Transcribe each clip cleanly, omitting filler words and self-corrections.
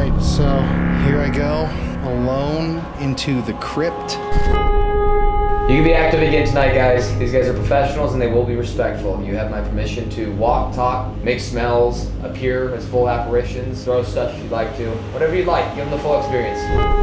Alright, so here I go, alone into the crypt. You can be active again tonight, guys. These guys are professionals and they will be respectful. You have my permission to walk, talk, make smells, appear as full apparitions, throw stuff if you'd like to. Whatever you'd like, give them the full experience.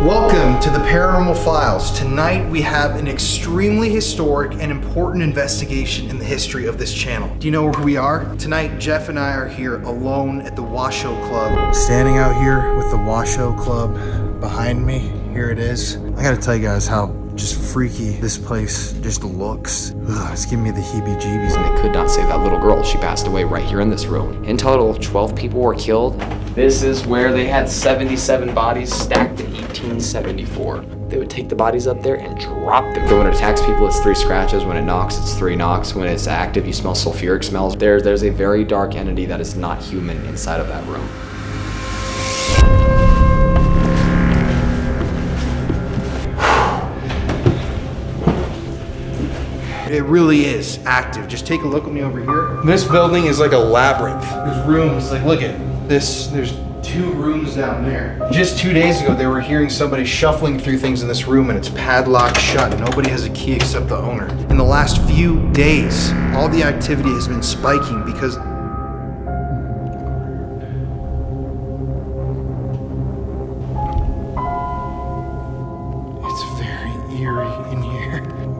Welcome to The Paranormal Files. Tonight we have an extremely historic and important investigation in the history of this channel. Do you know where we are? Tonight, Jeff and I are here alone at the Washoe Club. Standing out here with the Washoe Club behind me, here it is. I gotta tell you guys how just freaky this place just looks. Ugh, it's giving me the heebie-jeebies. And they could not save that little girl. She passed away right here in this room. In total, 12 people were killed. This is where they had 77 bodies stacked in 1874. They would take the bodies up there and drop them. So when it attacks people, it's 3 scratches. When it knocks, it's 3 knocks. When it's active, you smell sulfuric smells. There's a very dark entity that is not human inside of that room. It really is active. Just take a look at me over here. This building is like a labyrinth. There's rooms, like look at this, there's 2 rooms down there. Just 2 days ago, they were hearing somebody shuffling through things in this room and it's padlocked shut. Nobody has a key except the owner. In the last few days, all the activity has been spiking because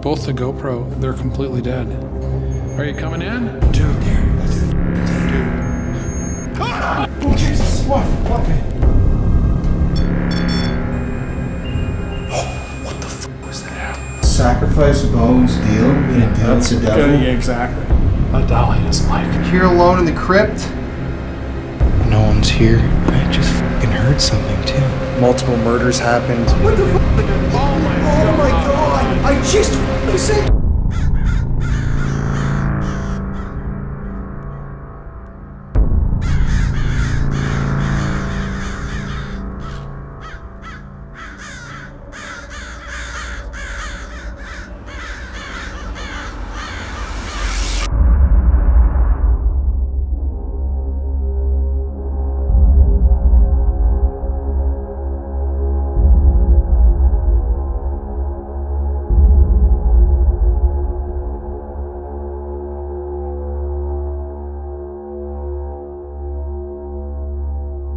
both the GoPro, they're completely dead. Are you coming in? Dude. Ah! Oh, Jesus. Oh, what the f was that? Sacrifice a bones deal in a deal to devil. Yeah, exactly. A doll he doesn't like. Here alone in the crypt. No one's here. I just f***ing heard something too. Multiple murders happened. What the f***? Oh my god. I just said.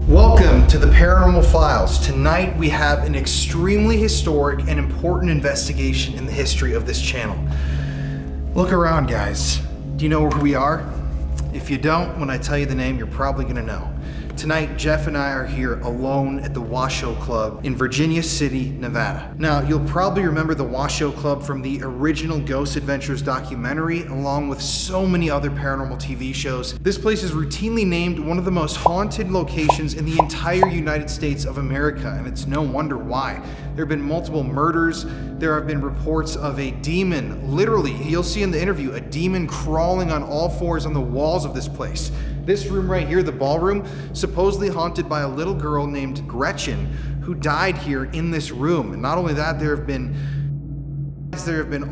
Welcome to The Paranormal Files. Tonight we have an extremely historic and important investigation in the history of this channel. Look around, guys. Do you know where we are? If you don't, when I tell you the name, you're probably gonna know. Tonight, Jeff and I are here alone at the Washoe Club in Virginia City, Nevada. Now, you'll probably remember the Washoe Club from the original Ghost Adventures documentary, along with so many other paranormal TV shows. This place is routinely named one of the most haunted locations in the entire United States of America, and it's no wonder why. There have been multiple murders. There have been reports of a demon, literally, you'll see in the interview, a demon crawling on all fours on the walls of this place. This room right here, the ballroom, supposedly haunted by a little girl named Gretchen, who died here in this room. And not only that, there have been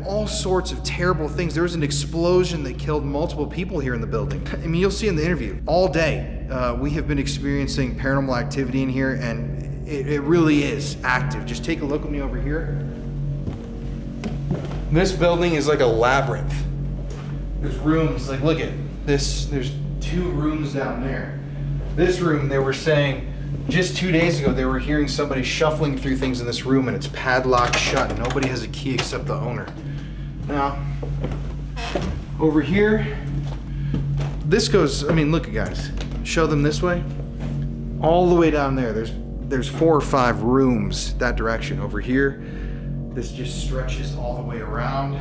all sorts of terrible things. There was an explosion that killed multiple people here in the building. I mean, you'll see in the interview, all day, we have been experiencing paranormal activity in here, and it really is active. Just take a look at me over here. This building is like a labyrinth. There's rooms, like look at this, there's 2 rooms down there. This room, they were saying, just 2 days ago, they were hearing somebody shuffling through things in this room and it's padlocked shut. Nobody has a key except the owner. Now, over here, this goes, I mean, look guys, show them this way. All the way down there, there's 4 or 5 rooms that direction. Over here, this just stretches all the way around.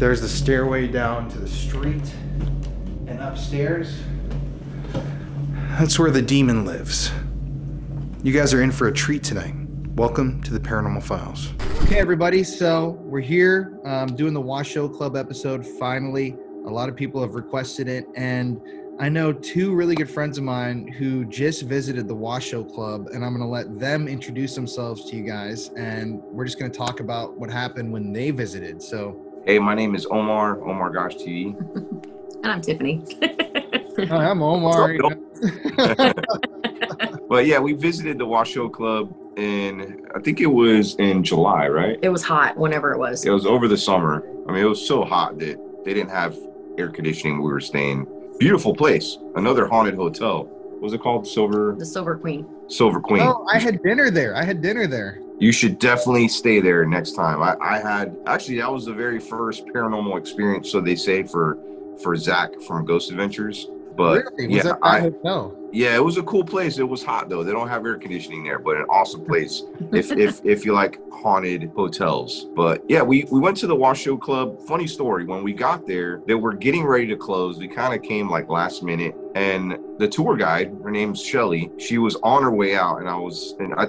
There's the stairway down to the street. And upstairs, that's where the demon lives. You guys are in for a treat tonight. Welcome to The Paranormal Files. Okay, everybody, so we're here doing the Washoe Club episode, finally. A lot of people have requested it, and I know 2 really good friends of mine who just visited the Washoe Club, and I'm gonna let them introduce themselves to you guys, and we're just gonna talk about what happened when they visited, so. Hey, my name is Omar Gosh TV. And I'm Tiffany. Hi, I'm Omar. But yeah, we visited the Washoe Club in, I think it was in July, right? It was hot, whenever it was. It was over the summer. I mean, it was so hot that they didn't have air conditioning when we were staying. Beautiful place. Another haunted hotel. What was it called? The Silver Queen. Silver Queen. Oh, I had dinner there. You should definitely stay there next time. I had, actually, that was the very first paranormal experience, so they say, for Zach from Ghost Adventures. But really? Was that that hotel? Yeah, it was a cool place. It was hot though. They don't have air conditioning there, but an awesome place if you like haunted hotels. But yeah, we went to the Washoe Club. Funny story, when we got there, they were getting ready to close. We kind of came like last minute, and the tour guide, her name's Shelly, she was on her way out, and I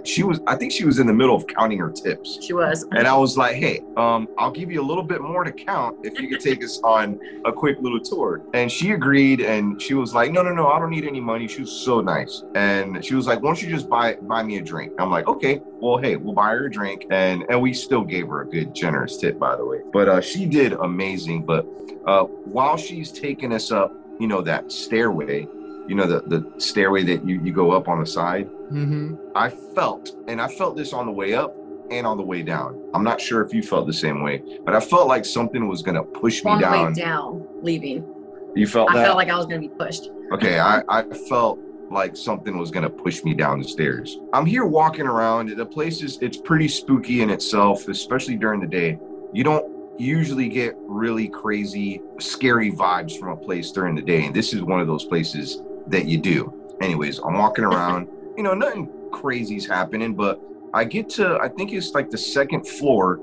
think she was in the middle of counting her tips. She was. And I was like, hey, I'll give you a little bit more to count if you could take us on a quick little tour. And she agreed, and she was like, no, I don't need any money. She was so nice, and she was like, why don't you just buy me a drink? I'm like, okay, well, hey, we'll buy her a drink, and we still gave her a good generous tip, by the way. But she did amazing. But while she's taking us up, you know, that stairway, you know, the stairway that you go up on the side, mm-hmm. I felt this on the way up and on the way down. I'm not sure if you felt the same way, but I felt like something was gonna push me down. Way down, leaving. You felt that? I felt like I was gonna be pushed. Okay, I felt like something was gonna push me down the stairs. I'm here walking around. The place it's pretty spooky in itself, especially during the day. You don't usually get really crazy, scary vibes from a place during the day, and this is one of those places that you do. Anyways, I'm walking around. You know, nothing crazy's happening, but I get to, I think it's like the second floor,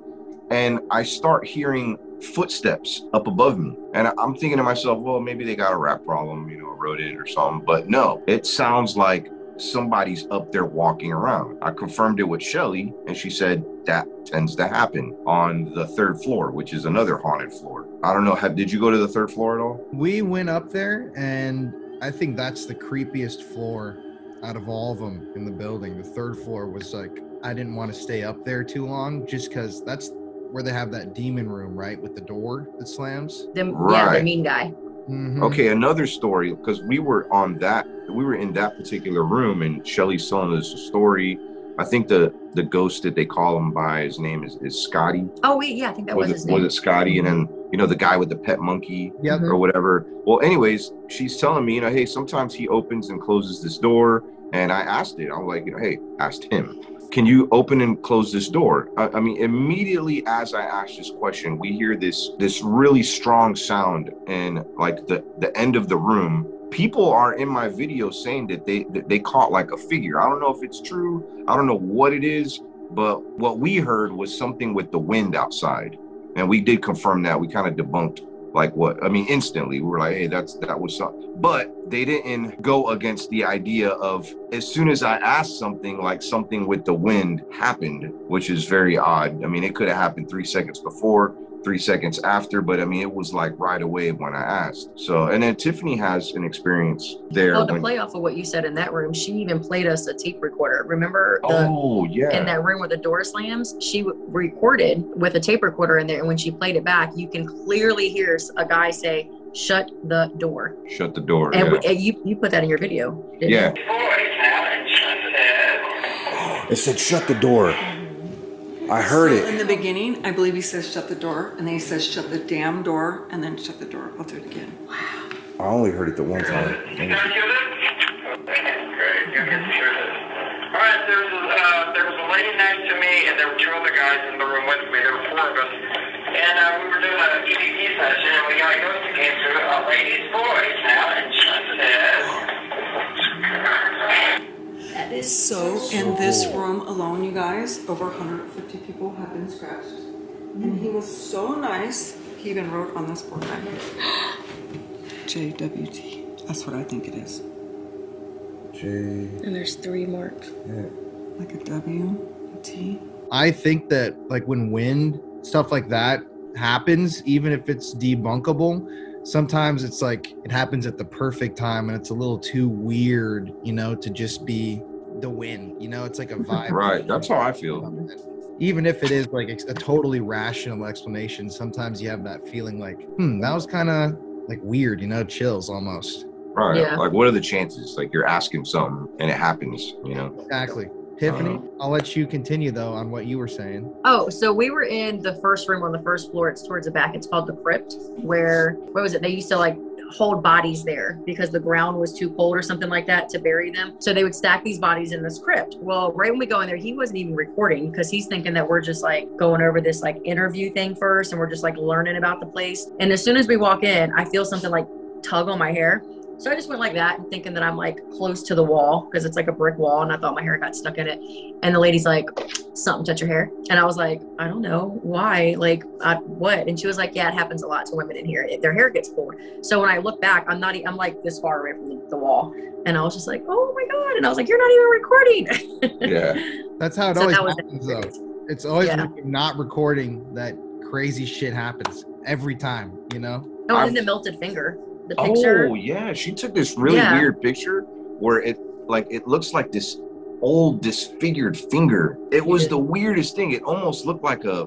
and I start hearing footsteps up above me, and I'm thinking to myself, well, maybe they got a rat problem, you know, a rodent or something. But no, it sounds like somebody's up there walking around. I confirmed it with Shelly, and she said that tends to happen on the third floor, which is another haunted floor. I don't know, did you go to the third floor at all? We went up there, and I think that's the creepiest floor out of all of them in the building. The third floor was like, I didn't want to stay up there too long, just because that's where they have that demon room, right? With the door that slams. Yeah, the mean guy. Mm-hmm. Okay, another story, because we were in that particular room, and Shelly's telling us a story. I think the ghost that they call him by, his name is Scotty. Oh, wait, yeah, I think that was his name. Was it Scotty? Mm-hmm. And then, you know, the guy with the pet monkey, yeah, or whatever. Well, anyways, she's telling me, you know, hey, sometimes he opens and closes this door. And I asked it. I'm like, you know, hey, asked him, can you open and close this door? I mean, immediately as I asked this question, we hear this really strong sound in like the end of the room. People are in my video saying that they caught like a figure. I don't know if it's true. I don't know what it is, but what we heard was something with the wind outside. And we did confirm that. We kind of debunked like what, I mean, instantly we were like, hey, that was something. But they didn't go against the idea of, as soon as I asked something, like something with the wind happened, which is very odd. I mean, it could have happened 3 seconds before, 3 seconds after, but I mean, it was like right away when I asked. So, and then Tiffany has an experience there. Oh, to play off of what you said in that room, she even played us a tape recorder. Remember? In that room where the door slams, she recorded with a tape recorder in there, and when she played it back, you can clearly hear a guy say, "Shut the door." Shut the door. And, and you put that in your video. Didn't you? It said, "Shut the door." I heard it. In the beginning, I believe he says shut the door, and then he says shut the damn door, and then shut the door. I'll do it again. Wow. I only heard it the one time. You guys hear this? Okay, great. You guys hear this? All right, there was a lady next to me, and there were two other guys in the room with me. There were four of us. And we were doing an EVP session, and we got a ghost that came through a lady's voice now, and shut the door. That is so in this room alone, you guys, over 150 people have been scratched. Mm-hmm. And he was so nice. He even wrote on this board right here. JWT. That's what I think it is. J. And there's three marks. Yeah. Like a W, a T. I think that like when wind, stuff like that happens, even if it's debunkable, sometimes it's like it happens at the perfect time, and it's a little too weird, you know, to just be the wind, you know, it's like a vibe. Right, that's how I feel. Even if it is like a totally rational explanation, sometimes you have that feeling like, that was kind of like weird, you know, chills almost. Right. Yeah. Like, what are the chances? Like, you're asking something and it happens, you know? Exactly. Tiffany, I'll let you continue, though, on what you were saying. Oh, so we were in the first room on the first floor. It's towards the back. It's called the crypt, where, what was it? They used to, like, hold bodies there because the ground was too cold or something like that to bury them. So they would stack these bodies in this crypt. Well, right when we go in there, he wasn't even recording because he's thinking that we're just like going over this like interview thing first and we're just like learning about the place. And as soon as we walk in, I feel something like tug on my hair. So I just went like that and thinking that I'm like close to the wall because it's like a brick wall and I thought my hair got stuck in it. And the lady's like, something touched your hair. And I was like, I don't know why, like what? And she was like, yeah, it happens a lot to women in here. Their hair gets pulled. So when I look back, I'm like this far away from the wall. And I was just like, oh my God. And I was like, you're not even recording. Yeah. That's how it always happens though. It's always when you're not recording that crazy shit happens every time, you know? Oh, and the melted finger. The picture. Oh yeah, she took this really weird picture where it looks like this old disfigured finger. It was the weirdest thing. It almost looked like a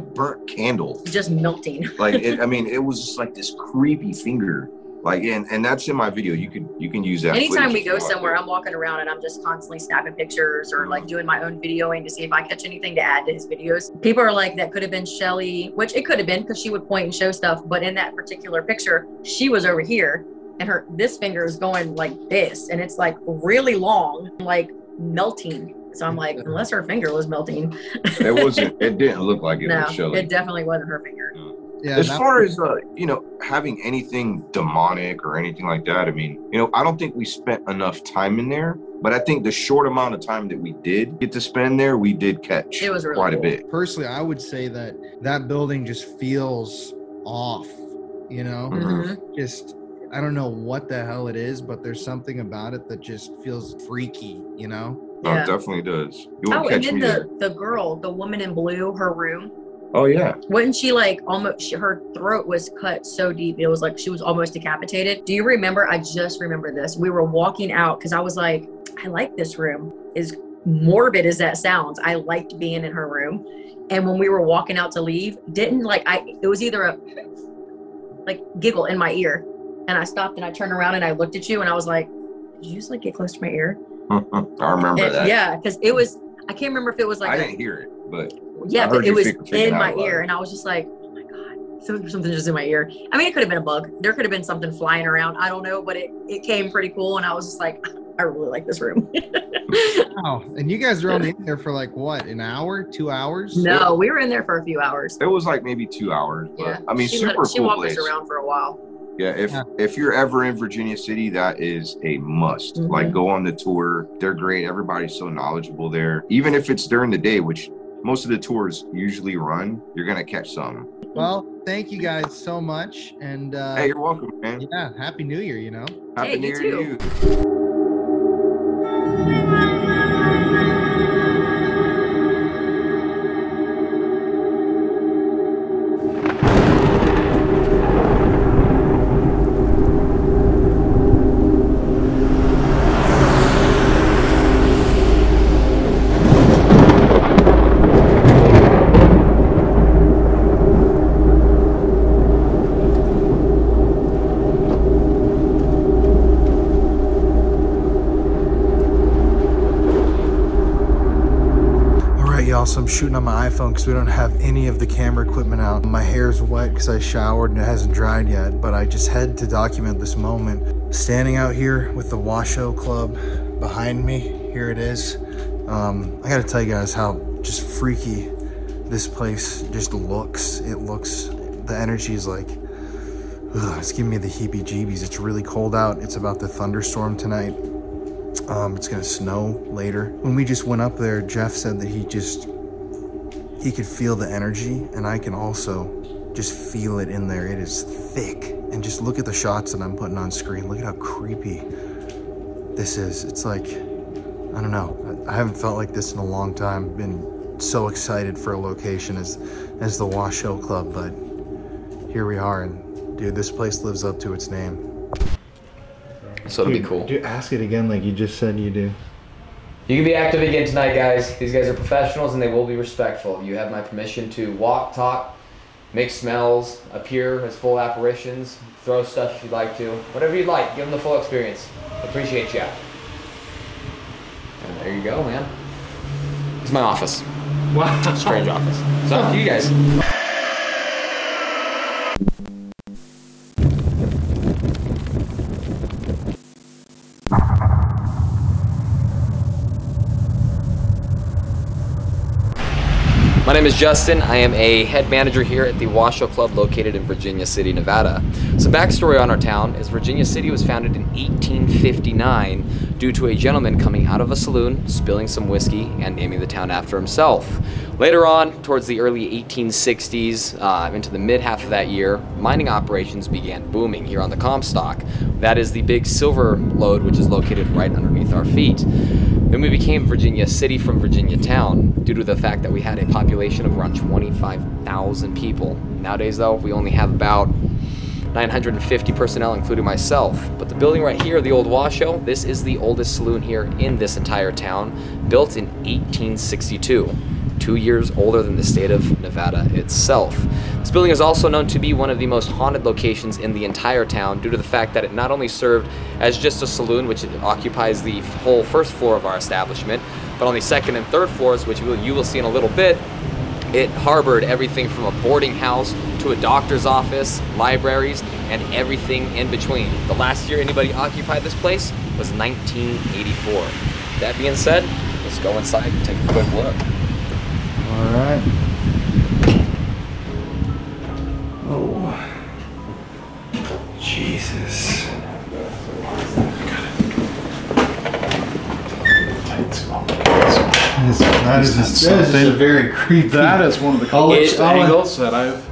burnt candle, just melting. It was just like this creepy finger. Like, and that's in my video. You can use that. Anytime we go somewhere, I'm walking around and I'm just constantly snapping pictures or like doing my own videoing to see if I catch anything to add to his videos. People are like, that could have been Shelly, which it could have been because she would point and show stuff. But in that particular picture, she was over here and this finger is going like this. And it's like really long, like melting. So I'm like, unless her finger was melting. It wasn't. It didn't look like it was Shelly. It definitely wasn't her finger. Yeah, as far as, you know, having anything demonic or anything like that, I mean, you know, I don't think we spent enough time in there, but I think the short amount of time that we did get to spend there, we did catch quite a bit. Personally, I would say that building just feels off, you know, just, I don't know what the hell it is, but there's something about it that just feels freaky, you know? Yeah. Oh, it definitely does. The girl, the woman in blue, her room. Oh yeah. Wasn't she like almost, her throat was cut so deep. It was like, she was almost decapitated. Do you remember? I just remember this. We were walking out because I was like, I like this room. As morbid as that sounds, I liked being in her room. And when we were walking out to leave, it was either a like giggle in my ear. And I stopped and I turned around and I looked at you and I was like, did you just like get close to my ear? I remember that. Yeah. Cause it was, I can't remember if it was like, I didn't hear it, but. Yeah, but it was in my ear, and I was just like, oh my God, something just in my ear. I mean, it could have been a bug. There could have been something flying around. I don't know, but it came pretty cool, and I was just like, I really like this room. Wow. And you guys were only in there for like, what, an hour, 2 hours? No, we were in there for a few hours. It was like maybe 2 hours. But yeah. I mean, she walked us around for a while. Yeah, if you're ever in Virginia City, that is a must. Mm-hmm. Like, go on the tour. They're great. Everybody's so knowledgeable there. Even if it's during the day, which most of the tours usually run, you're gonna catch some. Well, thank you guys so much, and hey, you're welcome, man. Yeah, happy new year, you know. Happy new year to you. So I'm shooting on my iPhone because we don't have any of the camera equipment out. My hair's wet because I showered and it hasn't dried yet, but I just had to document this moment. Standing out here with the Washoe Club behind me, here it is. I gotta tell you guys how just freaky this place just looks. It looks, the energy is like, ugh, it's giving me the heebie-jeebies. It's really cold out. It's about the thunderstorm tonight. It's gonna snow later. When we just went up there, Jeff said that he could feel the energy, and I can also just feel it in there. It is thick. And just look at the shots that I'm putting on screen. Look at how creepy this is. It's like, I don't know. I haven't felt like this in a long time. Been so excited for a location as the Washoe Club, but here we are. And dude, this place lives up to its name. So it'll be cool. Do ask it again like you just said you do. You can be active again tonight, guys. These guys are professionals and they will be respectful. You have my permission to walk, talk, make smells, appear as full apparitions, throw stuff if you'd like to. Whatever you'd like, give them the full experience. Appreciate you. And there you go, man. It's my office. Wow. Strange office. So, to you guys. My name is Justin. I am a head manager here at the Washoe Club located in Virginia City, Nevada. Some backstory on our town is Virginia City was founded in 1859 due to a gentleman coming out of a saloon, spilling some whiskey, and naming the town after himself. Later on, towards the early 1860s, into the mid-half of that year, mining operations began booming here on the Comstock. That is the big silver lode, which is located right underneath our feet. Then we became Virginia City from Virginia Town due to the fact that we had a population of around 25,000 people. Nowadays, though, we only have about 950 personnel, including myself. But the building right here, the old Washoe, this is the oldest saloon here in this entire town, built in 1862. 2 years older than the state of Nevada itself. This building is also known to be one of the most haunted locations in the entire town due to the fact that it not only served as just a saloon, which occupies the whole first floor of our establishment, but on the second and third floors, which you will see in a little bit, it harbored everything from a boarding house to a doctor's office, libraries, and everything in between. The last year anybody occupied this place was 1984. That being said, let's go inside and take a quick look. All right. Oh, Jesus. That is very creepy. That is one of the coolest angles that I've.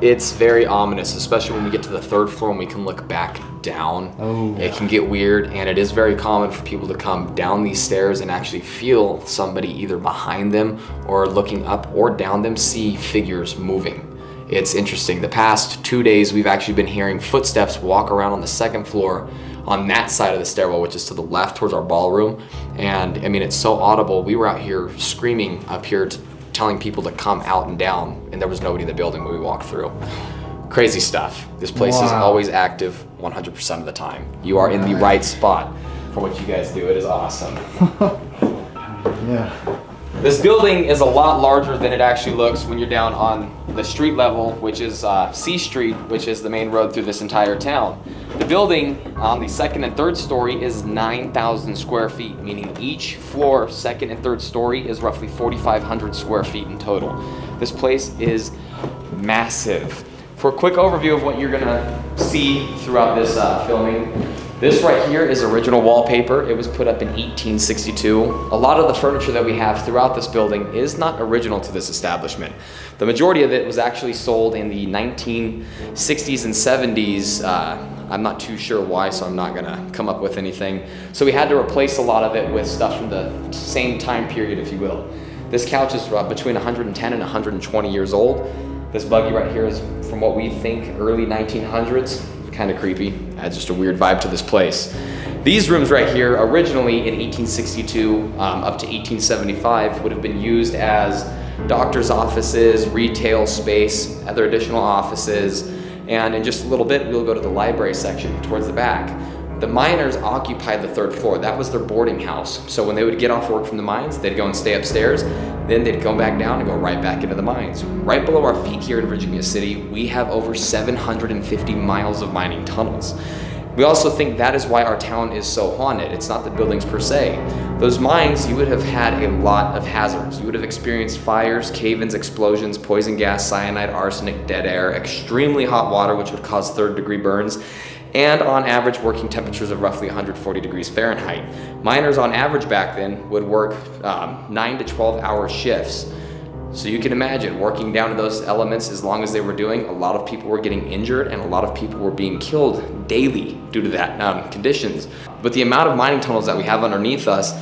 It's very ominous, especially when we get to the third floor and we can look back down. Oh. It can get weird, and it is very common for people to come down these stairs and actually feel somebody either behind them or looking up or down them, see figures moving. It's interesting. The past 2 days, we've actually been hearing footsteps walk around on the second floor on that side of the stairwell, which is to the left towards our ballroom. And I mean, it's so audible. We were out here screaming up here telling people to come out and down, and there was nobody in the building when we walked through. Crazy stuff. This place is always active 100% of the time. You are in the right spot for what you guys do. It is awesome. Yeah. This building is a lot larger than it actually looks when you're down on the street level, which is C Street, which is the main road through this entire town. The building on the second and third story is 9,000 square feet, meaning each floor, second and third story, is roughly 4,500 square feet in total. This place is massive. For a quick overview of what you're gonna see throughout this filming, this right here is original wallpaper. It was put up in 1862. A lot of the furniture that we have throughout this building is not original to this establishment. The majority of it was actually sold in the 1960s and 70s. I'm not too sure why, so I'm not gonna come up with anything. So we had to replace a lot of it with stuff from the same time period, if you will. This couch is between 110 and 120 years old. This buggy right here is from what we think early 1900s. Kind of creepy, adds just a weird vibe to this place. These rooms right here, originally in 1862 up to 1875, would have been used as doctor's offices, retail space, other additional offices, and in just a little bit, we'll go to the library section towards the back. The miners occupied the third floor. That was their boarding house. So when they would get off work from the mines, they'd go and stay upstairs. Then they'd go back down and go right back into the mines. Right below our feet here in Virginia City, we have over 750 miles of mining tunnels. We also think that is why our town is so haunted. It's not the buildings per se. Those mines, you would have had a lot of hazards. You would have experienced fires, cave-ins, explosions, poison gas, cyanide, arsenic, dead air, extremely hot water, which would cause third-degree burns, and on average working temperatures of roughly 140 degrees Fahrenheit. Miners on average back then would work 9 to 12-hour shifts. So you can imagine working down to those elements as long as they were doing, a lot of people were getting injured and a lot of people were being killed daily due to that conditions. But the amount of mining tunnels that we have underneath us,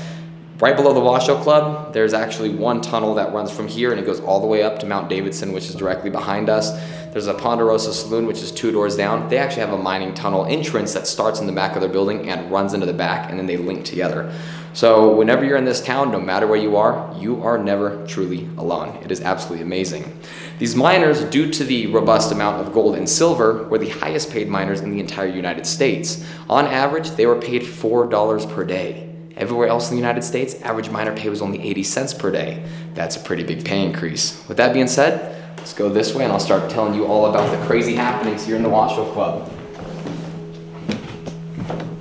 Right below the Washoe Club, there's actually one tunnel that runs from here and it goes all the way up to Mount Davidson, which is directly behind us. There's a Ponderosa Saloon, which is 2 doors down. They actually have a mining tunnel entrance that starts in the back of their building and runs into the back, and then they link together. So whenever you're in this town, no matter where you are never truly alone. It is absolutely amazing. These miners, due to the robust amount of gold and silver, were the highest paid miners in the entire United States. On average, they were paid $4 per day. Everywhere else in the United States, average miner pay was only 80 cents per day. That's a pretty big pay increase. With that being said, let's go this way and I'll start telling you all about the crazy happenings here in the Washoe Club.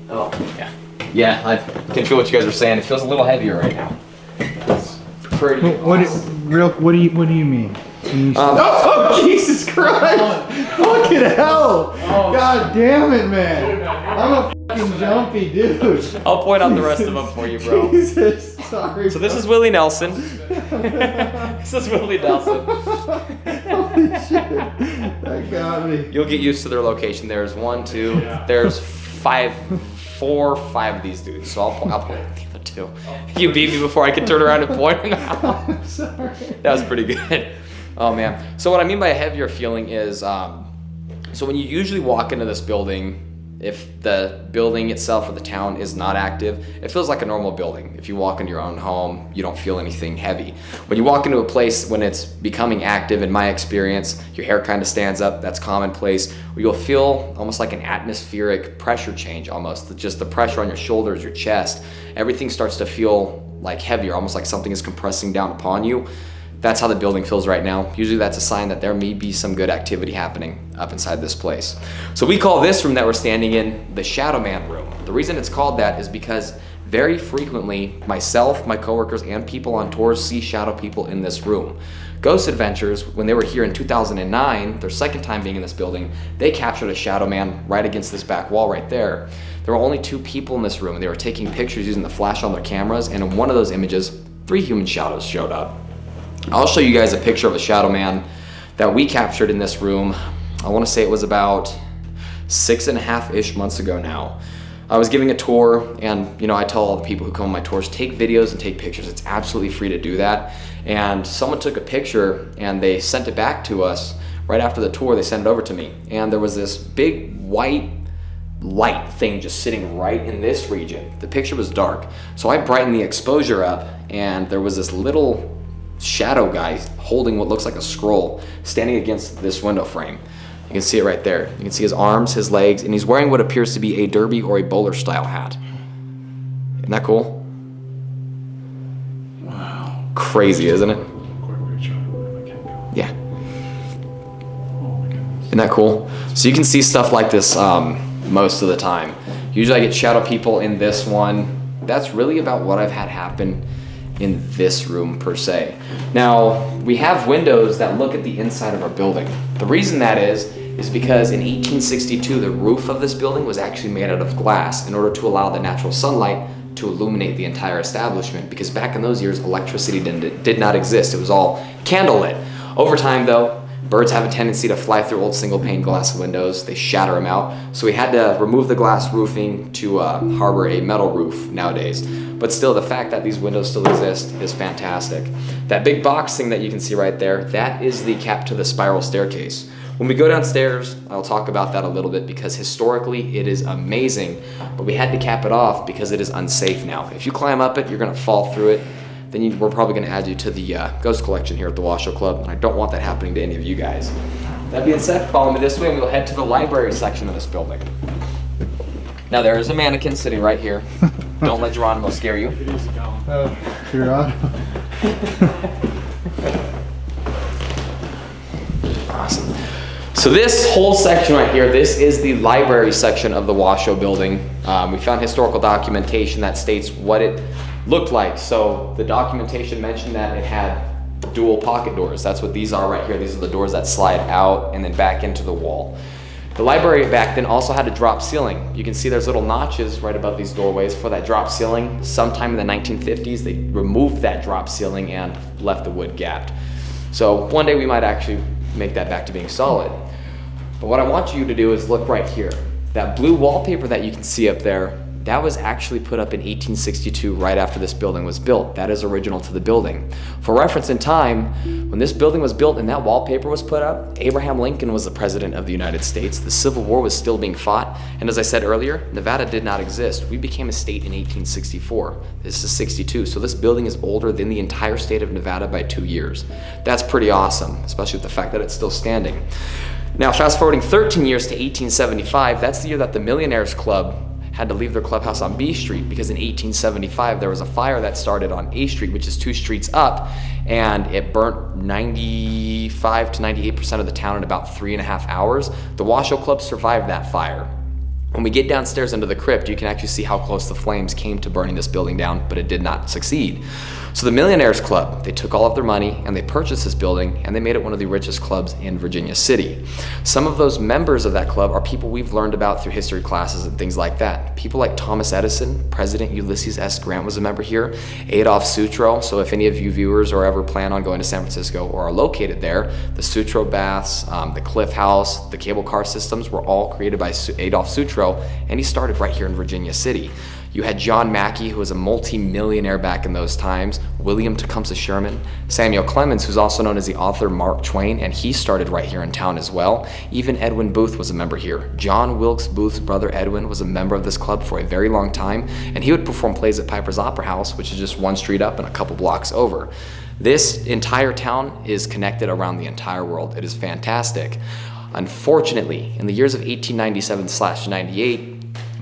Oh, yeah. Yeah, I can feel what you guys are saying. It feels a little heavier right now. That's pretty what do you mean? Oh, Jesus Christ! Fucking hell! God damn it, man! I'm a fucking jumpy dude. I'll point out the rest of them for you, bro. Jesus, sorry. So this is Willie Nelson. This is Willie Nelson. Holy shit! That got me. You'll get used to their location. There's 1, 2. Yeah. There's 4 or 5 of these dudes. So I'll point out the other 2. You beat me before I could turn around and point them out. I'm sorry. That was pretty good. Oh man, so what I mean by a heavier feeling is, so when you usually walk into this building, if the building itself or the town is not active, it feels like a normal building. If you walk into your own home, you don't feel anything heavy. When you walk into a place when it's becoming active, in my experience, your hair kind of stands up, that's commonplace, where you'll feel almost like an atmospheric pressure change almost, just the pressure on your shoulders, your chest, everything starts to feel like heavier, almost like something is compressing down upon you. That's how the building feels right now. Usually that's a sign that there may be some good activity happening up inside this place. So we call this room that we're standing in the Shadow Man room. The reason it's called that is because very frequently myself, my coworkers, and people on tours see shadow people in this room. Ghost Adventures, when they were here in 2009, their second time being in this building, they captured a shadow man right against this back wall right there. There were only 2 people in this room and they were taking pictures using the flash on their cameras, and in one of those images, 3 human shadows showed up. I'll show you guys a picture of a shadow man that we captured in this room. I want to say it was about 6.5-ish months ago now. I was giving a tour, and you know, I tell all the people who come on my tours, take videos and take pictures. It's absolutely free to do that. And someone took a picture and they sent it back to us right after the tour. They sent it over to me, and there was this big white light thing just sitting right in this region. The picture was dark, so I brightened the exposure up, and there was this little shadow guy holding what looks like a scroll standing against this window frame. You can see it right there. You can see his arms, his legs, and he's wearing what appears to be a derby or a bowler style hat. Isn't that cool? Wow. Crazy, isn't it? Yeah. Isn't that cool? So you can see stuff like this most of the time. Usually I get shadow people in this one. That's really about what I've had happen in this room per se. Now, we have windows that look at the inside of our building. The reason that is because in 1862, the roof of this building was actually made out of glass in order to allow the natural sunlight to illuminate the entire establishment, because back in those years, electricity did not exist. It was all candlelit. Over time though, birds have a tendency to fly through old single pane glass windows. They shatter them out. So we had to remove the glass roofing to harbor a metal roof nowadays. But still, the fact that these windows still exist is fantastic. That big box thing that you can see right there, that is the cap to the spiral staircase. When we go downstairs, I'll talk about that a little bit, because historically it is amazing, but we had to cap it off because it is unsafe now. If you climb up it, you're gonna fall through it. Then we're probably gonna add you to the ghost collection here at the Washoe Club, and I don't want that happening to any of you guys. That being said, follow me this way and we'll head to the library section of this building. Now there is a mannequin sitting right here. Don't let Geronimo scare you. Geronimo. Awesome. So this whole section right here, this is the library section of the Washoe building. We found historical documentation that states what it looked like. So the documentation mentioned that it had dual pocket doors. That's what these are right here. These are the doors that slide out and then back into the wall. The library back then also had a drop ceiling. You can see there's little notches right above these doorways for that drop ceiling. Sometime in the 1950s, they removed that drop ceiling and left the wood gapped. So one day we might actually make that back to being solid. But what I want you to do is look right here. That blue wallpaper that you can see up there, That was actually put up in 1862, right after this building was built. That is original to the building. For reference in time, when this building was built and that wallpaper was put up, Abraham Lincoln was the president of the United States. The Civil War was still being fought. And as I said earlier, Nevada did not exist. We became a state in 1864. This is 62, so this building is older than the entire state of Nevada by 2 years. That's pretty awesome, especially with the fact that it's still standing. Now, fast forwarding 13 years to 1875, that's the year that the Millionaires Club had to leave their clubhouse on B Street, because in 1875 there was a fire that started on A Street, which is 2 streets up, and it burnt 95 to 98% of the town in about 3.5 hours. The Washoe Club survived that fire. When we get downstairs into the crypt, you can actually see how close the flames came to burning this building down, but it did not succeed. So the Millionaires Club, they took all of their money and they purchased this building, and they made it one of the richest clubs in Virginia City. Some of those members of that club are people we've learned about through history classes and things like that. People like Thomas Edison, President Ulysses S. Grant was a member here, Adolph Sutro. So if any of you viewers are ever planning on going to San Francisco or are located there, the Sutro Baths, the Cliff House, the cable car systems were all created by Adolph Sutro. And he started right here in Virginia City. You had John Mackey, who was a multi-millionaire back in those times, William Tecumseh Sherman, Samuel Clemens, who's also known as the author Mark Twain, and he started right here in town as well. Even Edwin Booth was a member here. John Wilkes Booth's brother Edwin was a member of this club for a very long time, and he would perform plays at Piper's Opera House, which is just 1 street up and a couple blocks over. This entire town is connected around the entire world. It is fantastic. Unfortunately, in the years of 1897-98,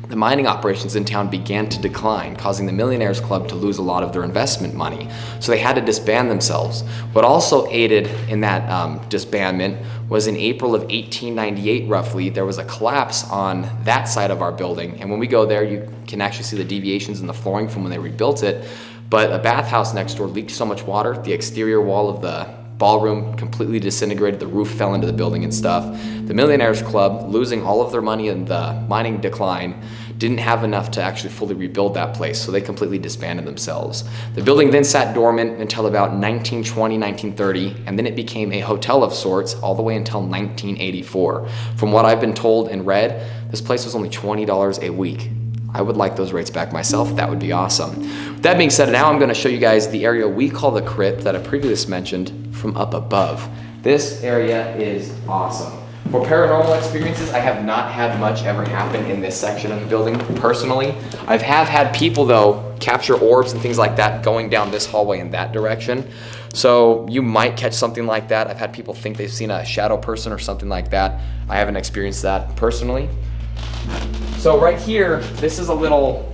the mining operations in town began to decline, causing the Millionaires Club to lose a lot of their investment money. So they had to disband themselves. What also aided in that disbandment was in April of 1898, roughly, there was a collapse on that side of our building. And when we go there, you can actually see the deviations in the flooring from when they rebuilt it. But a bathhouse next door leaked so much water, the exterior wall of the ballroom completely disintegrated, the roof fell into the building and stuff. The Millionaires Club, losing all of their money in the mining decline, didn't have enough to actually fully rebuild that place, so they completely disbanded themselves. The building then sat dormant until about 1920, 1930, and then it became a hotel of sorts all the way until 1984. From what I've been told and read, this place was only $20 a week. I would like those rates back myself. That would be awesome. With that being said, now I'm going to show you guys the area we call the crypt that I previously mentioned from up above. This area is awesome. For paranormal experiences, I have not had much ever happen in this section of the building, personally. I have had people, though, capture orbs and things like that going down this hallway in that direction. So you might catch something like that. I've had people think they've seen a shadow person or something like that. I haven't experienced that personally. So right here, this is a little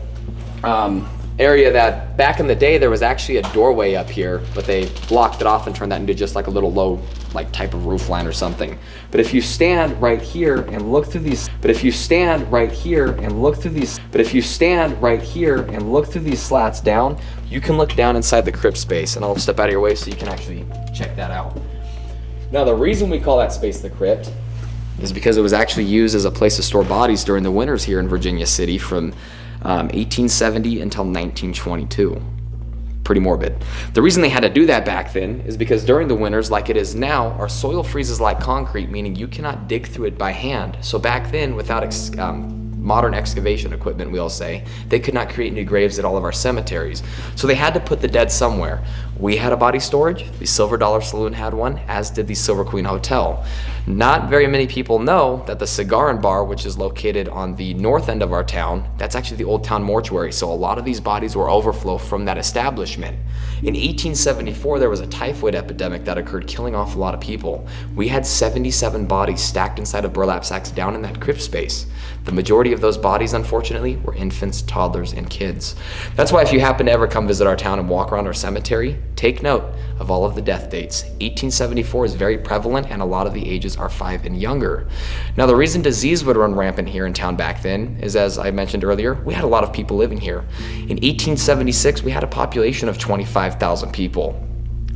area that back in the day, there was actually a doorway up here, but they blocked it off and turned that into just like a little low, like type of roof line or something. But if you stand right here and look through these, slats down, you can look down inside the crypt space, and I'll step out of your way so you can actually check that out. Now, the reason we call that space the crypt is because it was actually used as a place to store bodies during the winters here in Virginia City from 1870 until 1922. Pretty morbid. The reason they had to do that back then is because during the winters, like it is now, our soil freezes like concrete, meaning you cannot dig through it by hand. So back then, without modern excavation equipment, we'll say, they could not create new graves at all of our cemeteries. So they had to put the dead somewhere. We had a body storage, the Silver Dollar Saloon had one, as did the Silver Queen Hotel. Not very many people know that the Cigar and Bar, which is located on the north end of our town, that's actually the Old Town Mortuary, so a lot of these bodies were overflow from that establishment. In 1874, there was a typhoid epidemic that occurred, killing off a lot of people. We had 77 bodies stacked inside of burlap sacks down in that crypt space. The majority of those bodies, unfortunately, were infants, toddlers, and kids. That's why if you happen to ever come visit our town and walk around our cemetery, take note of all of the death dates. 1874 is very prevalent, and a lot of the ages are 5 and younger. Now, the reason disease would run rampant here in town back then is, as I mentioned earlier, we had a lot of people living here. In 1876, we had a population of 25,000 people.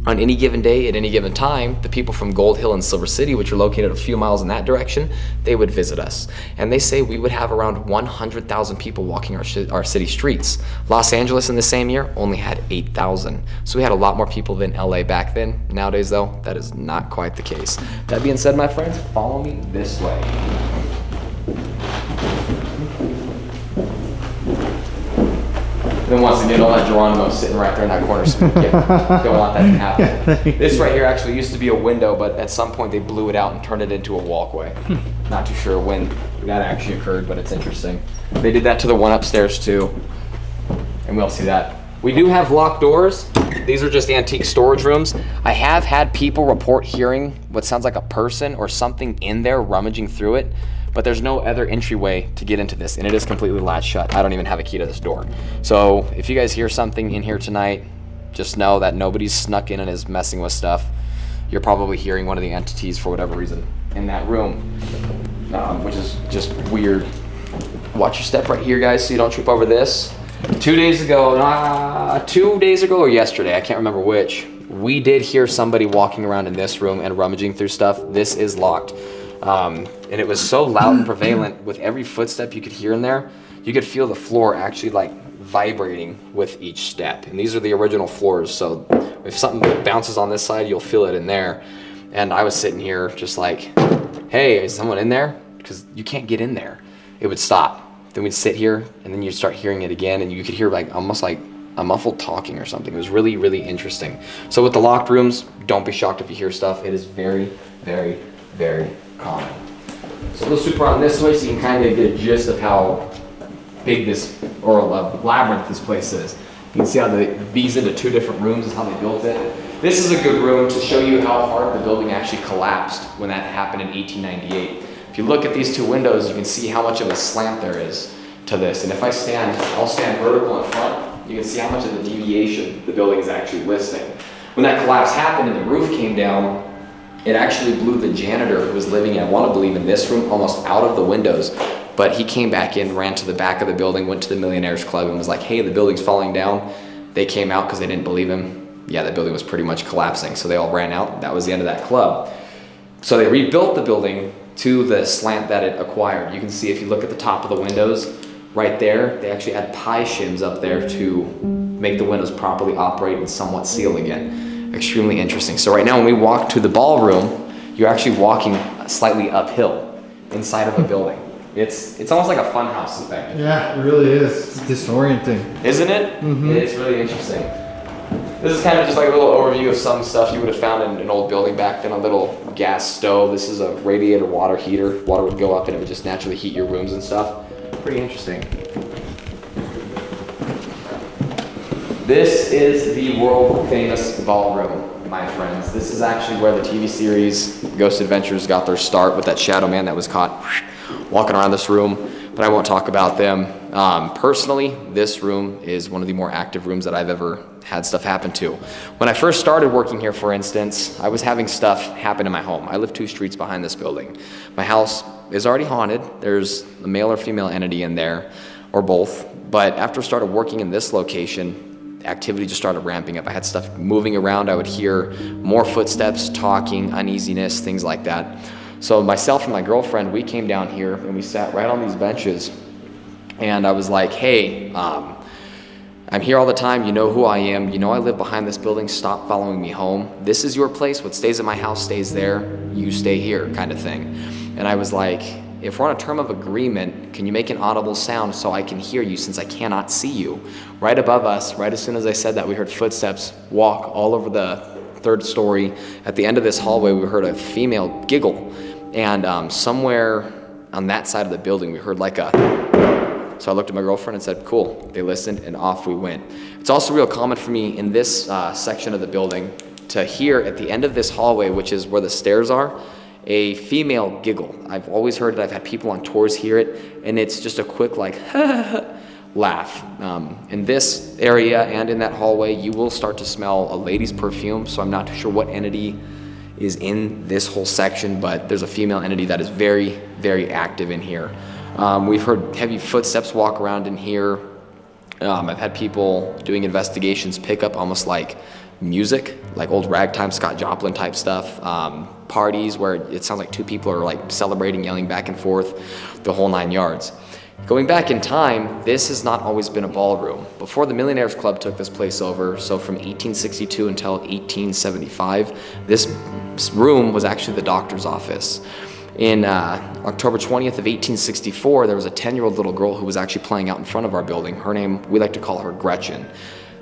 On any given day, at any given time, the people from Gold Hill and Silver City, which are located a few miles in that direction, they would visit us. And they say we would have around 100,000 people walking our city streets. Los Angeles in the same year only had 8,000. So we had a lot more people than LA back then. Nowadays though, that is not quite the case. That being said, my friends, follow me this way. And then once again, all that Geronimo sitting right there in that corner, so we don't want that to happen. Yeah, this right here actually used to be a window, but at some point they blew it out and turned it into a walkway. Not too sure when that actually occurred, but it's interesting. They did that to the one upstairs too, and we'll see that. We do have locked doors. These are just antique storage rooms. I have had people report hearing what sounds like a person or something in there rummaging through it, but there's no other entryway to get into this, and it is completely latched shut. I don't even have a key to this door. So if you guys hear something in here tonight, just know that nobody's snuck in and is messing with stuff. You're probably hearing one of the entities for whatever reason in that room, which is just weird. Watch your step right here, guys, so you don't trip over this. 2 days ago or yesterday, I can't remember which, we did hear somebody walking around in this room and rummaging through stuff. This is locked. And it was so loud and prevalent with every footstep you could hear in there, you could feel the floor actually like vibrating with each step. And these are the original floors. So if something bounces on this side, you'll feel it in there. And I was sitting here just like, hey, is someone in there? Because you can't get in there. It would stop. Then we'd sit here and then you'd start hearing it again, and you could hear like almost like a muffled talking or something. It was really, really interesting. So with the locked rooms, don't be shocked if you hear stuff. It is very, very, very common. So let's swoop around this way so you can kind of get a gist of how big this oral labyrinth this place is. You can see how they these into two different rooms is how they built it. This is a good room to show you how hard the building actually collapsed when that happened in 1898. If you look at these two windows, you can see how much of a slant there is to this. And if I stand, I'll stand vertical in front, you can see how much of the deviation the building is actually listing. When that collapse happened and the roof came down, it actually blew the janitor who was living, I want to believe, in this room almost out of the windows. But he came back in, ran to the back of the building, went to the Millionaires Club and was like, hey, the building's falling down. They came out because they didn't believe him. Yeah, the building was pretty much collapsing. So they all ran out. That was the end of that club. So they rebuilt the building to the slant that it acquired. You can see if you look at the top of the windows, right there, they actually had pie shims up there to make the windows properly operate and somewhat seal again. Extremely interesting. So right now when we walk to the ballroom, you're actually walking slightly uphill inside of a building. It's almost like a funhouse effect. Yeah, it really is. It's disorienting. Isn't it? Mm-hmm. It's really interesting. This is kind of just like a little overview of some stuff you would have found in an old building back then, a little gas stove. This is a radiator water heater. Water would go up and it would just naturally heat your rooms and stuff. Pretty interesting. This is the world famous ballroom, my friends. This is actually where the TV series Ghost Adventures got their start with that shadow man that was caught walking around this room. But I won't talk about them. Personally, this room is one of the more active rooms that I've ever had stuff happen to. When I first started working here, for instance, I was having stuff happen in my home. I live 2 streets behind this building. My house is already haunted. There's a male or female entity in there, or both. But after I started working in this location, activity just started ramping up. I had stuff moving around. I would hear more footsteps, talking, uneasiness, things like that. So myself and my girlfriend, we came down here and we sat right on these benches, and I was like, hey, I'm here all the time, you know who I am, you know I live behind this building, stop following me home. This is your place, what stays at my house stays there, you stay here, kind of thing. And I was like, if we're on a term of agreement, can you make an audible sound so I can hear you since I cannot see you? Right above us, right as soon as I said that, we heard footsteps walk all over the 3rd story. At the end of this hallway, we heard a female giggle. And somewhere on that side of the building, we heard like a... So I looked at my girlfriend and said, cool. They listened and off we went. It's also real common for me in this section of the building to hear at the end of this hallway, which is where the stairs are, a female giggle. I've always heard it. I've had people on tours hear it. And it's just a quick like, laugh. In this area and in that hallway, you will start to smell a lady's perfume. So I'm not sure what entity is in this whole section, but there's a female entity that is very, very active in here. We've heard heavy footsteps walk around in here. I've had people doing investigations pick up almost like music, like old ragtime Scott Joplin type stuff. Parties where it sounds like 2 people are like celebrating, yelling back and forth, the whole 9 yards. Going back in time, this has not always been a ballroom. Before the Millionaires Club took this place over, so from 1862 until 1875, this room was actually the doctor's office. In October 20th of 1864, there was a 10-year-old little girl who was actually playing out in front of our building. Her name, we like to call her Gretchen.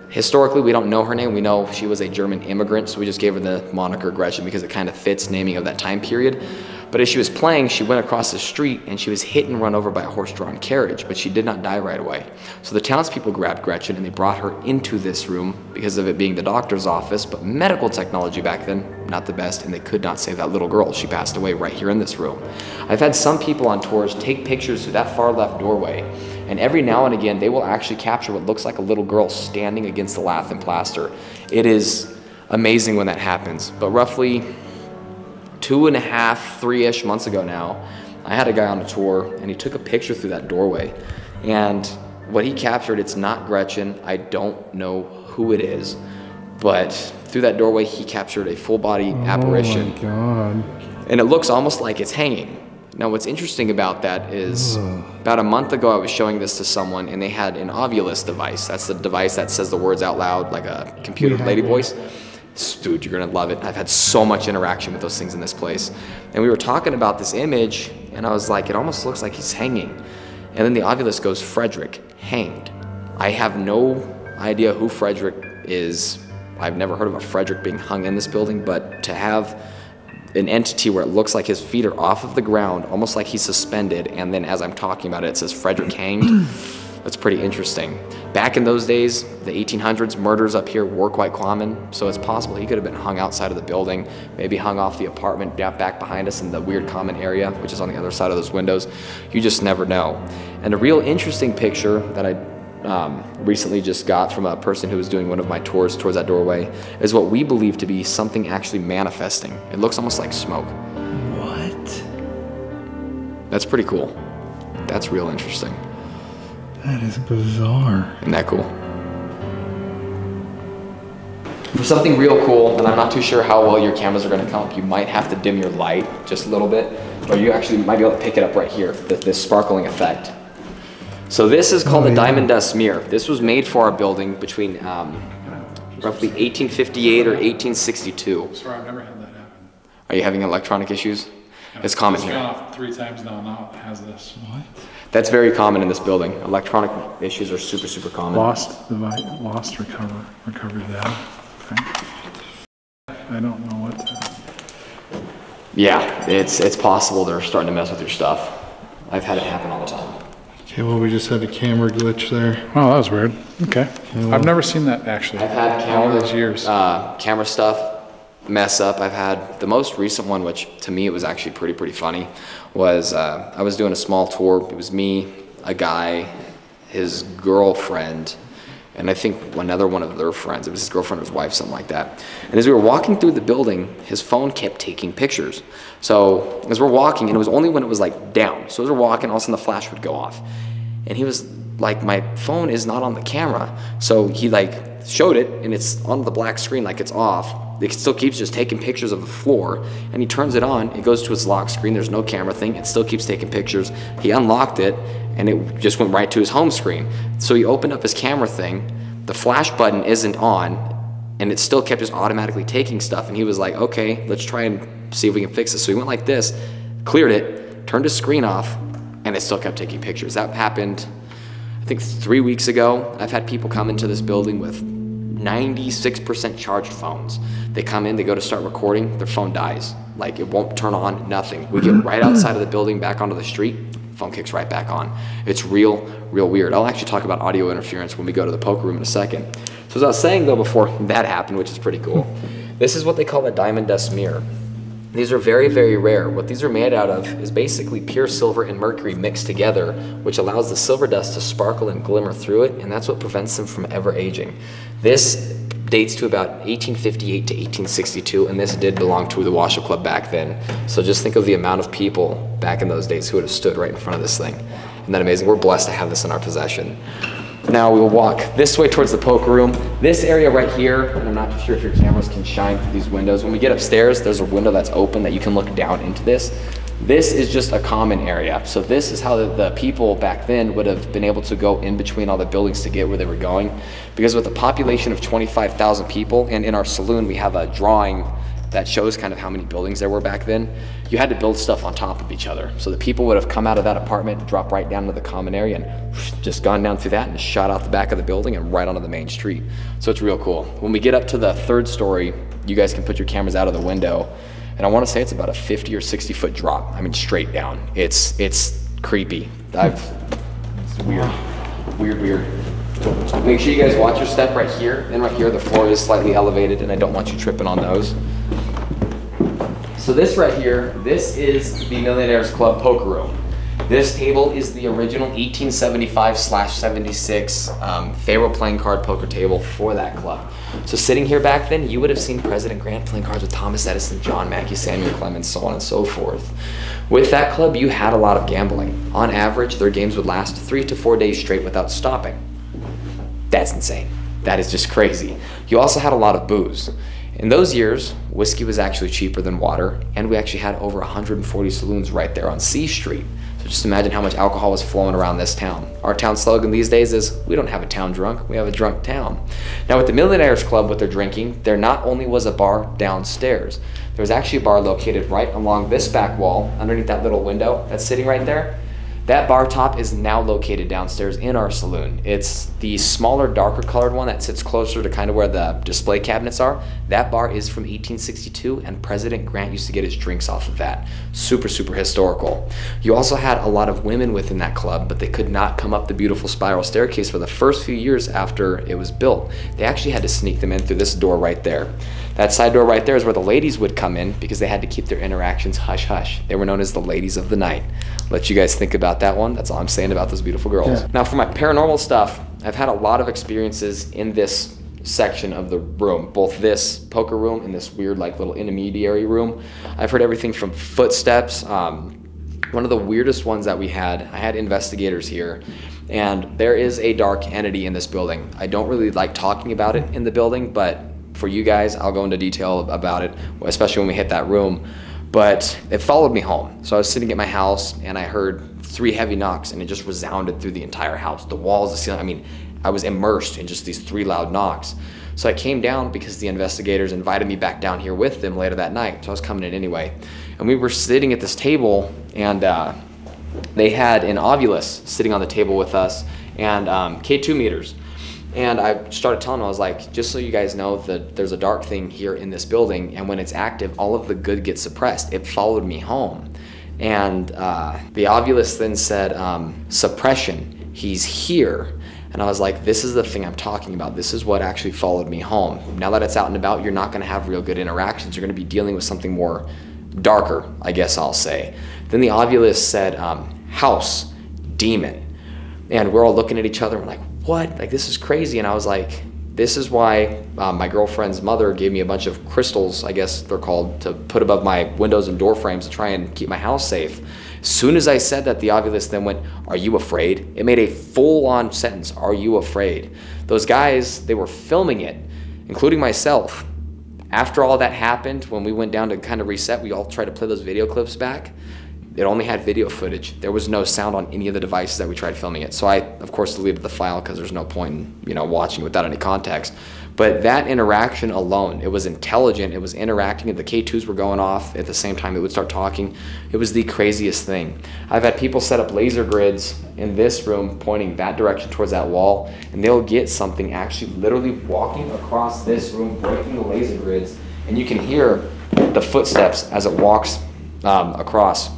Historically, we don't know her name. We know she was a German immigrant, so we just gave her the moniker Gretchen because it kind of fits naming of that time period. But as she was playing, she went across the street and she was hit and run over by a horse-drawn carriage, but she did not die right away. So the townspeople grabbed Gretchen and they brought her into this room because of it being the doctor's office, but medical technology back then, not the best, and they could not save that little girl. She passed away right here in this room. I've had some people on tours take pictures through that far left doorway, and every now and again, they will actually capture what looks like a little girl standing against the lath and plaster. It is amazing when that happens, but roughly 2.5, 3-ish months ago now, I had a guy on a tour and he took a picture through that doorway. And what he captured, it's not Gretchen. I don't know who it is, but through that doorway, he captured a full body apparition. Oh my God. And it looks almost like it's hanging. Now, what's interesting about that is about a month ago, I was showing this to someone and they had an Ovilus device. That's the device that says the words out loud, like a computer lady voice. Dude, you're gonna love it. I've had so much interaction with those things in this place. And we were talking about this image and I was like, it almost looks like he's hanging. And then the Ovilus goes, Frederick, hanged. I have no idea who Frederick is. I've never heard of a Frederick being hung in this building, but to have an entity where it looks like his feet are off of the ground, almost like he's suspended, and then as I'm talking about it, it says Frederick hanged. That's pretty interesting. Back in those days, the 1800s, murders up here were quite common, so it's possible he could have been hung outside of the building, maybe hung off the apartment back behind us in the weird common area, which is on the other side of those windows. You just never know. And a real interesting picture that I recently just got from a person who was doing one of my tours towards that doorway is what we believe to be something actually manifesting. It looks almost like smoke. What? That's pretty cool. That's real interesting. That is bizarre. Isn't that cool? For something real cool, and I'm not too sure how well your cameras are gonna come up, you might have to dim your light just a little bit, or you actually might be able to pick it up right here, this sparkling effect. So this is called a diamond dust mirror. This was made for our building between roughly 1858 or 1862. Sorry, I've never had that happen. Are you having electronic issues? It's common here. It's gone off 3 times now, and now it has this. What? That's very common in this building. Electronic issues are super, super common. Lost, recover that. Okay. I don't know what to... Yeah, it's possible they're starting to mess with your stuff. I've had it happen all the time. Okay, well, we just had a camera glitch there. Oh, that was weird. Okay. Well, I've never seen that, actually. I've had camera, all those years. Camera stuff mess up. I've had the most recent one, which to me it was actually pretty funny, was I was doing a small tour. It was me, a guy, his girlfriend, and I think another one of their friends. It was his girlfriend or his wife, something like that. And as we were walking through the building, his phone kept taking pictures. So as we're walking, and it was only when it was like down. So as we're walking, all of a sudden the flash would go off. And he was like, my phone is not on the camera. So he like showed it and it's on the black screen, like it's off. It still keeps just taking pictures of the floor, and he turns it on, it goes to its lock screen, there's no camera thing, it still keeps taking pictures. He unlocked it, and it just went right to his home screen. So he opened up his camera thing, the flash button isn't on, and it still kept just automatically taking stuff, and he was like, okay, let's try and see if we can fix this. So he went like this, cleared it, turned his screen off, and it still kept taking pictures. That happened, I think 3 weeks ago. I've had people come into this building with 96% charged phones. They come in, they go to start recording, their phone dies. Like it won't turn on, nothing. We get right outside of the building, back onto the street, phone kicks right back on. It's real, real weird. I'll actually talk about audio interference when we go to the poker room in a second. So as I was saying though before, that happened, which is pretty cool. This is what they call a diamond dust mirror. These are very, very rare. What these are made out of is basically pure silver and mercury mixed together, which allows the silver dust to sparkle and glimmer through it, and that's what prevents them from ever aging. This dates to about 1858 to 1862, and this did belong to the Washoe Club back then. So just think of the amount of people back in those days who would have stood right in front of this thing. Isn't that amazing? We're blessed to have this in our possession. Now we will walk this way towards the poker room. This area right here, and I'm not sure if your cameras can shine through these windows. When we get upstairs, there's a window that's open that you can look down into this. This is just a common area. So this is how the people back then would have been able to go in between all the buildings to get where they were going. Because with a population of 25,000 people, and in our saloon, we have a drawing that shows kind of how many buildings there were back then. You had to build stuff on top of each other. So the people would have come out of that apartment, dropped right down to the common area and just gone down through that and shot out the back of the building and right onto the main street. So it's real cool. When we get up to the third story, you guys can put your cameras out of the window. And I want to say it's about a 50 or 60 foot drop. I mean, straight down. It's creepy. It's weird, weird, weird. Make sure you guys watch your step right here and right here. The floor is slightly elevated and I don't want you tripping on those. So this right here, this is the Millionaires Club poker room. This table is the original 1875/76 Pharaoh playing card poker table for that club. So sitting here back then, you would have seen President Grant playing cards with Thomas Edison, John Mackey, Samuel Clemens, so on and so forth. With that club, you had a lot of gambling. On average, their games would last 3 to 4 days straight without stopping. That's insane. That is just crazy. You also had a lot of booze. In those years, whiskey was actually cheaper than water, and we actually had over 140 saloons right there on C Street. So just imagine how much alcohol was flowing around this town. Our town slogan these days is, we don't have a town drunk, we have a drunk town. Now with the Millionaires Club, what they're drinking, there not only was a bar downstairs, there was actually a bar located right along this back wall, underneath that little window that's sitting right there. That bar top is now located downstairs in our saloon. It's the smaller, darker colored one that sits closer to kind of where the display cabinets are. That bar is from 1862 and President Grant used to get his drinks off of that. Super, super historical. You also had a lot of women within that club, but they could not come up the beautiful spiral staircase for the first few years after it was built. They actually had to sneak them in through this door right there. That side door right there is where the ladies would come in because they had to keep their interactions hush hush. They were known as the ladies of the night. I'll let you guys think about that one. That's all I'm saying about those beautiful girls. Yeah. Now for my paranormal stuff, I've had a lot of experiences in this section of the room, both this poker room and this weird like little intermediary room. I've heard everything from footsteps. One of the weirdest ones that we had, I had investigators here, and there is a dark entity in this building. I don't really like talking about it in the building, but for you guys, I'll go into detail about it, especially when we hit that room. But it followed me home. So I was sitting at my house and I heard 3 heavy knocks and it just resounded through the entire house. The walls, the ceiling, I mean, I was immersed in just these 3 loud knocks. So I came down because the investigators invited me back down here with them later that night. So I was coming in anyway. And we were sitting at this table and they had an Ovilus sitting on the table with us and K2 meters. And I started telling him, I was like, just so you guys know that there's a dark thing here in this building, and when it's active, all of the good gets suppressed. It followed me home. And the Ovilus then said, suppression, he's here. And I was like, this is the thing I'm talking about. This is what actually followed me home. Now that it's out and about, you're not gonna have real good interactions. You're gonna be dealing with something more darker, I guess I'll say. Then the Ovilus said, house, demon. And we're all looking at each other and we're like, what? Like, this is crazy. And I was like, this is why my girlfriend's mother gave me a bunch of crystals, I guess they're called, to put above my windows and door frames to try and keep my house safe. As soon as I said that, the Ovilus then went, are you afraid? It made a full on sentence, are you afraid? Those guys, they were filming it, including myself. After all that happened, when we went down to kind of reset, we all tried to play those video clips back. It only had video footage. There was no sound on any of the devices that we tried filming it. So I, of course, deleted the file because there's no point in, you know, watching without any context. But that interaction alone, it was intelligent, it was interacting, and the K2s were going off at the same time it would start talking. It was the craziest thing. I've had people set up laser grids in this room pointing that direction towards that wall, and they'll get something actually literally walking across this room, breaking the laser grids, and you can hear the footsteps as it walks across.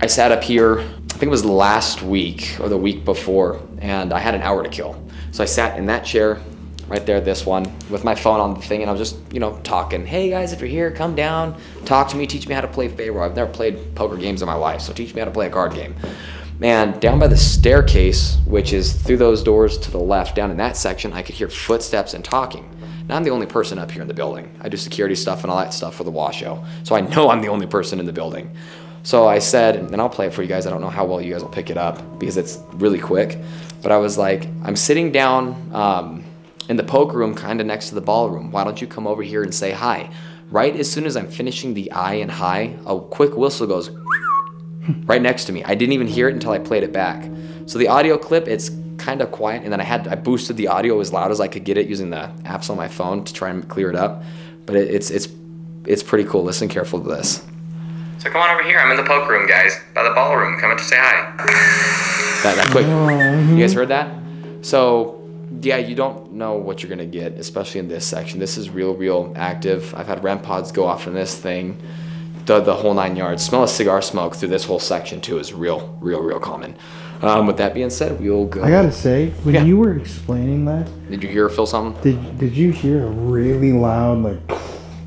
I sat up here, I think it was last week or the week before, and I had an hour to kill. So I sat in that chair, right there, this one, with my phone on the thing, and I was just, you know, talking. Hey guys, if you're here, come down, talk to me, teach me how to play Pharaoh. I've never played poker games in my life, so teach me how to play a card game. And down by the staircase, which is through those doors to the left, down in that section, I could hear footsteps and talking. Now I'm the only person up here in the building. I do security stuff and all that stuff for the Washoe, so I know I'm the only person in the building. So I said, and I'll play it for you guys. I don't know how well you guys will pick it up because it's really quick. But I was like, I'm sitting down in the poker room kind of next to the ballroom. Why don't you come over here and say hi? Right as soon as I'm finishing the I and hi, a quick whistle goes right next to me. I didn't even hear it until I played it back. So the audio clip, it's kind of quiet. And then I boosted the audio as loud as I could get it using the apps on my phone to try and clear it up. But it's it's pretty cool. Listen careful to this. So come on over here. I'm in the poke room, guys, by the ballroom. Come in to say hi. That quick. You guys heard that? So yeah, you don't know what you're gonna get, especially in this section. This is real active. I've had REM pods go off in this thing, the whole 9 yards. Smell of cigar smoke through this whole section too is real common. With that being said, we'll go. I gotta say, when you were explaining that, did you hear or feel something? Did you hear a really loud, like?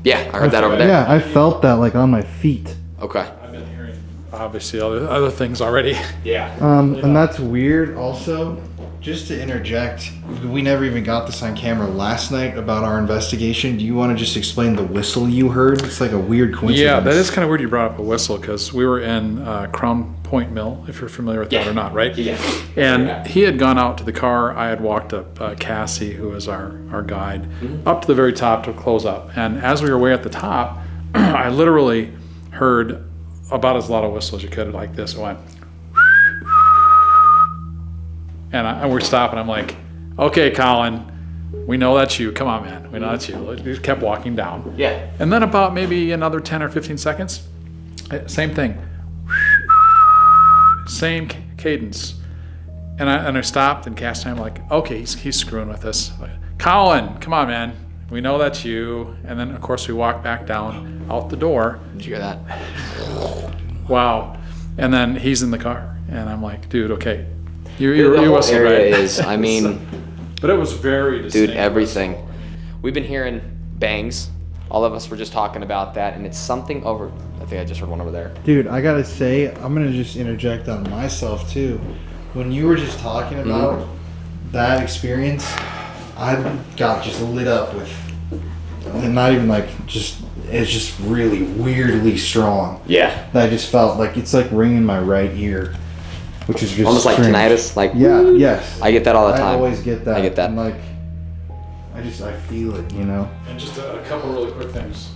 Yeah, I heard that over there. Yeah, I felt that like on my feet. Okay. I've been hearing obviously other things already. Yeah. And that's weird also. Just to interject, we never even got this on camera last night about our investigation. Do you want to just explain the whistle you heard? It's like a weird coincidence. Yeah, that is kind of weird you brought up a whistle, because we were in Crown Point Mill, if you're familiar with that or not, right? Yeah. And he had gone out to the car. I had walked up Cassie, who is our guide, up to the very top to close up. And as we were way at the top, I literally heard about as loud a whistle as you could, like this. It went... And we're stopping. I'm like, okay, Colin, we know that's you. Come on, man. We know that's you. We just kept walking down. Yeah. And then about maybe another 10 or 15 seconds, same thing. Same cadence. And I stopped and cast time. I'm like, okay, he's screwing with us. Like, Colin, come on, man. We know that's you. And then, of course, we walk back down out the door. Did you hear that? Wow. And then he's in the car. And I'm like, dude, okay. The whole area is, I mean... But it was very distinct. Dude, everything. We've been hearing bangs. All of us were just talking about that, and it's something over... I think I just heard one over there. Dude, I gotta say, I'm gonna just interject on myself, too. When you were just talking about that experience, I got just lit up with... And not even, like, just... It's just really weirdly strong. Yeah. I just felt like it's, like, ringing my right ear. Which is just almost strange. Like tinnitus, like yes. I get that all the time. I always get that. I get that. I'm like, I feel it, you know. And just a couple really quick things.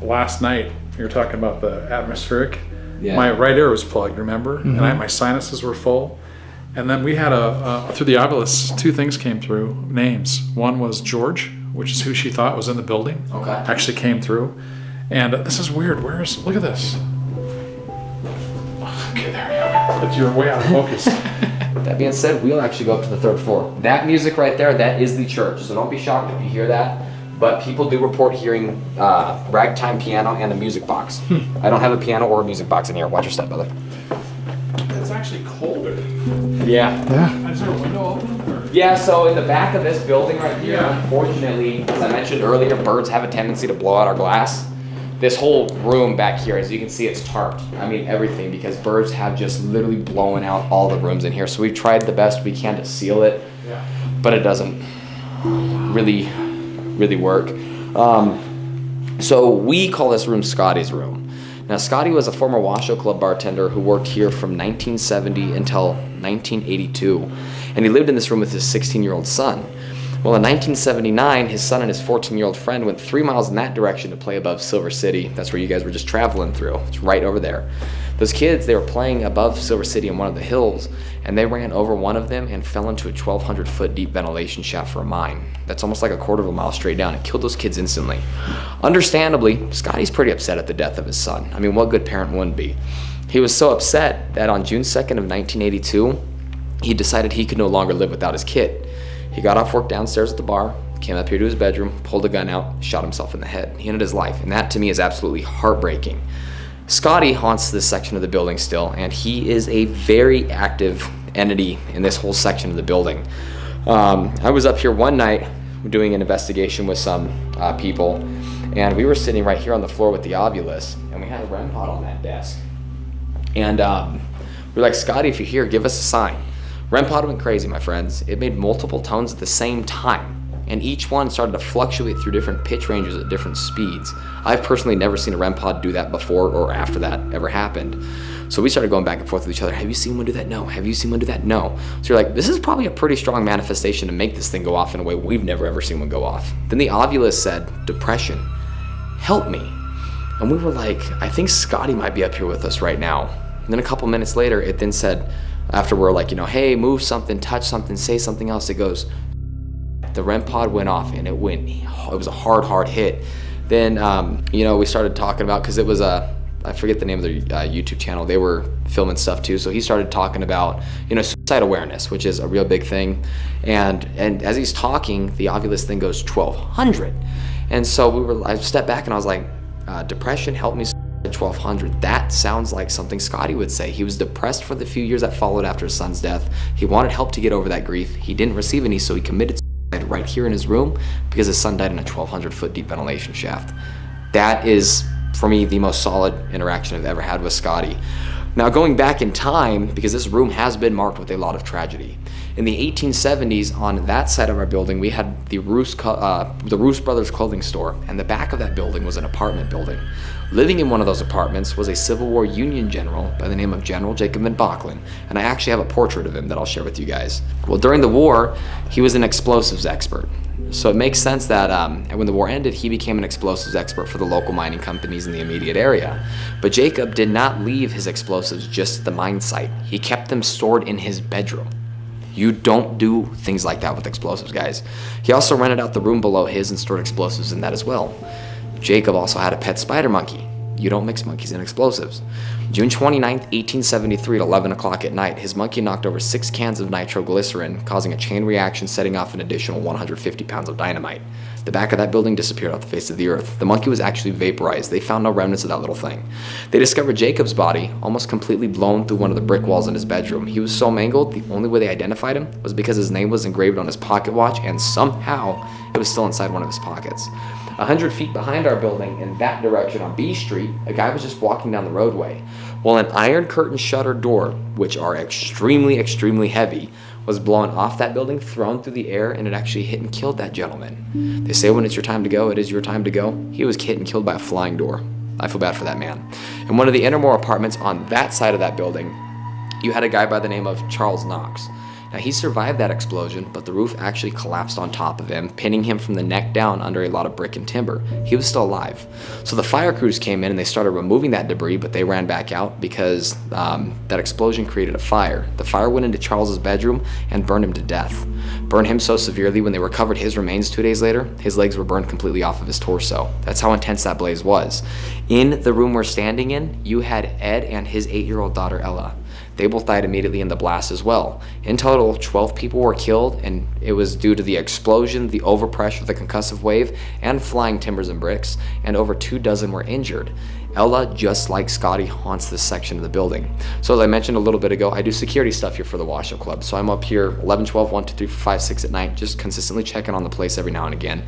Last night, you were talking about the atmospheric. Yeah. My right ear was plugged, remember? And my sinuses were full. And then we had through the Ovilus, two things came through, names. One was George, which is who she thought was in the building. Okay. Actually came through. And this is weird. Look at this. Okay, there you go. But you're way out of focus. That being said, we'll actually go up to the third floor. That music right there, that is the church. So don't be shocked if you hear that. But people do report hearing ragtime piano and a music box. I don't have a piano or a music box in here. Watch your step, brother. It's actually colder. Yeah. Is there a window open? Or? Yeah, so in the back of this building right here, unfortunately, as I mentioned earlier, birds have a tendency to blow out our glass. This whole room back here, as you can see, it's tarped. I mean, everything, because birds have just literally blown out all the rooms in here. So we've tried the best we can to seal it, but it doesn't really work. So we call this room Scotty's room. Now, Scotty was a former Washoe Club bartender who worked here from 1970 until 1982. And he lived in this room with his 16-year-old son. Well, in 1979, his son and his 14-year-old friend went 3 miles in that direction to play above Silver City. That's where you guys were just traveling through. It's right over there. Those kids, they were playing above Silver City on one of the hills, and they ran over one of them and fell into a 1,200-foot deep ventilation shaft for a mine. That's almost like a quarter of a mile straight down. It killed those kids instantly. Understandably, Scotty's pretty upset at the death of his son. I mean, what good parent wouldn't be? He was so upset that on June 2nd of 1982, he decided he could no longer live without his kid. He got off work downstairs at the bar, came up here to his bedroom, pulled a gun out, shot himself in the head. He ended his life, and that to me is absolutely heartbreaking. Scotty haunts this section of the building still, and he is a very active entity in this whole section of the building. I was up here one night doing an investigation with some people, and we were sitting right here on the floor with the Ovilus, and we had a REM pod on that desk. And we were like, Scotty, if you're here, give us a sign. REM pod went crazy, my friends. It made multiple tones at the same time, and each one started to fluctuate through different pitch ranges at different speeds. I've personally never seen a REM pod do that before or after that ever happened. So we started going back and forth with each other. Have you seen one do that? No. Have you seen one do that? No. So you're like, this is probably a pretty strong manifestation to make this thing go off in a way we've never ever seen one go off. Then the Ovilus said, depression, help me. And we were like, I think Scotty might be up here with us right now. And then a couple minutes later, it then said, after we're like, you know, hey, move something, touch something, say something else, it goes. The REM pod went off and it was a hard hit. Then, you know, we started talking about, because it was a, I forget the name of their YouTube channel. They were filming stuff too. So he started talking about, you know, suicide awareness, which is a real big thing. And as he's talking, the Ovilus thing goes 1200. And so we were, I stepped back and I was like, depression helped me 1200. That sounds like something Scotty would say. He was depressed for the few years that followed after his son's death. He wanted help to get over that grief. He didn't receive any, so he committed suicide right here in his room because his son died in a 1200-foot deep ventilation shaft. That is, for me, the most solid interaction I've ever had with Scotty. Now, going back in time, because this room has been marked with a lot of tragedy. In the 1870s, on that side of our building, we had the Roos Brothers clothing store, and the back of that building was an apartment building. Living in one of those apartments was a Civil War Union general by the name of General Jacob Van Bocklin, and I actually have a portrait of him that I'll share with you guys. Well, during the war, he was an explosives expert. So it makes sense that when the war ended, he became an explosives expert for the local mining companies in the immediate area. But Jacob did not leave his explosives just at the mine site. He kept them stored in his bedroom. You don't do things like that with explosives, guys. He also rented out the room below his and stored explosives in that as well. Jacob also had a pet spider monkey. You don't mix monkeys and explosives. June 29th, 1873 at 11 o'clock at night, his monkey knocked over 6 cans of nitroglycerin, causing a chain reaction, setting off an additional 150 pounds of dynamite. The back of that building disappeared off the face of the earth. The monkey was actually vaporized. They found no remnants of that little thing. They discovered Jacob's body, almost completely blown through one of the brick walls in his bedroom. He was so mangled, the only way they identified him was because his name was engraved on his pocket watch, and somehow it was still inside one of his pockets. 100 feet behind our building, in that direction on B Street, a guy was just walking down the roadway. Well, an iron curtain shutter door, which are extremely, extremely heavy, was blown off that building, thrown through the air, and it actually hit and killed that gentleman. They say when it's your time to go, it is your time to go. He was hit and killed by a flying door. I feel bad for that man. In one of the Entermore apartments on that side of that building, you had a guy by the name of Charles Knox. Now, he survived that explosion, but the roof actually collapsed on top of him, pinning him from the neck down under a lot of brick and timber. He was still alive. So the fire crews came in and they started removing that debris, but they ran back out because that explosion created a fire. The fire went into Charles's bedroom and burned him to death. Burned him so severely when they recovered his remains 2 days later, his legs were burned completely off of his torso. That's how intense that blaze was. In the room we're standing in, you had Ed and his 8-year-old daughter, Ella. They both died immediately in the blast as well. In total, 12 people were killed, and it was due to the explosion, the overpressure, the concussive wave, and flying timbers and bricks, and over 24 were injured. Ella, just like Scotty, haunts this section of the building. So as I mentioned a little bit ago, I do security stuff here for the Washoe Club. So I'm up here 11, 12, 1, 2, 3, 4, 5, 6 at night, just consistently checking on the place every now and again.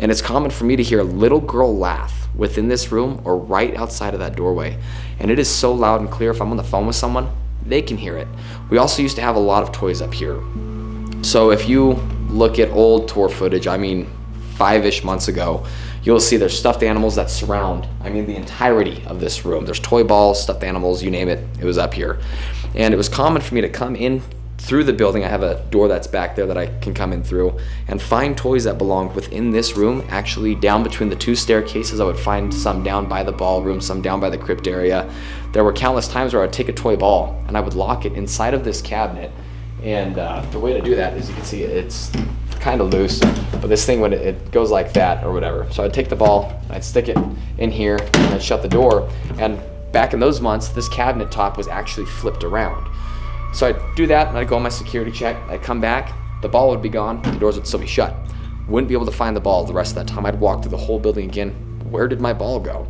And it's common for me to hear a little girl laugh within this room or right outside of that doorway. And it is so loud and clear, if I'm on the phone with someone, they can hear it. We also used to have a lot of toys up here. So if you look at old tour footage, I mean, 5-ish months ago, you'll see there's stuffed animals that surround, I mean, the entirety of this room. There's toy balls, stuffed animals, you name it, it was up here. And it was common for me to come in through the building. I have a door that's back there that I can come in through and find toys that belonged within this room. Actually, down between the 2 staircases, I would find some down by the ballroom, some down by the crypt area. There were countless times where I would take a toy ball and I would lock it inside of this cabinet. And the way to do that is, you can see it's kind of loose, but this thing, when it goes like that or whatever. So I'd take the ball, I'd stick it in here, and I'd shut the door. And back in those months, this cabinet top was actually flipped around. So I'd do that, and I'd go on my security check, I'd come back, the ball would be gone, the doors would still be shut. Wouldn't be able to find the ball the rest of that time. I'd walk through the whole building again. Where did my ball go?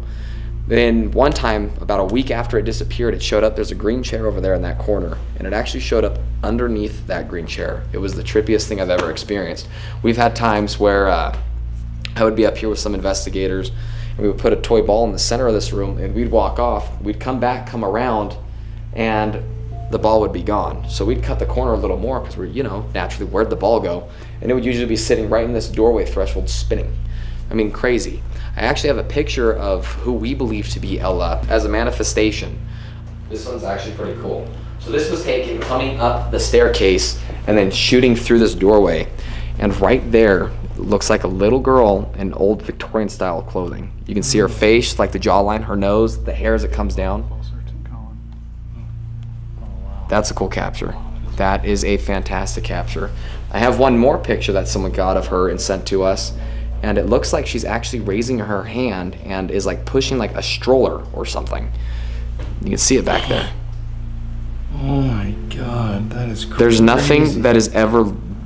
Then one time, about a week after it disappeared, it showed up. There's a green chair over there in that corner, and it actually showed up underneath that green chair. It was the trippiest thing I've ever experienced. We've had times where I would be up here with some investigators, and we would put a toy ball in the center of this room, and we'd walk off, we'd come back, come around, and the ball would be gone. So we'd cut the corner a little more because we're, you know, naturally, where'd the ball go? And it would usually be sitting right in this doorway threshold spinning. I mean, crazy. I actually have a picture of who we believe to be Ella as a manifestation. This one's actually pretty cool. So this was taken coming up the staircase and then shooting through this doorway. And right there, looks like a little girl in old Victorian style clothing. You can see her face, like the jawline, her nose, the hair as it comes down. That's a cool capture. That is a fantastic capture. I have one more picture that someone got of her and sent to us. and it looks like she's actually raising her hand and is like pushing like a stroller or something. You can see it back there. Oh my God, that is crazy. There's nothing that has ever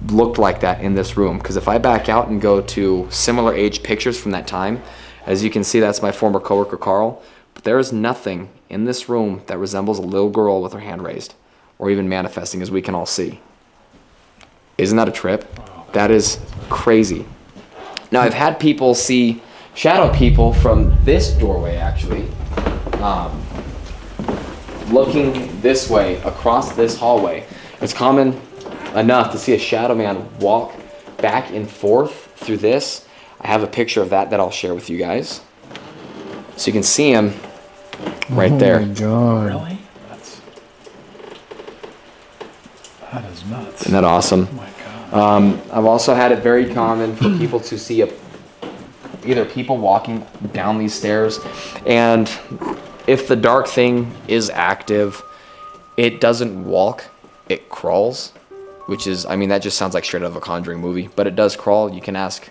looked like that in this room, because if I back out and go to similar age pictures from that time, as you can see, that's my former coworker Carl, but there is nothing in this room that resembles a little girl with her hand raised or even manifesting, as we can all see. Isn't that a trip? That is crazy. Now, I've had people see shadow people from this doorway, actually, looking this way across this hallway. It's common enough to see a shadow man walk back and forth through this. I have a picture of that that I'll share with you guys. So you can see him right there. Oh my God. Really? That is nuts. Isn't that awesome? Oh my God. I've also had it very common for people to see either people walking down these stairs, and if the dark thing is active, it doesn't walk, it crawls, which is, I mean, that just sounds like straight out of a Conjuring movie, but it does crawl. You can ask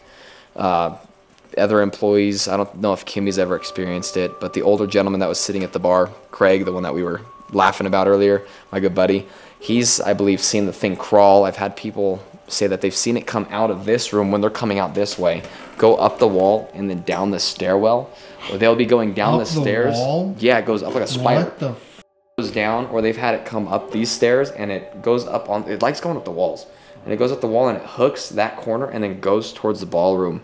other employees. I don't know if Kimmy's ever experienced it, but the older gentleman that was sitting at the bar, Craig, the one that we were laughing about earlier, my good buddy, he's, I believe, seen the thing crawl. I've had people say that they've seen it come out of this room when they're coming out this way, go up the wall and then down the stairwell, or they'll be going down the stairs. Wall? Yeah, it goes up like a spider. What the f goes down, or they've had it come up these stairs and it goes up on, it likes going up the walls, and it goes up the wall and it hooks that corner and then goes towards the ballroom.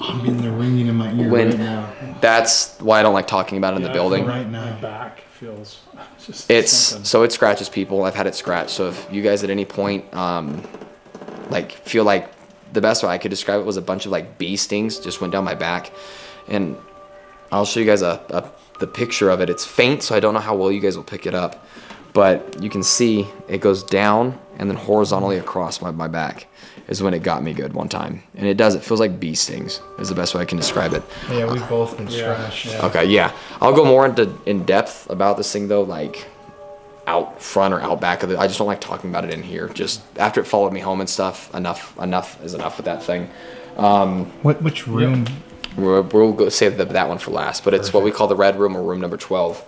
I'm getting the ringing in my ear right now. That's why I don't like talking about it in the building. Right now, my back feels just something. So it scratches people. I've had it scratch. So if you guys at any point like feel like, the best way I could describe it was a bunch of like bee stings just went down my back, and I'll show you guys the picture of it. It's faint, so I don't know how well you guys will pick it up, but you can see it goes down and then horizontally across my back is when it got me good one time. And it does, it feels like bee stings is the best way I can describe it. Yeah, we've both been scratched. Yeah. Okay, yeah. I'll go more in depth about this thing though, like out front or out back of it. I just don't like talking about it in here. Just after it followed me home and stuff, enough is enough with that thing. Which room? We'll go save that one for last, but it's perfect. What we call the red room, or room number 12.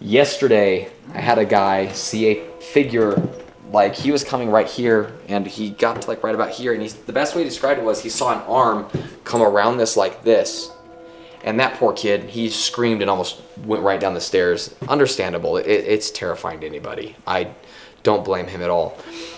Yesterday, I had a guy see a figure, like he was coming right here and he got to like right about here, and the best way to describe it was he saw an arm come around this like this, and that poor kid, he screamed and almost went right down the stairs. Understandable. It's terrifying to anybody. I don't blame him at all.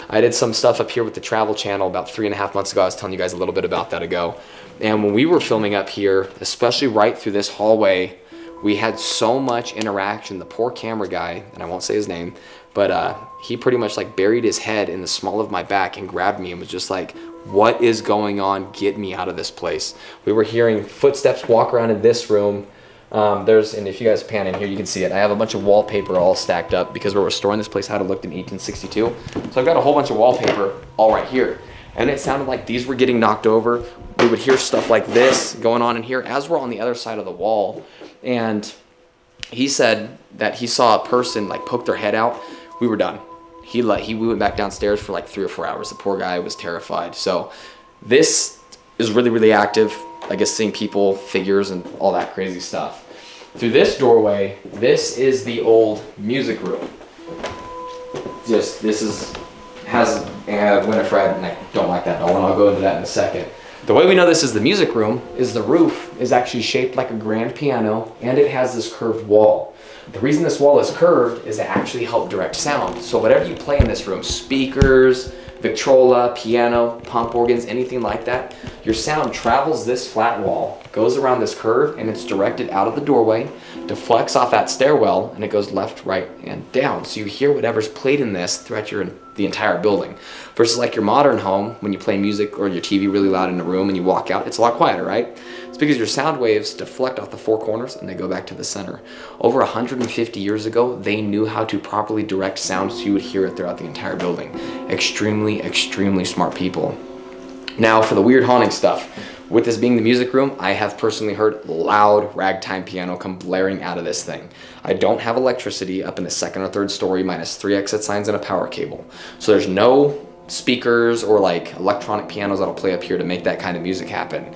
I did some stuff up here with the Travel Channel about 3.5 months ago. I was telling you guys a little bit about that ago. And when we were filming up here, especially right through this hallway, we had so much interaction. The poor camera guy, and I won't say his name, but he pretty much like buried his head in the small of my back and grabbed me and was just like, what is going on? Get me out of this place. We were hearing footsteps walk around in this room. And if you guys pan in here, you can see it. I have a bunch of wallpaper all stacked up because we're restoring this place how it looked in 1862. So I've got a whole bunch of wallpaper all right here. And it sounded like these were getting knocked over. We would hear stuff like this going on in here as we're on the other side of the wall. And he said that he saw a person like poke their head out. We were done. We went back downstairs for like 3 or 4 hours. The poor guy was terrified. So this is really, really active. I guess seeing people, figures, and all that crazy stuff. Through this doorway, this is the old music room. This has Winifred, and I don't like that doll, and I'll go into that in a second. The way we know this is the music room is the roof is actually shaped like a grand piano, and it has this curved wall. The reason this wall is curved is to actually help direct sound. So whatever you play in this room, speakers, Victrola, piano, pump organs, anything like that, your sound travels this flat wall, goes around this curve, and it's directed out of the doorway, deflects off that stairwell, and it goes left, right, and down. So you hear whatever's played in this throughout the entire building. Versus like your modern home, when you play music or your TV really loud in a room and you walk out, it's a lot quieter, right? It's because your sound waves deflect off the 4 corners and they go back to the center. Over 150 years ago, they knew how to properly direct sound so you would hear it throughout the entire building. Extremely, extremely smart people. Now for the weird haunting stuff. With this being the music room, I have personally heard loud ragtime piano come blaring out of this thing. I don't have electricity up in the 2nd or 3rd story minus 3 exit signs and a power cable. So there's no speakers or like electronic pianos that'll play up here to make that kind of music happen.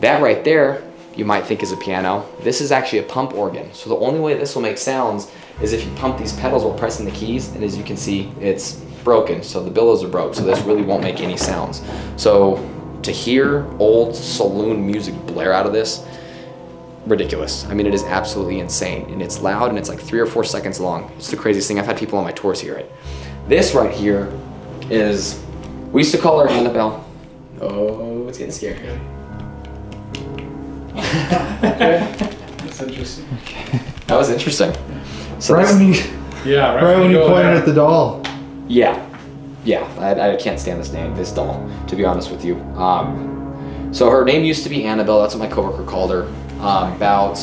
That right there, you might think is a piano. This is actually a pump organ. So the only way this will make sounds is if you pump these pedals while pressing the keys, and as you can see, it's broken. So the billows are broke, so this really won't make any sounds. So to hear old saloon music blare out of this, ridiculous. I mean, it is absolutely insane. And it's loud, and it's like 3 or 4 seconds long. It's the craziest thing. I've had people on my tours hear it. This right here is, we used to call her Annabelle. Oh, it's getting scary. Okay, that's interesting. Okay. That was interesting. So right when you, yeah, right when you pointed at the doll. Yeah, yeah. I can't stand this name, this doll, to be honest with you. So her name used to be Annabelle. That's what my coworker called her. About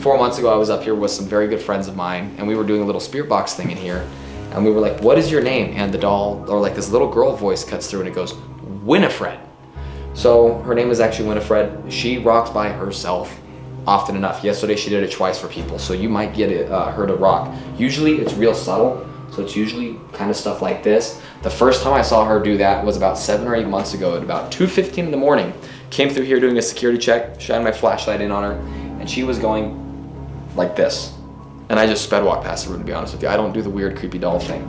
4 months ago, I was up here with some very good friends of mine, and we were doing a little spirit box thing in here, and we were like, "What is your name?" And the doll, or like this little girl voice, cuts through and it goes, "Winifred." So her name is actually Winifred. She rocks by herself often enough. Yesterday she did it twice for people, so you might get it, her to rock. Usually it's real subtle, so it's usually kind of stuff like this. The first time I saw her do that was about 7 or 8 months ago at about 2:15 in the morning. Came through here doing a security check, shined my flashlight in on her, and she was going like this. And I just sped walk past the room, to be honest with you. I don't do the weird creepy doll thing.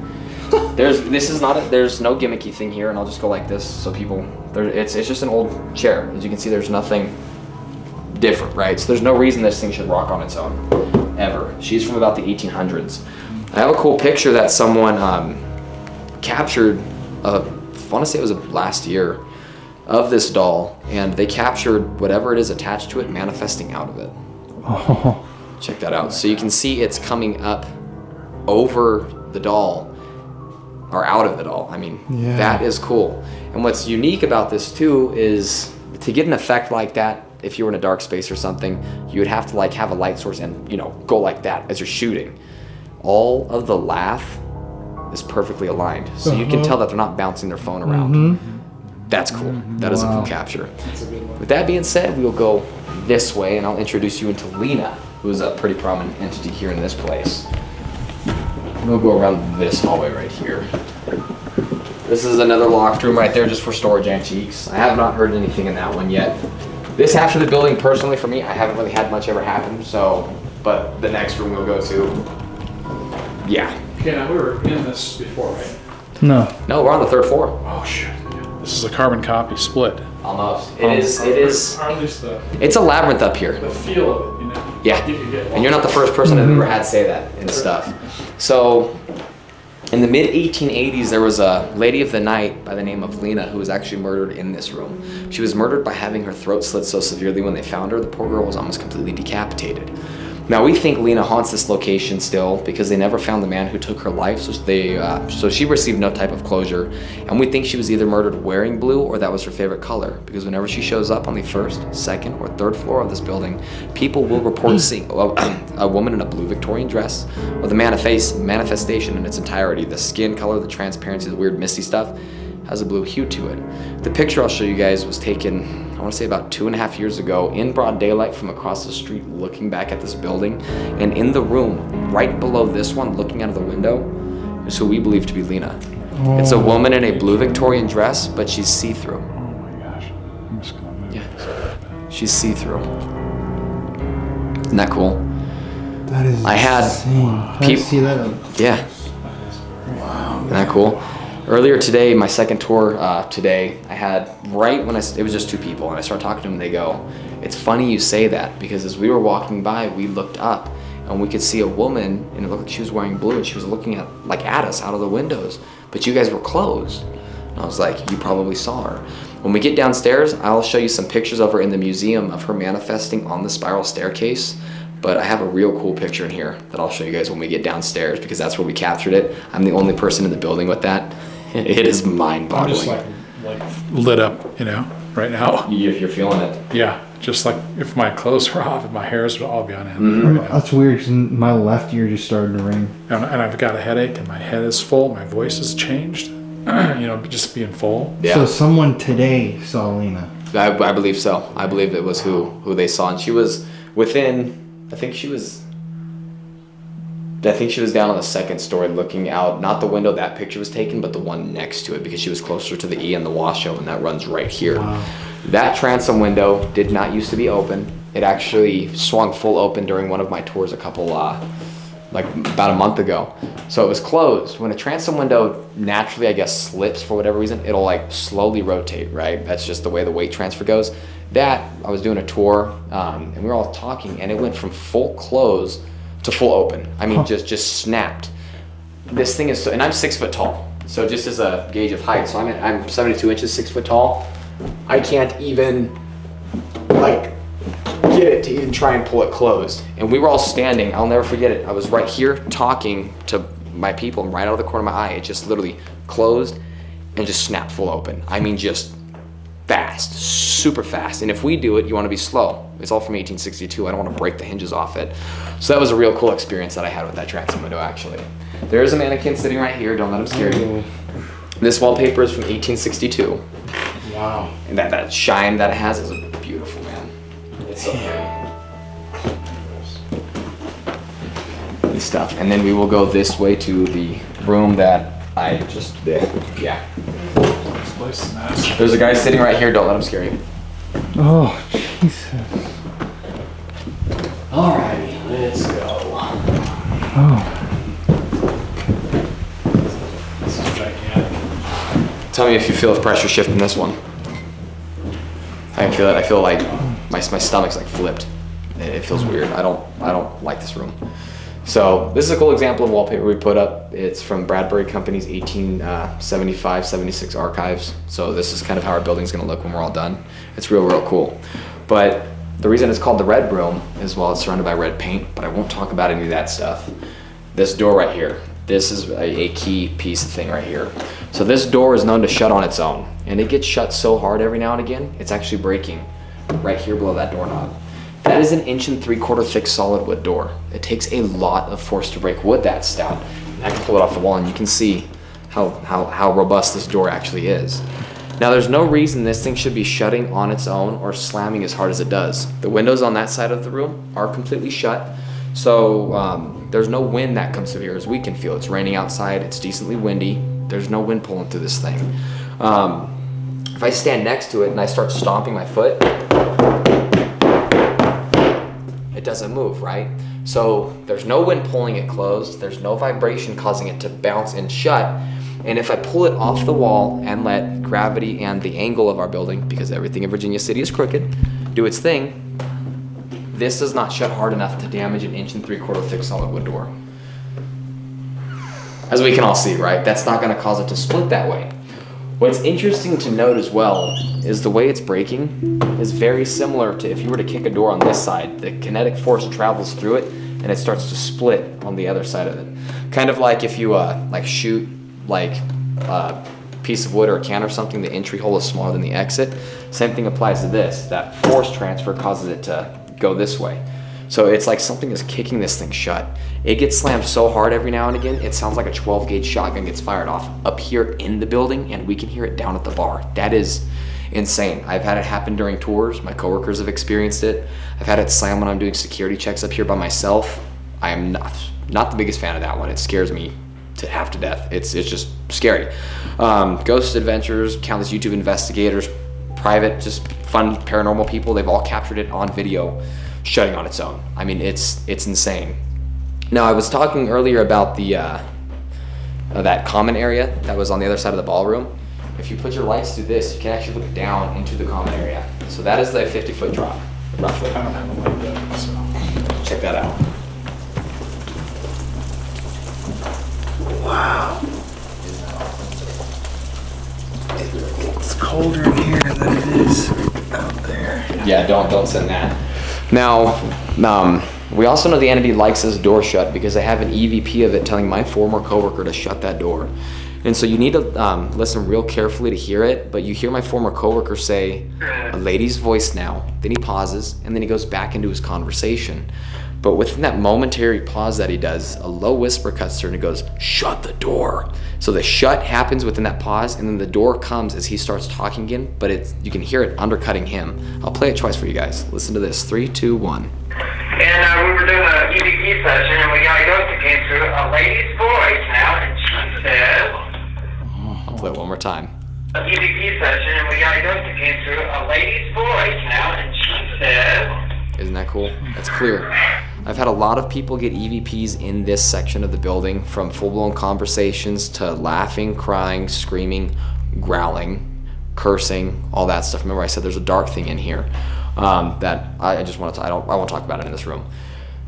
There's no gimmicky thing here, and I'll just go like this so people, it's just an old chair. As you can see, there's nothing different, right? So there's no reason this thing should rock on its own, ever. She's from about the 1800s. I have a cool picture that someone captured, I wanna say it was last year, of this doll, and they captured whatever it is attached to it manifesting out of it. Oh. Check that out. So you can see it's coming up over the doll, or out of it all. I mean, yeah. That is cool. And what's unique about this too is to get an effect like that, if you were in a dark space or something, you would have to like have a light source and, you know, go like that as you're shooting. All of the laugh is perfectly aligned. So you can tell that they're not bouncing their phone around. That's cool. That is a cool capture. That's a good one. With that being said, we'll go this way and I'll introduce you into Lena, who is a pretty prominent entity here in this place. We'll go around this hallway right here. This is another locked room right there just for storage antiques. I have not heard anything in that one yet. This half of the building, personally for me, I haven't really had much ever happen, so, but the next room we'll go to, yeah. Yeah, we were in this before, right? No. No, we're on the third floor. Oh, shit. This is a carbon copy split. Almost. It is. Or at least the, it's a labyrinth up here. The feel of it, you know? Yeah. You can get one. And you're not the first person I've ever had say that and stuff. So in the mid-1880s, there was a lady of the night by the name of Lena who was actually murdered in this room. She was murdered by having her throat slit so severely when they found her, the poor girl was almost completely decapitated. Now we think Lena haunts this location still because they never found the man who took her life, so they, so she received no type of closure. And we think she was either murdered wearing blue or that was her favorite color, because whenever she shows up on the first, second, or third floor of this building, people will report seeing a woman in a blue Victorian dress with a manifestation in its entirety. The skin color, the transparency, the weird misty stuff has a blue hue to it. The picture I'll show you guys was taken, I want to say about 2.5 years ago, in broad daylight from across the street looking back at this building, and in the room right below this one looking out of the window is who we believe to be Lena. Oh. It's a woman in a blue Victorian dress, but she's see-through. Oh my gosh, I'm just gonna move. Yeah. She's see-through. Isn't that cool? That is insane. People see that. Yeah. Wow. Isn't that cool? Earlier today, my second tour today, I had it was just two people, and I started talking to them, and they go, "It's funny you say that, because as we were walking by, we looked up, and we could see a woman, and it looked like she was wearing blue, and she was looking at us out of the windows, but you guys were closed." And I was like, "You probably saw her." When we get downstairs, I'll show you some pictures of her in the museum of her manifesting on the spiral staircase. But I have a real cool picture in here that I'll show you guys when we get downstairs, because that's where we captured it. I'm the only person in the building with that. It is mind-boggling. I'm just like lit up, you know, right now. If you're feeling it. Yeah, just like if my clothes were off and my hairs would all be on end. Right now. That's weird, because my left ear just started to ring. And I've got a headache, and my head is full. My voice has changed, you know, just being full. Yeah. So someone today saw Lena. I believe so. I believe it was who they saw, and she was within... I think she was I think she was down on the second story looking out, not the window that picture was taken, but the one next to it, because she was closer to the E and the Washoe, and that runs right here. Wow. That transom window did not used to be open. It actually swung full open during one of my tours a couple, like about a month ago. So it was closed. When a transom window naturally, I guess, slips for whatever reason, it'll like slowly rotate, right? That's just the way the weight transfer goes. That, I was doing a tour and we were all talking, and it went from full close to full open. I mean, just snapped. This thing is, so, and I'm 6 foot tall. So just as a gauge of height, so I'm 72 inches, 6 foot tall. I can't even like get it to even try and pull it closed. And we were all standing, I'll never forget it. I was right here talking to my people, and right out of the corner of my eye, it just literally closed and just snapped full open. I mean, just fast, super fast. And if we do it, you wanna be slow. It's all from 1862. I don't wanna break the hinges off it. So that was a real cool experience that I had with that transom window, actually. There is a mannequin sitting right here. Don't let him scare you. This wallpaper is from 1862. Wow. And that shine that it has is a beautiful, man. It's okay. Stuff. And then we will go this way to the room that I just did. Yeah. This place is nice. There's a guy sitting right here. Don't let him scare you. Oh, Jesus. All righty, let's go. Oh. This is gigantic. Tell me if you feel a pressure shift in this one. I can feel it. I feel like my stomach's like flipped. It feels weird. I don't like this room. So this is a cool example of wallpaper we put up. It's from Bradbury Company's 1875-76 archives. So this is kind of how our building's gonna look when we're all done. It's real cool. But the reason it's called the Red Room is, well, it's surrounded by red paint, but I won't talk about any of that stuff. This door right here, this is a key piece of thing right here. So this door is known to shut on its own, and it gets shut so hard every now and again, it's actually breaking right here below that doorknob. That is an 1 3/4 inch thick solid wood door. It takes a lot of force to break wood that stout. I can pull it off the wall and you can see how robust this door actually is. Now there's no reason this thing should be shutting on its own or slamming as hard as it does. The windows on that side of the room are completely shut. So there's no wind that comes through here, as we can feel. It's raining outside, it's decently windy. There's no wind pulling through this thing. If I stand next to it and I start stomping my foot, it doesn't move, right? So there's no wind pulling it closed, there's no vibration causing it to bounce and shut. And if I pull it off the wall and let gravity and the angle of our building, because everything in Virginia City is crooked, do its thing, this does not shut hard enough to damage an 1 3/4 inch thick solid wood door. As we can all see, right? That's not gonna cause it to split that way. What's interesting to note as well is the way it's breaking is very similar to if you were to kick a door on this side. The kinetic force travels through it and it starts to split on the other side of it. Kind of like if you like shoot like a piece of wood or a can or something, the entry hole is smaller than the exit. Same thing applies to this. That force transfer causes it to go this way. So it's like something is kicking this thing shut. It gets slammed so hard every now and again, it sounds like a 12 gauge shotgun gets fired off up here in the building, and we can hear it down at the bar. That is insane. I've had it happen during tours. My coworkers have experienced it. I've had it slam when I'm doing security checks up here by myself. I am not the biggest fan of that one. It scares me to half to death. It's just scary. Ghost Adventures, countless YouTube investigators, private, just fun paranormal people, they've all captured it on video shutting on its own. I mean, it's insane. Now, I was talking earlier about the that common area that was on the other side of the ballroom. If you put your lights through this, you can actually look down into the common area. So that is the 50-foot drop, roughly. I don't have a light though, so check that out. Wow. It's colder in here than it is out there. Yeah, don't send that. Now, we also know the entity likes this door shut because I have an EVP of it telling my former coworker to shut that door. And so you need to listen real carefully to hear it, but you hear my former coworker say, "A lady's voice now." Then he pauses, and then he goes back into his conversation. But within that momentary pause that he does, a low whisper cuts through and it goes, "Shut the door." So the shut happens within that pause, and then the door comes as he starts talking again, but you can hear it undercutting him. I'll play it twice for you guys. Listen to this, 3, 2, 1. And we were doing an EVP session, and we got a ghost that came through a lady's voice now, and she said... I'll play it one more time. An EVP session, and we got a ghost that came through a lady's voice now, and she said... Isn't that cool? That's clear. I've had a lot of people get EVPs in this section of the building, from full-blown conversations to laughing, crying, screaming, growling, cursing, all that stuff. Remember I said there's a dark thing in here that I just want to, I won't talk about it in this room.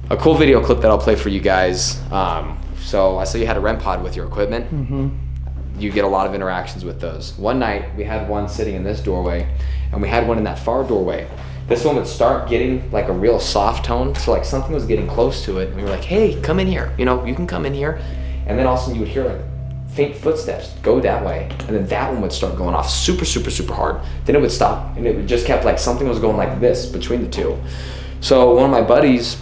A cool video clip that I'll play for you guys. So I saw you had a REM pod with your equipment. Mm-hmm. You get a lot of interactions with those. One night we had one sitting in this doorway and we had one in that far doorway. This one would start getting like a real soft tone. So like something was getting close to it and we were like, hey, come in here. You know, you can come in here. And then all of a sudden you would hear like, faint footsteps go that way, and then that one would start going off super hard. Then it would stop, and it would just kept like something was going like this between the two. So one of my buddies,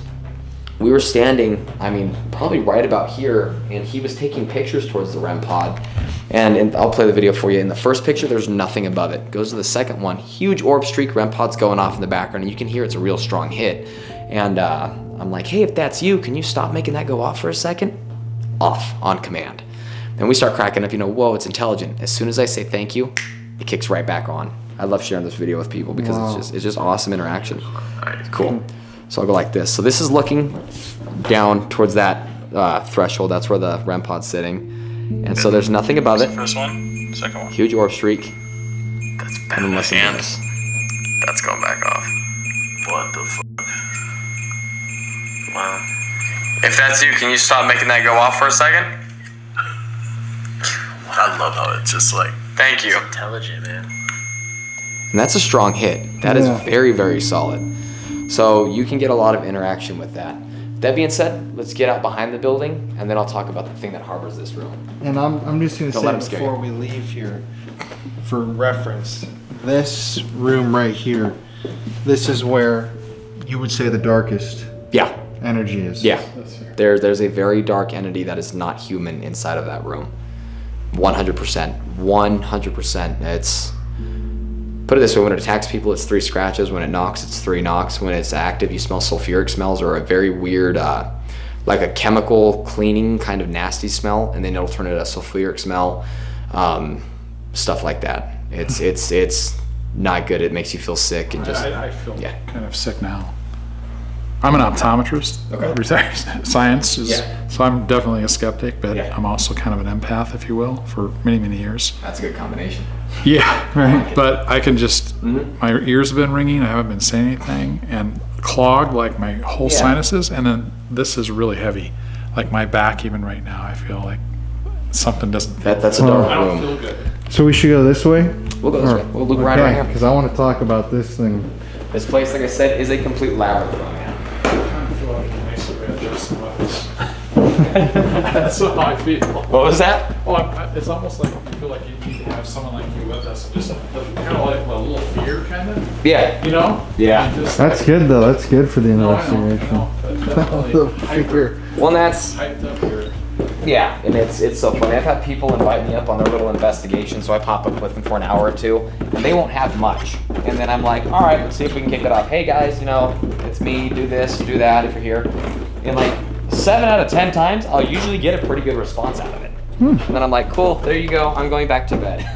we were standing, I mean, probably right about here, and he was taking pictures towards the REM pod. And I'll play the video for you. In the first picture, there's nothing above it. Goes to the second one, huge orb streak, REM pod's going off in the background, and you can hear it's a real strong hit. And I'm like, hey, if that's you, can you stop making that go off for a second? Off, on command. And we start cracking up, you know, whoa, it's intelligent. As soon as I say thank you, it kicks right back on. I love sharing this video with people because wow, it's just awesome interaction. Cool. So I'll go like this. So this is looking down towards that threshold. That's where the REM pod's sitting. And so there's nothing above it. First one, second one. Huge orb streak. That's bad. And listen to this. That's going back off. What the fuck? Wow. If that's you, can you stop making that go off for a second? I love how it's just like, thank you. It's intelligent, man. And that's a strong hit. That is very solid. So you can get a lot of interaction with that. That being said, let's get out behind the building, and then I'll talk about the thing that harbors this room. And I'm just going to say before we leave here, for reference, this room right here, this is where you would say the darkest energy is. Yeah. There's a very dark entity that is not human inside of that room. 100%. It's, put it this way, when it attacks people, it's 3 scratches. When it knocks, it's 3 knocks. When it's active, you smell sulfuric smells or a very weird, like a chemical cleaning kind of nasty smell, and then it'll turn into a sulfuric smell, stuff like that. It's not good. It makes you feel sick and just. I feel kind of sick now. I'm an optometrist, science is, so I'm definitely a skeptic, but I'm also kind of an empath, if you will, for many years. That's a good combination. Yeah, right, but I can just, my ears have been ringing, I haven't been saying anything, and clogged like my whole sinuses, and then this is really heavy. Like my back even right now, I feel like something doesn't feel That's a dark room. I don't feel good. So we should go this way? We'll go this way. We'll look right around here. Because I want to talk about this thing. This place, like I said, is a complete labyrinth. That's what I feel. What was that? Oh, it's almost like you feel like you need to have someone like you with us. Just kind of like a little fear, kind of. Yeah. You know? Yeah. Just, that's good, though. That's good for the investigation. Well, that's... hyped up here. Yeah, and it's so funny. I've had people invite me up on their little investigation, so I pop up with them for an hour or two, and they won't have much. And then I'm like, all right, let's see if we can kick it off. Hey, guys, you know, it's me. Do this, do that if you're here. And like 7 out of 10 times, I'll usually get a pretty good response out of it. And then I'm like, cool, there you go. I'm going back to bed.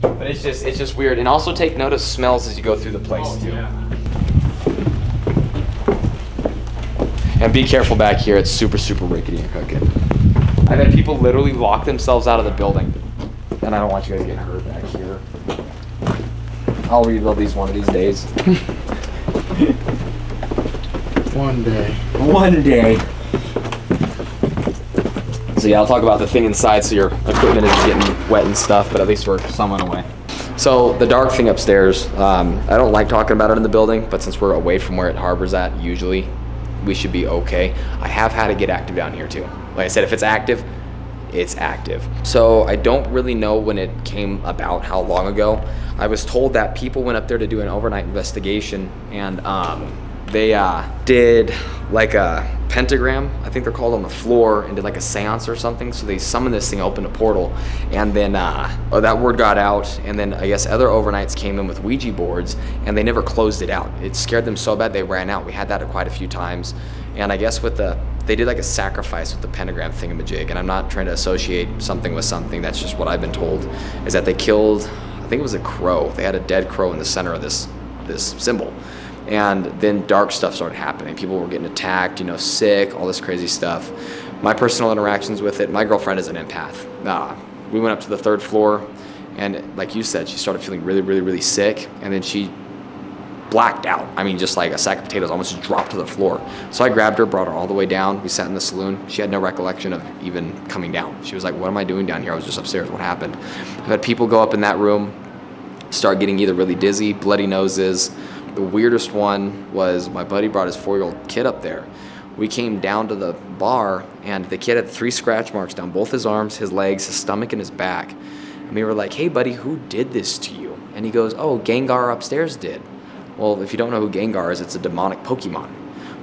But it's just weird. And also take note of smells as you go through the place too. Yeah. And be careful back here. It's super rickety and crooked. I've had people literally lock themselves out of the building. And I don't want you guys to get hurt back here. I'll rebuild these one of these days. One day. So yeah, I'll talk about the thing inside so your equipment is getting wet and stuff, but at least we're somewhat away. So the dark thing upstairs, I don't like talking about it in the building, but since we're away from where it harbors at, usually we should be okay. I have had it get active down here too. Like I said, if it's active, it's active. So I don't really know when it came about, how long ago. I was told that people went up there to do an overnight investigation and They did like a pentagram, I think they're called, on the floor, and did like a seance or something. So they summoned this thing, opened a portal, and then that word got out, and then I guess other overnights came in with Ouija boards, and they never closed it out. It scared them so bad they ran out. We had that quite a few times. And I guess with the, they did like a sacrifice with the pentagram thingamajig, and I'm not trying to associate something with something, that's just what I've been told, is that they killed, I think it was a crow. They had a dead crow in the center of this symbol. And then dark stuff started happening. People were getting attacked, you know, sick, all this crazy stuff. My personal interactions with it, my girlfriend is an empath. We went up to the third floor, and like you said, she started feeling really, really, really sick, and then she blacked out. I mean, just like a sack of potatoes, almost dropped to the floor. So I grabbed her, brought her all the way down. We sat in the saloon. She had no recollection of even coming down. She was like, what am I doing down here? I was just upstairs. What happened? I've had people go up in that room, start getting either really dizzy, bloody noses. The weirdest one was my buddy brought his 4-year-old kid up there. We came down to the bar, and the kid had 3 scratch marks down both his arms, his legs, his stomach, and his back. And we were like, hey buddy, who did this to you? And he goes, oh, Gengar upstairs did. Well, if you don't know who Gengar is, it's a demonic Pokemon.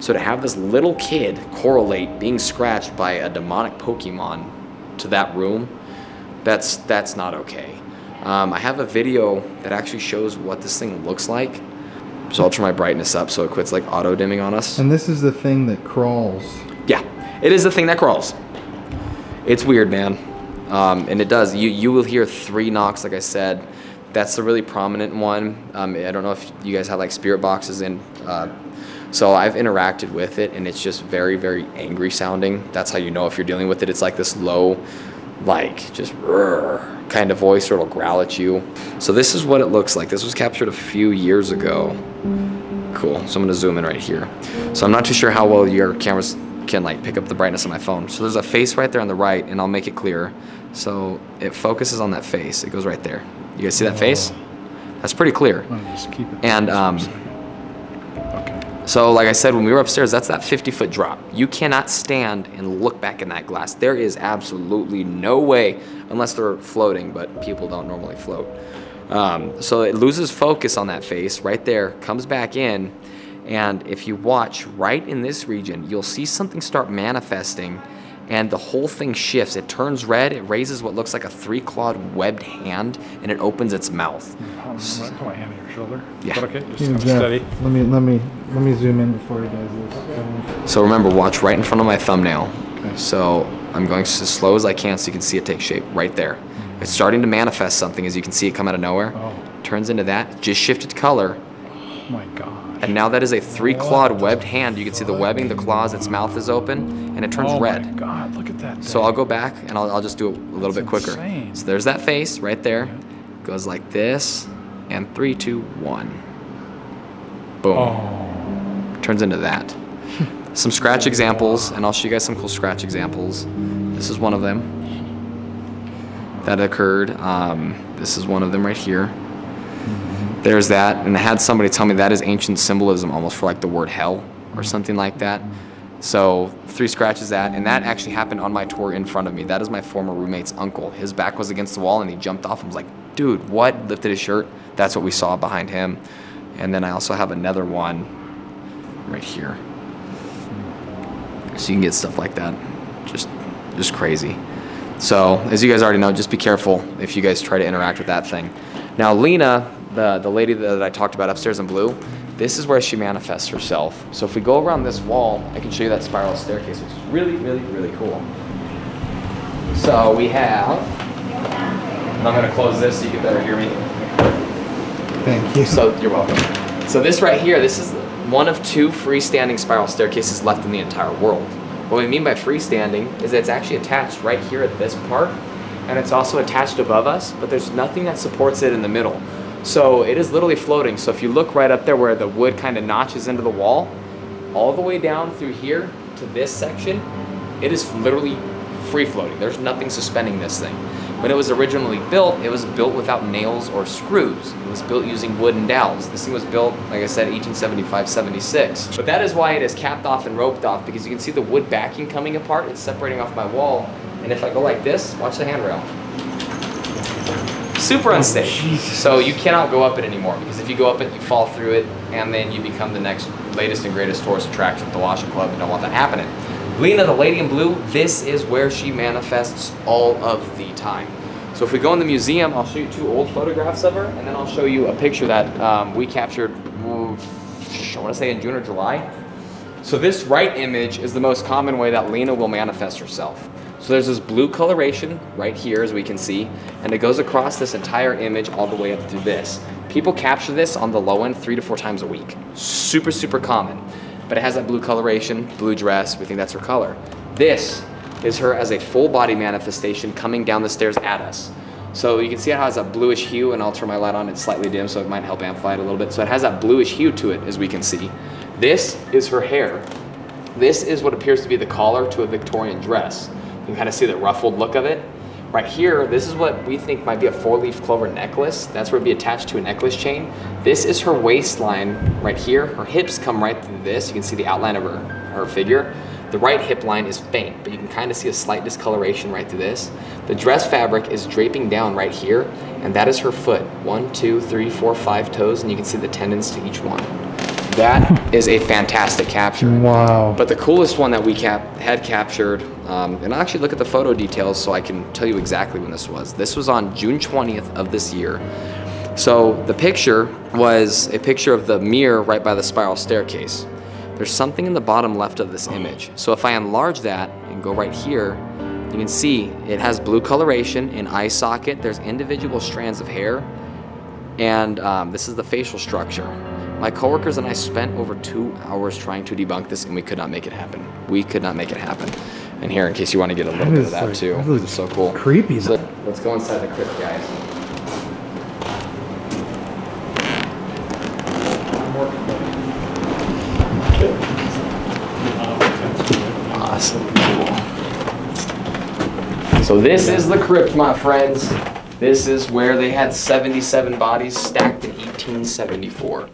So to have this little kid correlate being scratched by a demonic Pokemon to that room, that's not okay. I have a video that actually shows what this thing looks like. So I'll turn my brightness up so it quits like auto dimming on us. And this is the thing that crawls. Yeah, it is the thing that crawls. It's weird, man. And it does. You will hear 3 knocks, like I said. That's the really prominent one. I don't know if you guys have like spirit boxes in. So I've interacted with it, and it's just very, very angry sounding. That's how you know if you're dealing with it. It's like this low, like just kind of voice, or it'll growl at you. So this is what it looks like. This was captured a few years ago. Cool, so I'm gonna zoom in right here. So I'm not too sure how well your cameras can like pick up the brightness of my phone. So there's a face right there on the right, and I'll make it clearer. So it focuses on that face. It goes right there. You guys see that face? That's pretty clear. Just keep it. And so like I said, when we were upstairs, that's that 50-foot drop. You cannot stand and look back in that glass. There is absolutely no way, unless they're floating, but people don't normally float. So it loses focus on that face right there, comes back in, and if you watch right in this region, you'll see something start manifesting, and the whole thing shifts. It turns red, it raises what looks like a 3-clawed webbed hand, and it opens its mouth. Put my hand on your shoulder. Yeah. Is that okay? Just steady. Let me zoom in before he does this. So remember, watch right in front of my thumbnail. Okay. So I'm going as slow as I can so you can see it take shape right there. Mm-hmm. It's starting to manifest something, as you can see it come out of nowhere. Oh. Turns into that, just shifted color. Oh my God. And now that is a 3-clawed webbed hand. You can see the webbing, the claws, its mouth is open, and it turns red. Oh my God, look at that thing. So I'll go back, and I'll just do it a little bit quicker. Insane. So there's that face right there. Yeah. Goes like this, and 3, 2, 1. Boom. Oh. Turns into that. Some scratch examples, and I'll show you guys some cool scratch examples. This is one of them that occurred. This is one of them right here. There's that, and I had somebody tell me that is ancient symbolism almost for like the word hell or something like that. So 3 scratches that, and that actually happened on my tour in front of me. That is my former roommate's uncle. His back was against the wall, and he jumped off and was like, dude, what? Lifted his shirt. That's what we saw behind him. And then I also have another one right here. So you can get stuff like that. Just crazy. So as you guys already know, just be careful if you guys try to interact with that thing. Now Lena, the lady that I talked about upstairs in blue, this is where she manifests herself. So if we go around this wall, I can show you that spiral staircase, which is really, really, really cool. So we have, and I'm gonna close this so you can better hear me. Thank you. So you're welcome. So this right here, this is one of 2 freestanding spiral staircases left in the entire world. What we mean by freestanding is that it's actually attached right here at this part, and it's also attached above us, but there's nothing that supports it in the middle. So it is literally floating. So if you look right up there where the wood kind of notches into the wall, all the way down through here to this section, it is literally free floating. There's nothing suspending this thing. When it was originally built, it was built without nails or screws. It was built using wood and dowels. This thing was built, like I said, 1875, 76. But that is why it is capped off and roped off, because you can see the wood backing coming apart. It's separating off my wall. And if I go like this, watch the handrail. Super unsafe. So you cannot go up it anymore, because if you go up it, you fall through it, and then you become the next latest and greatest tourist attraction at the Washoe Club. You don't want that happening. Lena, the lady in blue, this is where she manifests all of the time. So if we go in the museum, I'll show you two old photographs of her, and then I'll show you a picture that we captured, I want to say in June or July. So this right image is the most common way that Lena will manifest herself. So there's this blue coloration right here, as we can see, and it goes across this entire image all the way up to this. People capture this on the low end 3 to 4 times a week. Super, super common. But it has that blue coloration, blue dress, we think that's her color. This is her as a full body manifestation coming down the stairs at us. So you can see how it has a bluish hue, and I'll turn my light on, it's slightly dim, so it might help amplify it a little bit. So it has that bluish hue to it, as we can see. This is her hair. This is what appears to be the collar to a Victorian dress. You can kind of see the ruffled look of it. Right here, this is what we think might be a 4-leaf clover necklace. That's where it'd be attached to a necklace chain. This is her waistline right here. Her hips come right through this. You can see the outline of her figure. The right hip line is faint, but you can kind of see a slight discoloration right through this. The dress fabric is draping down right here, and that is her foot. 1, 2, 3, 4, 5 toes, and you can see the tendons to each one. That is a fantastic capture. Wow. But the coolest one that we had captured, and I'll actually look at the photo details so I can tell you exactly when this was. This was on June 20th of this year. So the picture was a picture of the mirror right by the spiral staircase. There's something in the bottom left of this image. So if I enlarge that and go right here, you can see it has blue coloration, an eye socket, there's individual strands of hair, and this is the facial structure. My coworkers and I spent over 2 hours trying to debunk this, and we could not make it happen. We could not make it happen. And here, in case you want to get a little bit of that too, this is so cool. Creepy. So let's go inside the crypt, guys. Awesome. Cool. So this is the crypt, my friends. This is where they had 77 bodies stacked in 1874.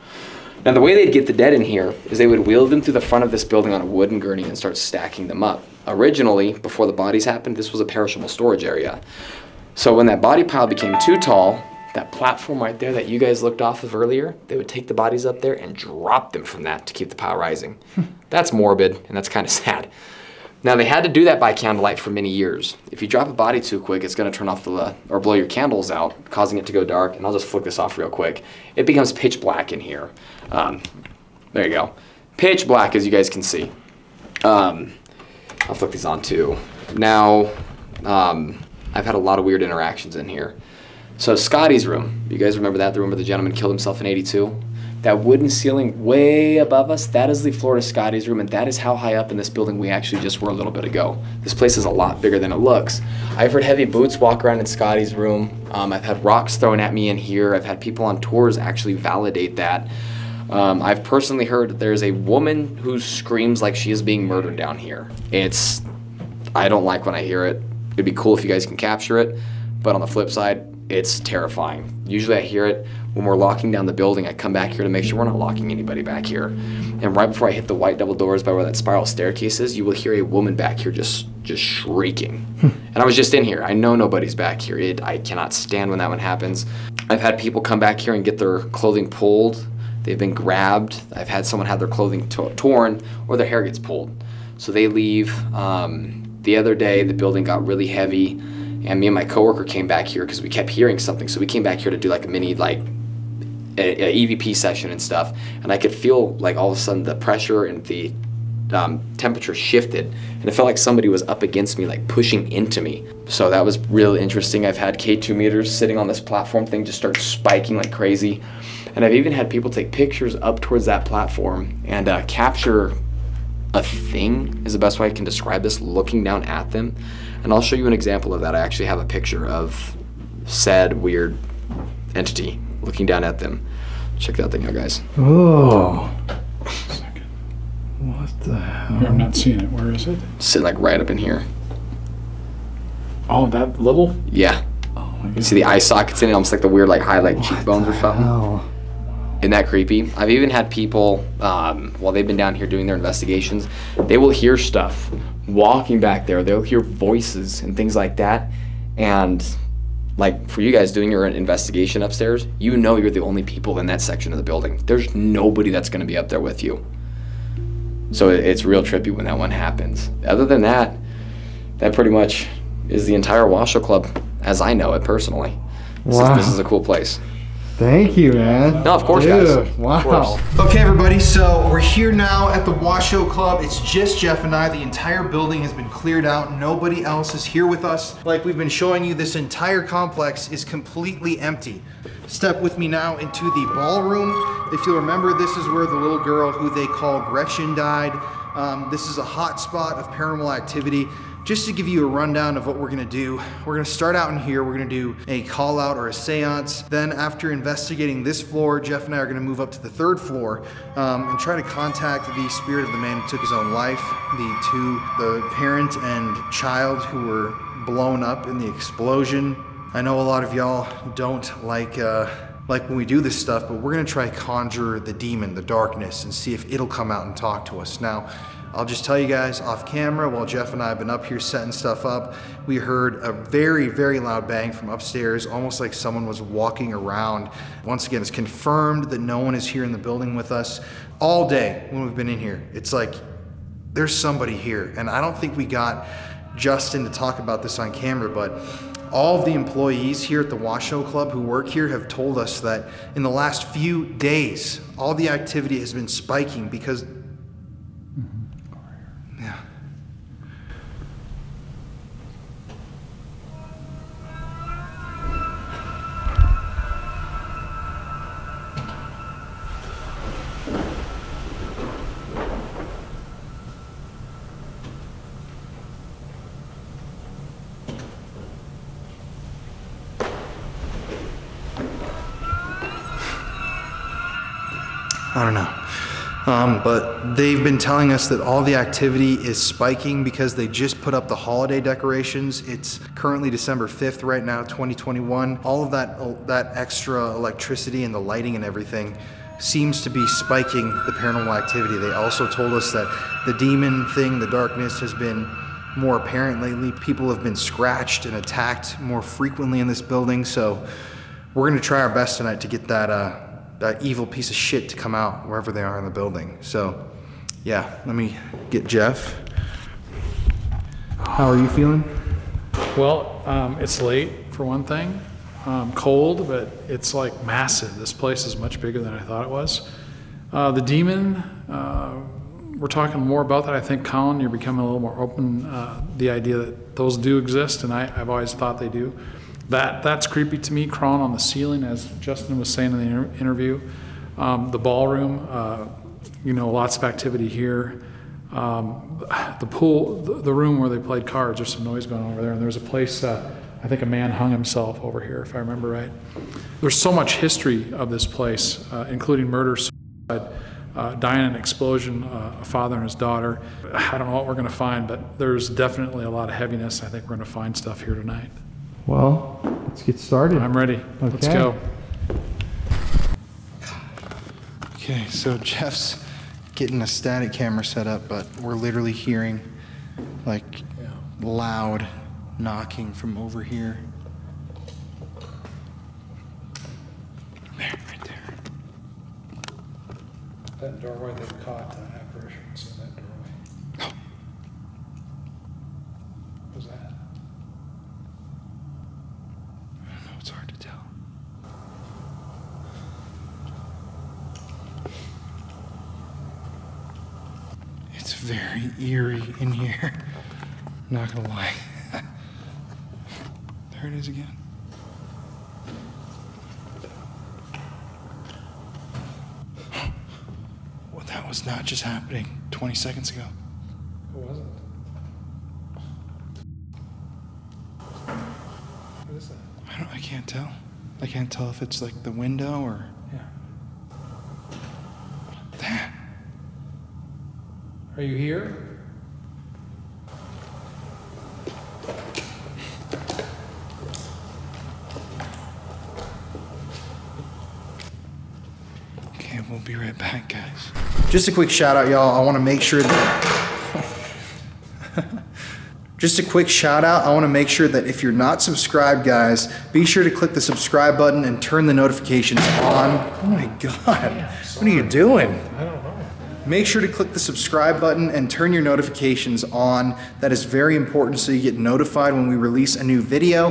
Now the way they'd get the dead in here is they would wheel them through the front of this building on a wooden gurney and start stacking them up. Originally, before the bodies happened, this was a perishable storage area. So when that body pile became too tall, that platform right there that you guys looked off of earlier, they would take the bodies up there and drop them from that to keep the pile rising. That's morbid, and that's kind of sad. Now they had to do that by candlelight for many years. If you drop a body too quick, it's gonna turn off or blow your candles out, causing it to go dark, and I'll just flick this off real quick. It becomes pitch black in here. There you go. Pitch black, as you guys can see. I'll flick these on too. Now, I've had a lot of weird interactions in here. So Scotty's room, you guys remember that? The room where the gentleman killed himself in '82? That wooden ceiling way above us, that is the floor to Scotty's room, and that is how high up in this building we actually just were a little bit ago. This place is a lot bigger than it looks. I've heard heavy boots walk around in Scotty's room. I've had rocks thrown at me in here. I've had people on tours actually validate that. I've personally heard that there's a woman who screams like she is being murdered down here. I don't like when I hear it. It'd be cool if you guys can capture it, but on the flip side, it's terrifying. Usually I hear it when we're locking down the building. I come back here to make sure we're not locking anybody back here. And right before I hit the white double doors by where that spiral staircase is, you will hear a woman back here just shrieking. And I was just in here. I know nobody's back here. I cannot stand when that one happens. I've had people come back here and get their clothing pulled. They've been grabbed. I've had someone have their clothing torn or their hair gets pulled. So they leave. The other day, the building got really heavy. And me and my coworker came back here because we kept hearing something. So we came back here to do like a mini, like a EVP session and stuff. And I could feel like all of a sudden the pressure and the temperature shifted. And it felt like somebody was up against me, like pushing into me. So that was really interesting. I've had K2 meters sitting on this platform thing just start spiking like crazy. And I've even had people take pictures up towards that platform and capture a thing, is the best way I can describe this, looking down at them. And I'll show you an example of that. I actually have a picture of said weird entity looking down at them. Check that thing out, guys. Oh. What the hell? I'm not seeing it. Where is it? Sitting like right up in here. Oh, that little? Yeah. Oh my God. You see the eye sockets in it, almost like the weird like highlight cheekbones or something. Hell? Isn't that creepy? I've even had people, while they've been down here doing their investigations, they will hear stuff walking back there. They'll hear voices and things like that. And like for you guys doing your investigation upstairs, you know you're the only people in that section of the building. There's nobody that's going to be up there with you. So it's real trippy when that one happens. Other than that, that pretty much is the entire Washoe Club as I know it personally. Wow. This is a cool place. Thank you, man. No, of course, dude, guys. Wow. Course. Okay, everybody, so we're here now at the Washoe Club. It's just Jeff and I. The entire building has been cleared out. Nobody else is here with us. Like we've been showing you, this entire complex is completely empty. Step with me now into the ballroom. If you'll remember, this is where the little girl who they call Gretchen died. This is a hot spot of paranormal activity. Just to give you a rundown of what we're gonna do, we're gonna start out in here, we're gonna do a call out or a seance. Then after investigating this floor, Jeff and I are gonna move up to the third floor and try to contact the spirit of the man who took his own life, the parent and child who were blown up in the explosion. I know a lot of y'all don't like when we do this stuff, but we're gonna try conjure the demon, the darkness, and see if it'll come out and talk to us. Now, I'll just tell you guys off camera, while Jeff and I have been up here setting stuff up, we heard a very, very loud bang from upstairs, almost like someone was walking around. Once again, it's confirmed that no one is here in the building with us. All day when we've been in here, it's like, there's somebody here. And I don't think we got Justin to talk about this on camera, but all of the employees here at the Washoe Club who work here have told us that in the last few days, all the activity has been spiking because I don't know, but they've been telling us that all the activity is spiking because they just put up the holiday decorations. It's currently December 5th right now, 2021. All of that extra electricity and the lighting and everything seems to be spiking the paranormal activity. They also told us that the demon thing, the darkness, has been more apparent lately. People have been scratched and attacked more frequently in this building, so we're gonna try our best tonight to get that evil piece of shit to come out wherever they are in the building. So, yeah, let me get Jeff. How are you feeling? Well, it's late for one thing. Cold, but it's like massive. This place is much bigger than I thought it was. The demon, we're talking more about that. I think, Colin, you're becoming a little more open, the idea that those do exist, and I've always thought they do. That's creepy to me, crawling on the ceiling, as Justin was saying in the interview. The ballroom, you know, lots of activity here. The pool, the room where they played cards, there's some noise going on over there. And there's a place, I think a man hung himself over here, if I remember right. There's so much history of this place, including murder, suicide, dying in an explosion, a father and his daughter. I don't know what we're gonna find, but there's definitely a lot of heaviness. I think we're gonna find stuff here tonight. Well, let's get started. I'm ready. Okay. Let's go. Okay, so Jeff's getting a static camera set up, but we're literally hearing like loud knocking from over here. There, right there. That doorway, they've caught apparitions in that doorway. Oh. What was that? It's hard to tell. It's very eerie in here. I'm not gonna lie. There it is again. Well, that was not just happening 20 seconds ago. It wasn't. What is that? I can't tell. I can't tell if it's like the window or... Yeah. That. Are you here? Okay, we'll be right back, guys. Just a quick shout out, y'all. I want to make sure that... Just a quick shout out, I want to make sure that if you're not subscribed, guys, be sure to click the subscribe button and turn the notifications on. Oh my God, what are you doing? I don't know. Make sure to click the subscribe button and turn your notifications on. That is very important so you get notified when we release a new video.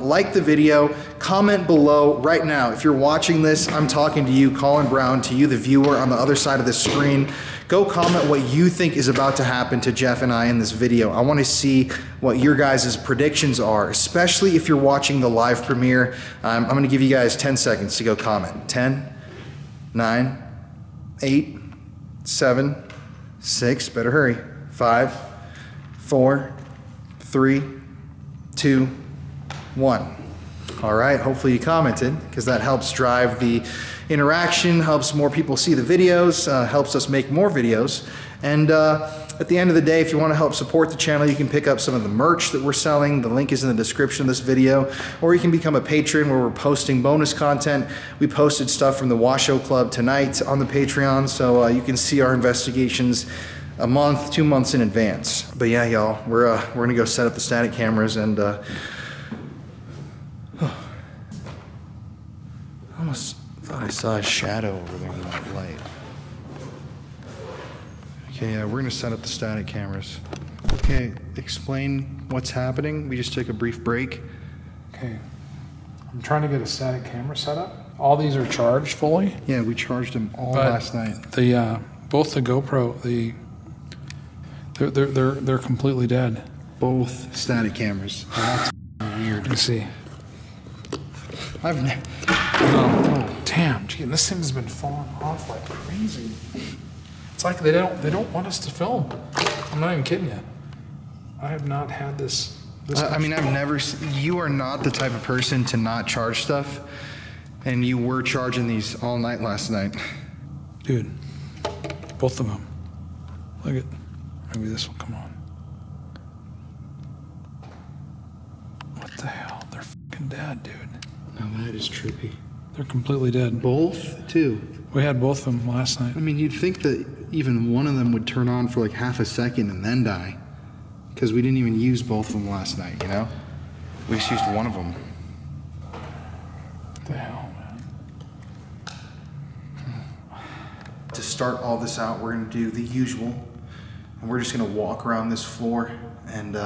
Like the video, comment below right now. If you're watching this, I'm talking to you, Colin Brown, to you, the viewer on the other side of the screen. Go comment what you think is about to happen to Jeff and I in this video. I want to see what your guys' predictions are, especially if you're watching the live premiere. I'm going to give you guys 10 seconds to go comment. 10, 9, 8, 7, 6, better hurry, 5, 4, 3, 2, 1. All right, hopefully you commented, because that helps drive the interaction, helps more people see the videos, helps us make more videos. And at the end of the day, if you want to help support the channel, you can pick up some of the merch that we're selling. The link is in the description of this video. Or you can become a patron, where we're posting bonus content. We posted stuff from the Washoe Club tonight on the Patreon, so you can see our investigations a month, 2 months in advance. But yeah, y'all, we're gonna go set up the static cameras and I saw a shadow over there in that light. Okay, yeah, we're gonna set up the static cameras. Okay, explain what's happening. We just took a brief break. Okay, I'm trying to get a static camera set up. All these are charged fully. Yeah, we charged them all last night. The both the GoPro, they're completely dead. Both static cameras. Oh, that's weird. Let's see. I've never. Oh, damn, gee, this thing's been falling off like crazy. It's like they don't want us to film. I'm not even kidding you. I have not had this. I mean, I've never. You are not the type of person to not charge stuff, and you were charging these all night last night. Dude, both of them. Look at. Maybe this will come on. What the hell? They're fucking dead, dude. Now that is trippy. They're completely dead. Both, too. We had both of them last night. I mean, you'd think that even one of them would turn on for like half a second and then die, because we didn't even use both of them last night, you know? We just used one of them. What the hell, man? To start all this out, we're gonna do the usual, and we're just gonna walk around this floor and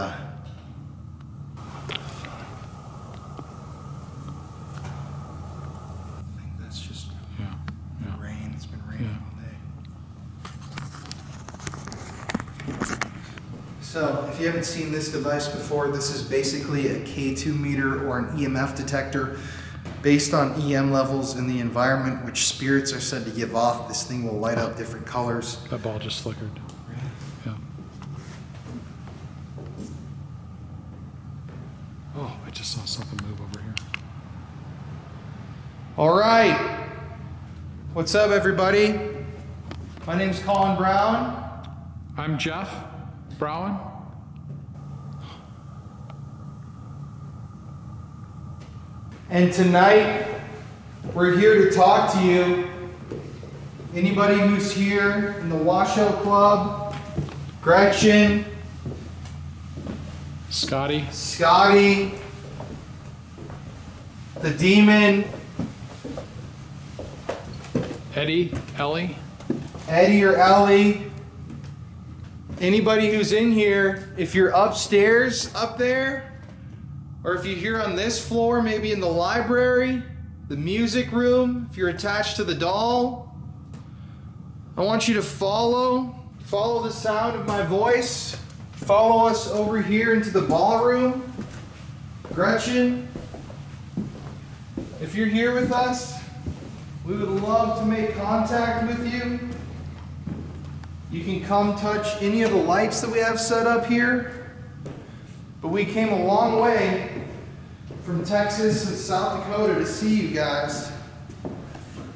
so, if you haven't seen this device before, this is basically a K2 meter or an EMF detector. Based on EM levels in the environment, which spirits are said to give off, this thing will light up different colors. That ball just flickered. Really? Yeah. Oh, I just saw something move over here. All right. What's up, everybody? My name's Colin Brown. I'm Jeff Brown. And tonight, we're here to talk to you. Anybody who's here in the Washoe Club, Gretchen, Scotty, the demon, Eddie or Ellie. Anybody who's in here, if you're upstairs, up there, or if you're here on this floor, maybe in the library, the music room, if you're attached to the doll, I want you to follow the sound of my voice. Follow us over here into the ballroom. Gretchen, if you're here with us, we would love to make contact with you. You can come touch any of the lights that we have set up here. But we came a long way from Texas and South Dakota to see you guys.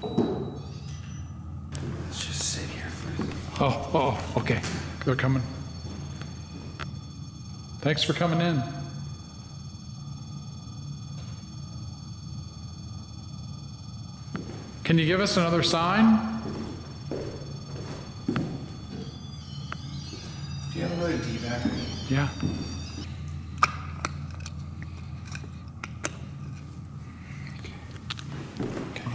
Let's just sit here for a minute. Oh, okay. They're coming. Thanks for coming in. Can you give us another sign? You have another D back. Yeah. Okay.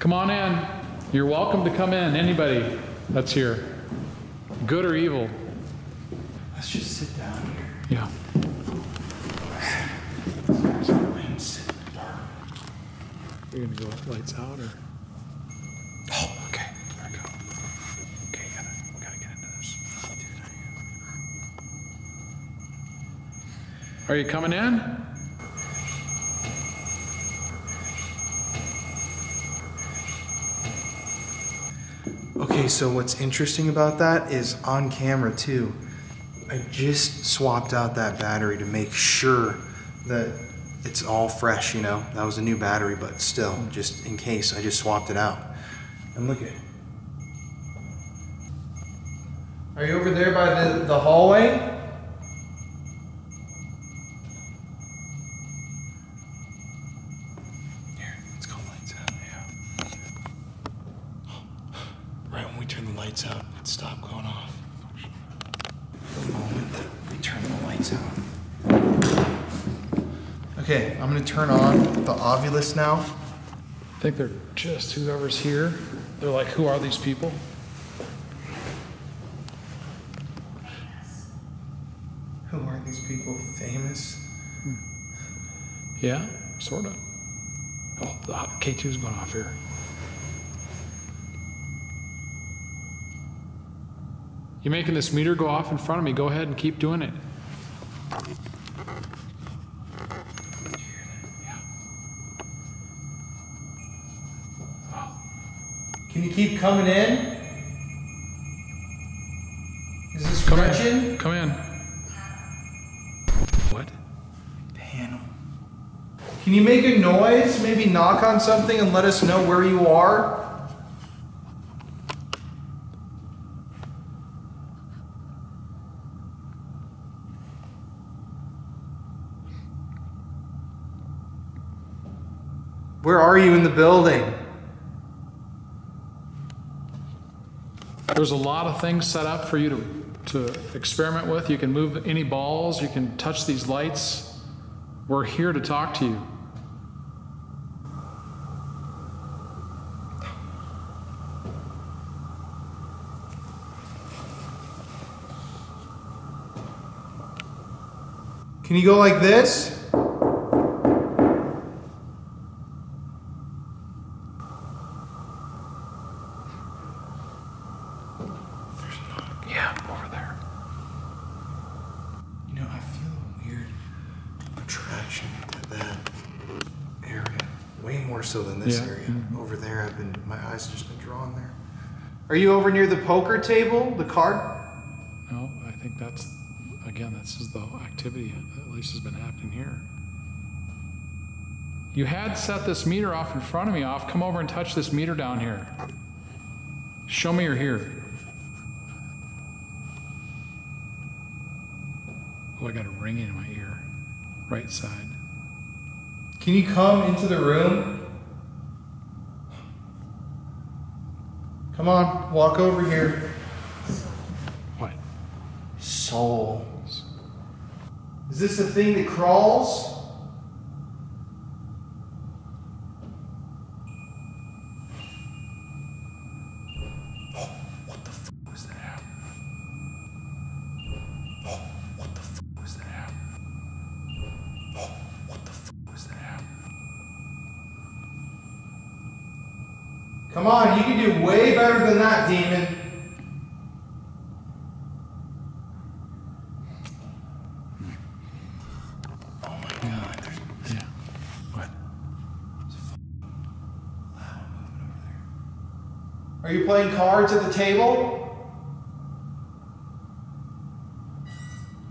Come on in. You're welcome to come in, anybody that's here. Good or evil. Let's just sit down here. Yeah. You're gonna go with lights out or? Oh, okay. There we go. Okay, we gotta get into this. Are you coming in? Okay, so what's interesting about that is on camera too. I just swapped out that battery to make sure that it's all fresh, you know? That was a new battery, but still, just in case, I just swapped it out. And look at it. Are you over there by the hallway? Here, let's call lights out. Yeah. Right when we turn the lights out, it stopped going off. The moment that we turn the lights out. Okay, I'm gonna turn on the Ovilus now. I think they're just whoever's here. They're like, who are these people? Famous. Who are these people? Famous? Yeah, sort of. Oh, the K2 is going off here. You're making this meter go off in front of me. Go ahead and keep doing it. Can you keep coming in? Is this Gretchen? Come in. What? Panel. Can you make a noise? Maybe knock on something and let us know where you are? Where are you in the building? There's a lot of things set up for you to experiment with. You can move any balls. You can touch these lights. We're here to talk to you. Can you go like this? Are you over near the poker table, the card? No, I think that's, again, this is the activity that at least has been happening here. You had set this meter off in front of me off. Come over and touch this meter down here. Show me you're here. Oh, I got a ringing in my ear, right side. Can you come into the room? Come on, walk over here. What? Souls. Is this the thing that crawls? Oh, what the f was that? Oh, what the f was that? Oh, what the f was that? Come on, you can do way better than that, demon. Oh my God. Yeah. What? There's a loud movement over there. Are you playing cards at the table?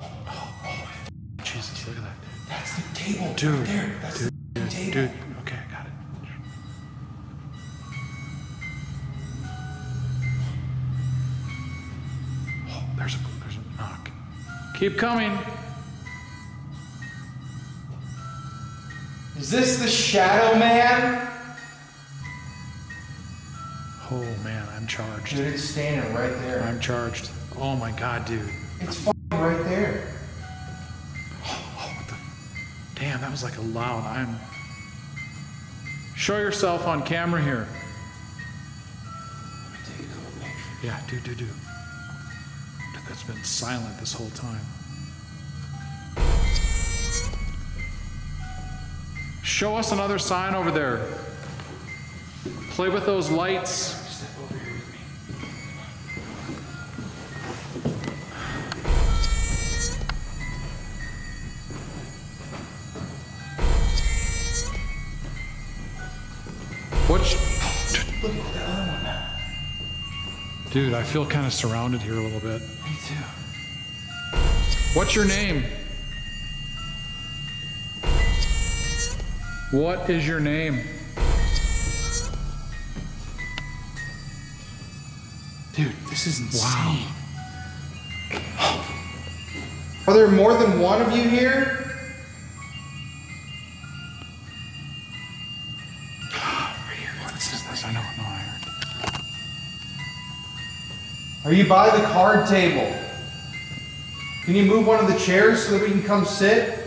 Oh my Jesus, look at that. That's the table. Dude. Right there. That's the table. Dude. Keep coming. Is this the shadow man? Oh man, I'm charged. Dude, it's standing right there. I'm charged. Oh my God, dude. It's f***ing right there. Oh, what the? Damn, that was like a loud. Show yourself on camera here. Yeah, do. That's been silent this whole time. Show us another sign over there. Play with those lights. Step over here with me. Look at the other one. Dude, I feel kind of surrounded here a little bit. Me too. What's your name? What is your name? Dude, this is insane. Wow. Are there more than one of you here? Right here. What is this? I know, no, I heard. Are you by the card table? Can you move one of the chairs so that we can come sit?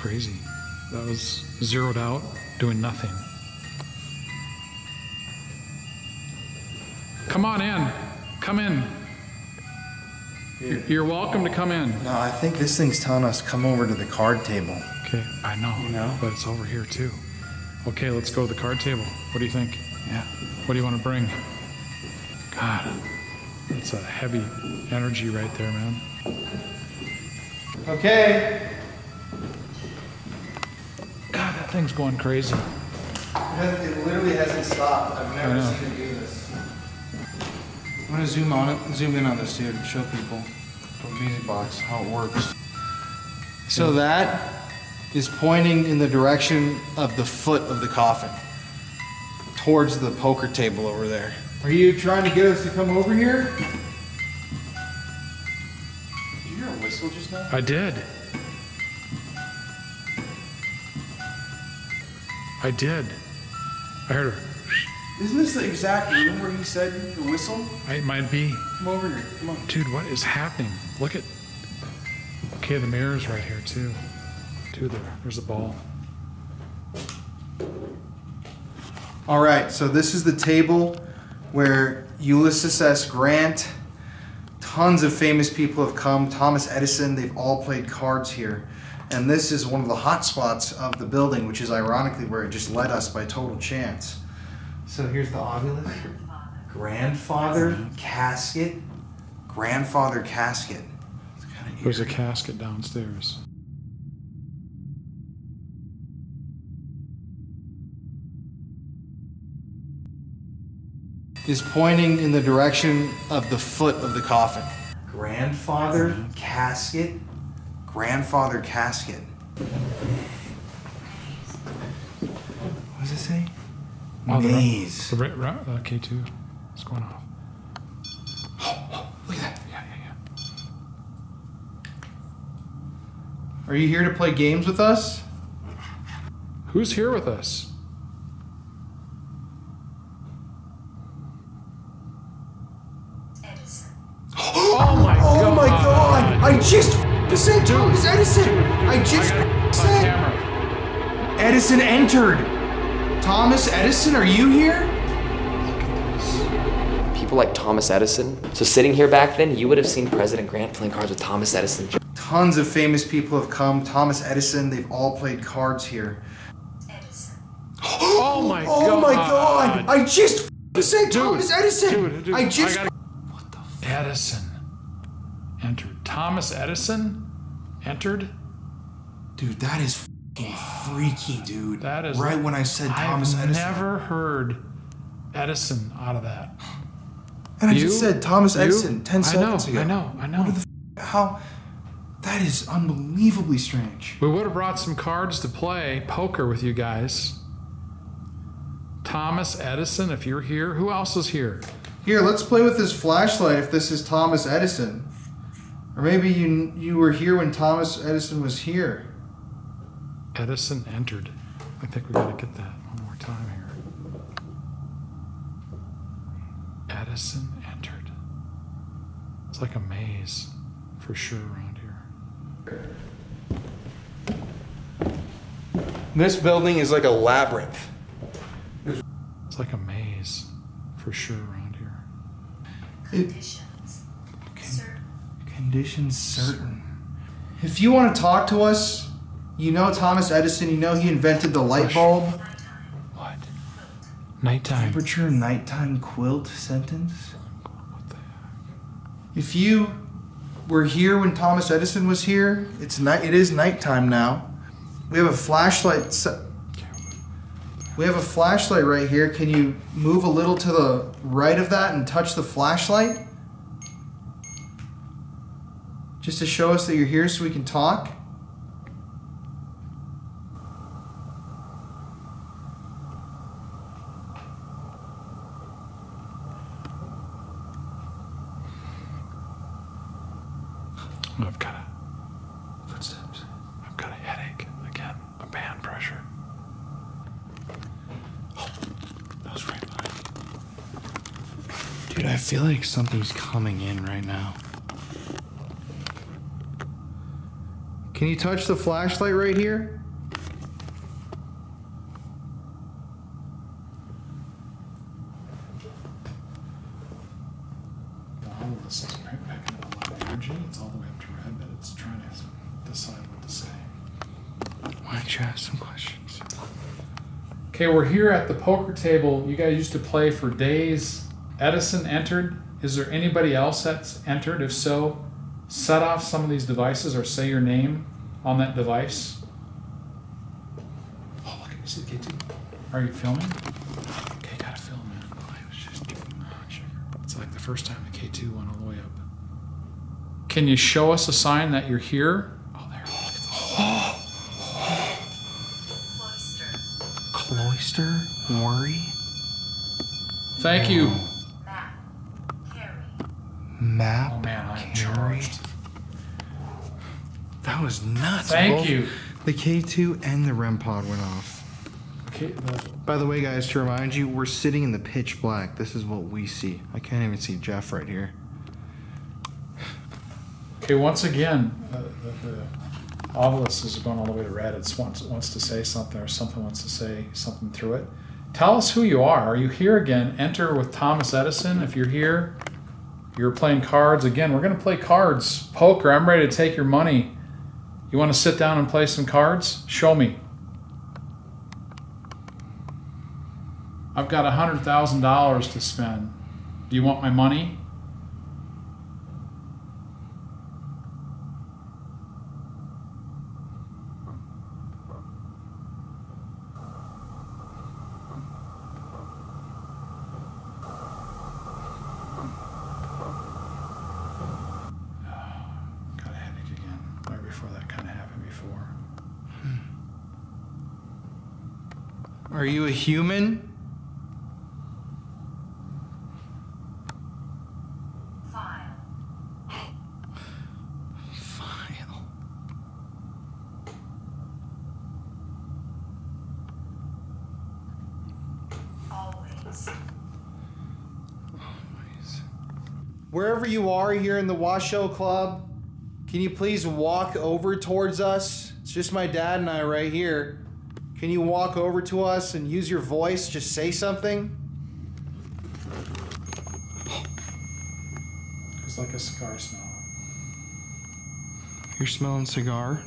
Crazy. That was zeroed out, doing nothing. Come on in. Come in. Dude. You're welcome to come in. No, I think this thing's telling us come over to the card table. Okay, I know. You know? But it's over here too. Okay, let's go to the card table. What do you think? Yeah. What do you want to bring? God, that's a heavy energy right there, man. Okay. Thing's going crazy. It literally hasn't stopped. I've never seen it do this. I'm gonna zoom in on this dude and show people from BusyBox how it works. So that is pointing in the direction of the foot of the coffin, towards the poker table over there. Are you trying to get us to come over here? Did you hear a whistle just now? I did. I did. I heard her. Isn't this the exact room where he said the whistle? It might be. Come over here. Come on. Dude, what is happening? Look at... Okay, the mirror's right here, too. There's a ball. All right, so this is the table where Ulysses S. Grant, tons of famous people have come. Thomas Edison, they've all played cards here. And this is one of the hot spots of the building, which is ironically where it just led us by total chance. So here's the Ovilus. Grandfather casket. Grandfather casket. There's a casket downstairs. Is pointing in the direction of the foot of the coffin. Grandfather casket. Grandfather casket. What does it say? Oh, maze. The K2 is going off. Oh, look at that. Yeah. Are you here to play games with us? Who's here with us? Edison. Oh my god! I just... Edison, Thomas Edison! I just said... Edison entered! Thomas Edison, are you here? Look at this. People like Thomas Edison. So sitting here back then, you would have seen President Grant playing cards with Thomas Edison. Tons of famous people have come. Thomas Edison, they've all played cards here. Edison. Oh my god! I just said Thomas Edison! Dude, I just... What the fuck? Edison entered. Thomas Edison? Entered? Dude, that is f***ing freaky, dude. That is right when I said Thomas Edison. I've never heard Edison out of that. And I just said Thomas Edison 10 seconds ago. I know. What the f***? How? That is unbelievably strange. We would have brought some cards to play poker with you guys. Thomas Edison, if you're here. Who else is here? Here, let's play with this flashlight if this is Thomas Edison. Or maybe you were here when Thomas Edison was here. Edison entered. I think we gotta get that one more time here. Edison entered. It's like a maze for sure around here. This building is like a labyrinth. There's It's like a maze for sure around here. Conditions. Conditions certain. If you want to talk to us, you know Thomas Edison, you know he invented the light bulb. What? Nighttime. Temperature, nighttime, quilt, sentence. What the heck? If you were here when Thomas Edison was here, it's night. It is nighttime now. We have a flashlight. We have a flashlight right here. Can you move a little to the right of that and touch the flashlight? Just to show us that you're here so we can talk. I've got a footsteps. I've got a headache again. A band pressure. Oh, that was right behind. Dude, I feel like something's coming in right now. Can you touch the flashlight right here? All of this is right back into a lot of energy. It's all the way up to red, but it's trying to decide what to say. Why don't you ask some questions? Okay, we're here at the poker table. You guys used to play for days. Edison entered. Is there anybody else that's entered? If so, set off some of these devices or say your name on that device. Oh, look at me, see the K2. Are you filming? Okay, gotta film, man. I was just giving my sugar. It's like the first time the K2 went all the way up. Can you show us a sign that you're here? Oh, there. Oh. Cloister. Cloister? Worry? Thank you. Map. Oh man, I'm charged. That was nuts. Thank you. The K2 and the REM pod went off. Okay. By the way, guys, to remind you, we're sitting in the pitch black. This is what we see. I can't even see Jeff right here. Okay, once again, the Ovilus is going all the way to red. It wants to say something, or something wants to say something through it. Tell us who you are. Are you here again? Enter with Thomas Edison if you're here. You're playing cards. Again, we're going to play cards. Poker, I'm ready to take your money. You want to sit down and play some cards? Show me. I've got $100,000 to spend. Do you want my money? Are you a human? 5. Always. Wherever you are here in the Washoe Club, can you please walk over towards us? It's just my dad and I right here. Can you walk over to us and use your voice? Just say something. It's like a cigar smell. You're smelling cigar?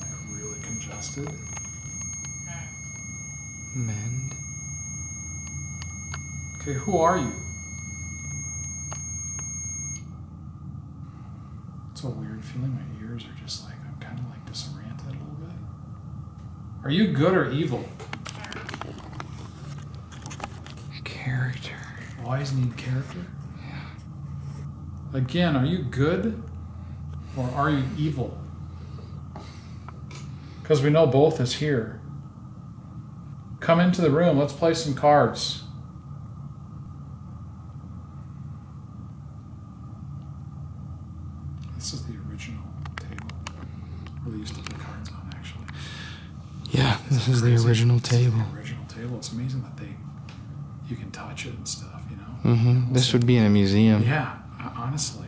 Like really congested. Mend. Okay, who are you? It's a weird feeling. My ears are just like, I'm kind of like disoriented a little bit. Are you good or evil? Character. Always need character? Yeah. Again, are you good or are you evil? Because we know both is here. Come into the room. Let's play some cards. This is the original table. We used to put cards on, actually. Yeah, this is the original table. It's amazing that you can touch it and stuff, you know? Mm-hmm. This would be in a museum. Yeah, honestly.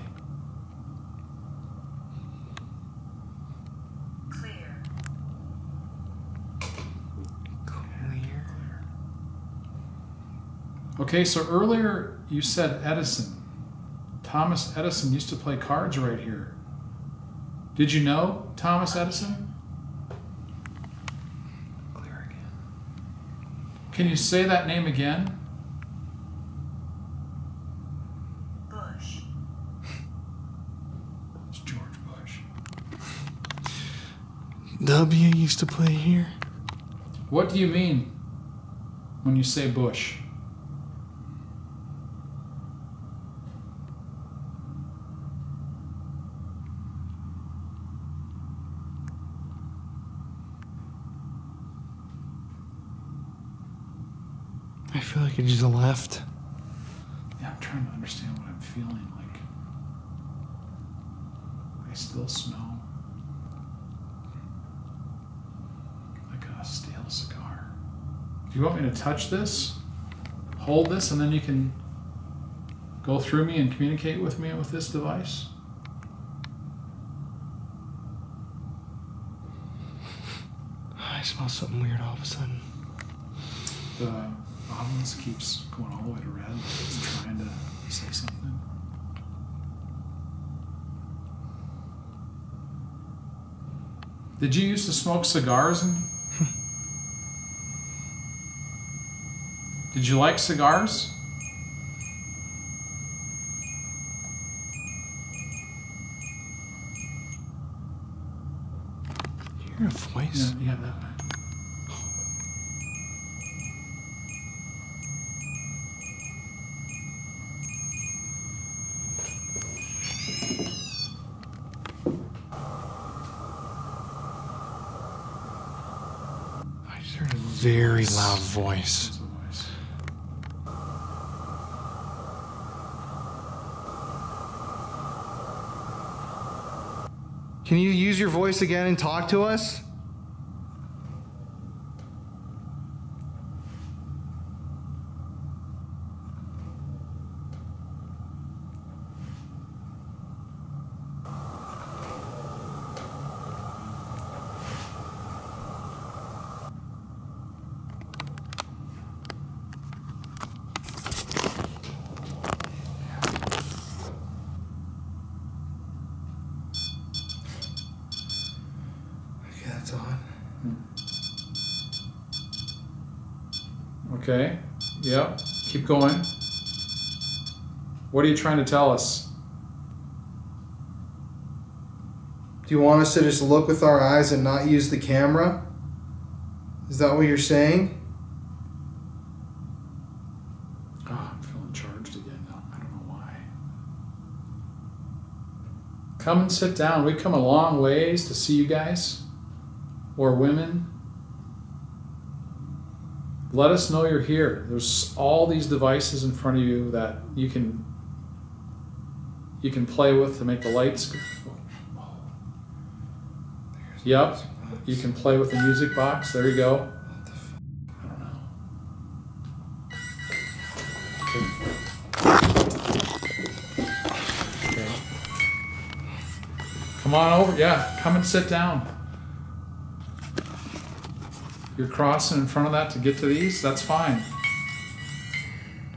Okay, so earlier you said Edison. Thomas Edison used to play cards right here. Did you know Thomas Edison? Clear again. Can you say that name again? Bush. It's George Bush. W used to play here. What do you mean when you say Bush? I feel like I just left. Yeah, I'm trying to understand what I'm feeling. Like, I still smell like a stale cigar. Do you want me to touch this? Hold this, and then you can go through me and communicate with me with this device? I smell something weird all of a sudden. The Ovilus keeps going all the way to red. It's trying to say something. Did you used to smoke cigars? And did you like cigars? Did you hear a voice? Yeah, that one. Very loud voice. Can you use your voice again and talk to us? Okay, yep, keep going. What are you trying to tell us? Do you want us to just look with our eyes and not use the camera? Is that what you're saying? Oh, I'm feeling charged again now. I don't know why. Come and sit down. We've come a long ways to see you guys, or women. Let us know you're here. There's all these devices in front of you that you can play with to make the lights go. Yep, you can play with the music box. There you go. I don't know. Okay. Come on over. Yeah, come and sit down. You're crossing in front of that to get to these? That's fine.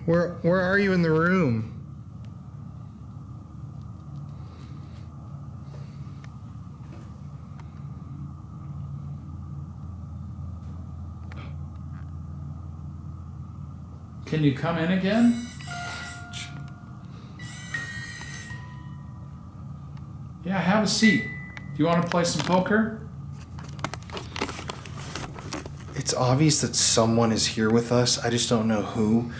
Where are you in the room? Can you come in again? Yeah, have a seat. Do you want to play some poker? It's obvious that someone is here with us. I just don't know who.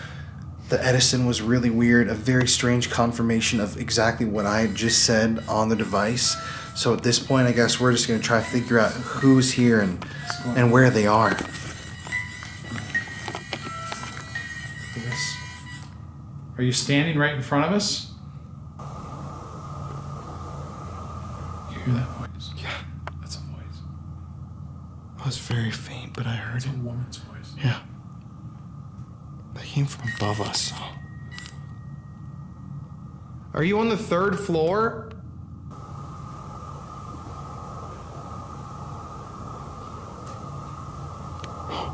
The Edison was really weird, a very strange confirmation of exactly what I had just said on the device. So at this point, I guess we're just gonna try to figure out who's here and where they are. Are you standing right in front of us? You hear that voice? Yeah. That's a voice. That was very faint. But I heard it. It's a woman's voice. Yeah. That came from above us. Oh. Are you on the third floor? Oh.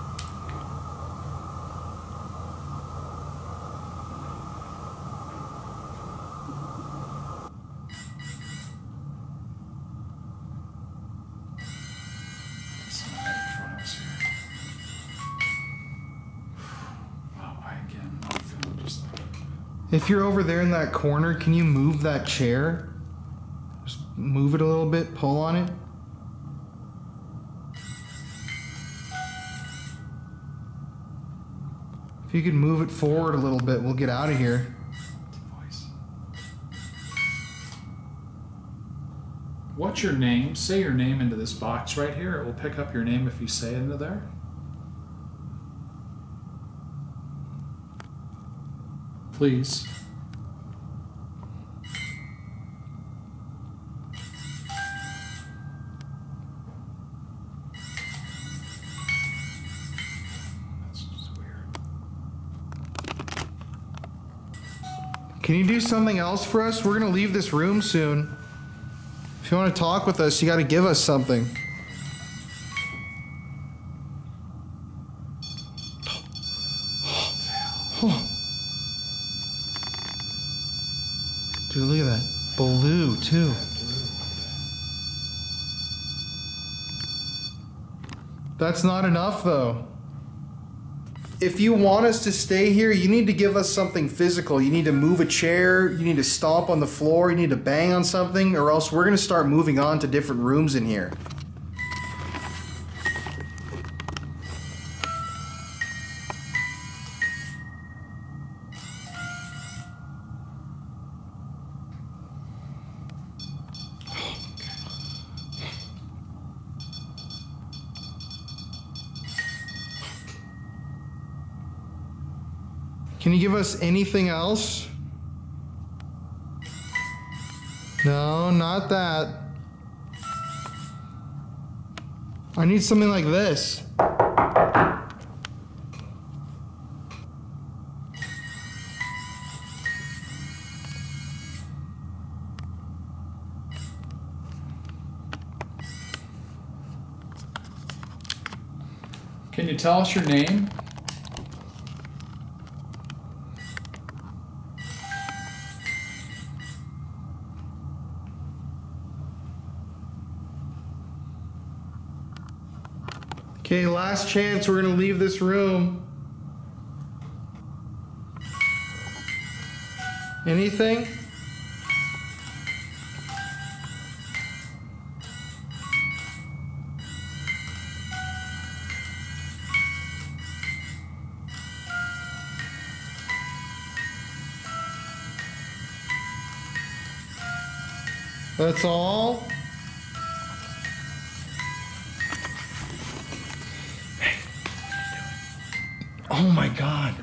If you're over there in that corner, can you move that chair? Just move it a little bit, pull on it. If you could move it forward a little bit, we'll get out of here. What's your name? Say your name into this box right here. It will pick up your name if you say it into there. Please. That's just weird. Can you do something else for us? We're gonna leave this room soon. If you want to talk with us, you got to give us something. Dude, look at that. Blue, too. That's not enough, though. If you want us to stay here, you need to give us something physical. You need to move a chair, you need to stomp on the floor, you need to bang on something, or else we're gonna start moving on to different rooms in here. Can you give us anything else? No, not that. I need something like this. Can you tell us your name? Okay, last chance, we're gonna leave this room. Anything? That's all? Oh my God,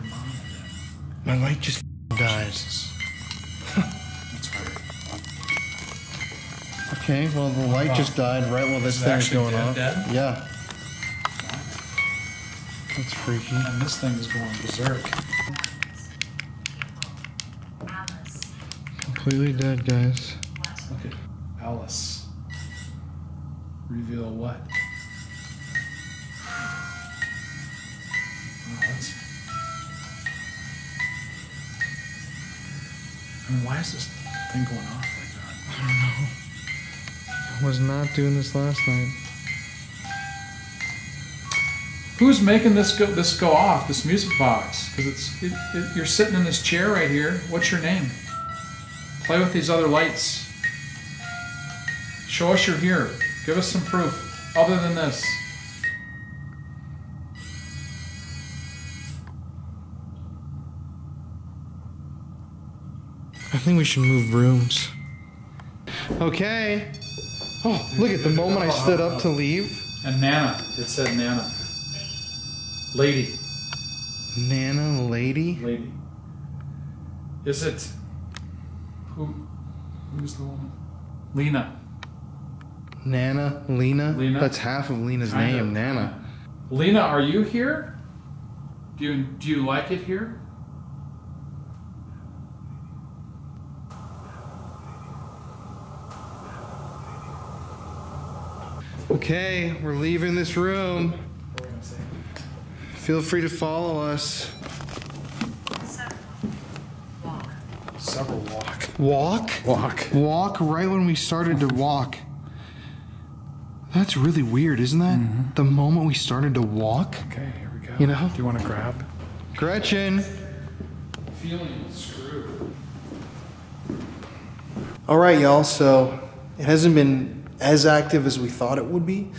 my light just dies. That's weird. Okay, well the light just died right while this thing is going off. Dead? Yeah. What? That's freaky. And this thing is going berserk. Completely dead, guys. Look at Alice. Reveal what? I mean, why is this thing going off like that? I don't know. I was not doing this last night. Who's making this go off? This music box? Because you're sitting in this chair right here. What's your name? Play with these other lights. Show us you're here. Give us some proof other than this. I think we should move rooms. Okay. Oh, look at the moment I stood up to leave. And Nana. It said Nana. Lady. Nana, lady? Lady. Is it... Who's the woman? Lena. Nana, Lena? Lena? That's half of Lena's name, Nana. Lena, are you here? Do you like it here? Okay, we're leaving this room. Feel free to follow us. Several walk. Walk? Walk. Walk right when we started to walk. That's really weird, isn't that? Mm-hmm. The moment we started to walk. Okay, here we go. You know? Do you want to grab? Gretchen. Feeling screwed. All right, y'all, so it hasn't been as active as we thought it would be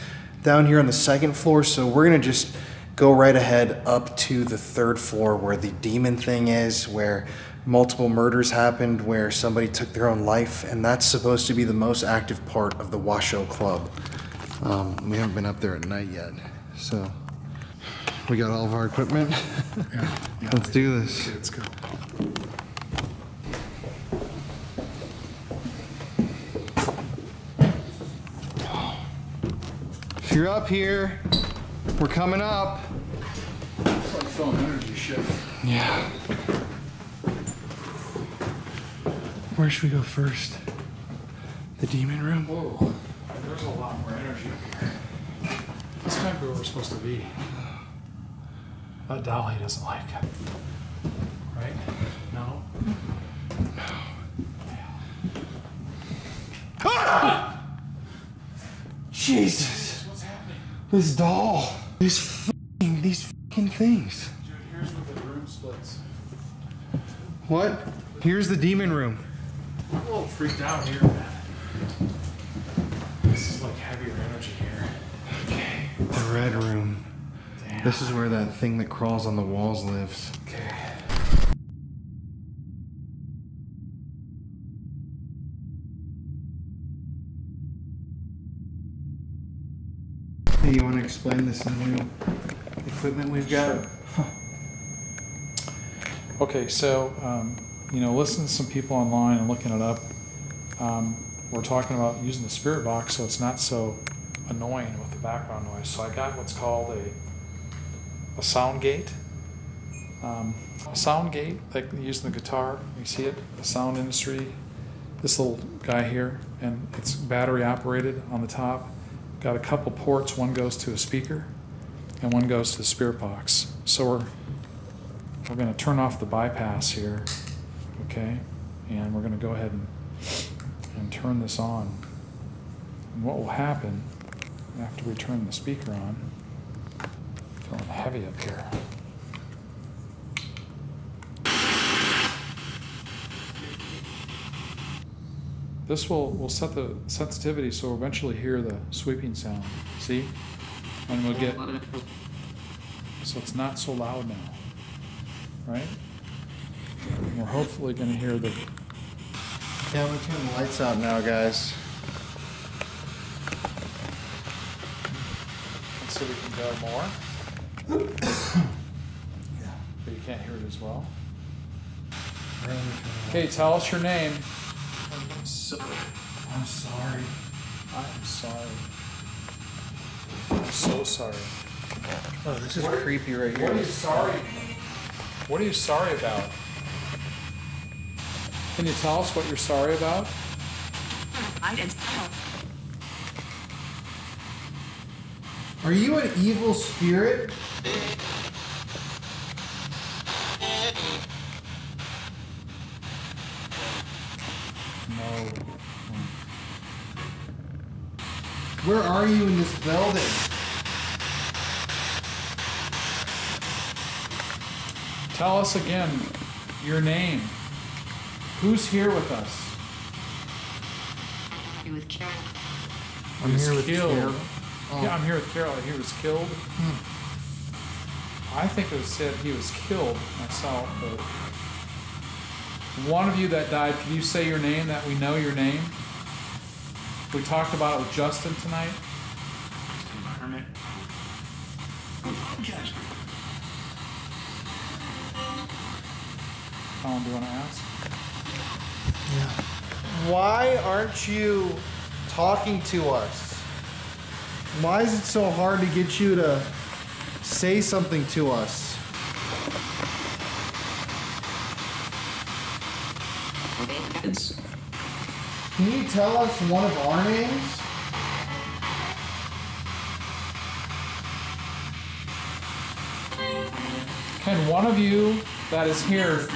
down here on the second floor, so we're gonna just go right ahead up to the third floor where the demon thing is, where multiple murders happened, where somebody took their own life, and that's supposed to be the most active part of the Washoe Club. We haven't been up there at night yet, so we got all of our equipment. Yeah, let's do this. Let's go. If you're up here, we're coming up. It's like throwing energy shift. Yeah. Where should we go first? The demon room? Whoa, there's a lot more energy up here. This might be where we're supposed to be. That dolly doesn't like it. Right? No? No. Yeah. Ah! Jesus! What's happening? This doll. These fucking things. Dude, here's where the room splits. What? Here's the demon room. I'm a little freaked out here, man. This is like heavier energy here. Okay. The red room. This is where that thing that crawls on the walls lives. Okay. Hey, you want to explain this new equipment we've got? Sure. Huh. Okay, so, you know, listening to some people online and looking it up, we're talking about using the spirit box so it's not so annoying with the background noise. So I got what's called a sound gate. A sound gate, like using the guitar, you see it, the sound industry, this little guy here, and it's battery operated on the top. Got a couple ports, one goes to a speaker and one goes to the spirit box. So we're gonna turn off the bypass here, okay? And we're gonna go ahead and turn this on. And what will happen after we turn the speaker on, feeling heavy up here. This will set the sensitivity so we'll eventually hear the sweeping sound. See? And we'll get, so it's not so loud now, right? And we're hopefully gonna hear the... Yeah, we're turning the lights out now, guys. Let's see if we can go more. Yeah, but you can't hear it as well. Okay, tell us your name. I'm sorry. I'm sorry. I'm sorry. I'm so sorry. Oh, this is creepy right here. What are you sorry about? What are you sorry about? Can you tell us what you're sorry about? I didn't tell. Are you an evil spirit? No. Where are you in this building? Tell us again your name. Who's here with us? He was killed. I'm here with you. Oh. Yeah, I'm here with Carol. He was killed. I think it was said he was killed myself, but one of you that died, can you say your name, that we know your name? We talked about it with Justin tonight. Environment. Colin, do you want to ask? Yeah. Why aren't you talking to us? Why is it so hard to get you to say something to us? Can you tell us one of our names? Can one of you that is here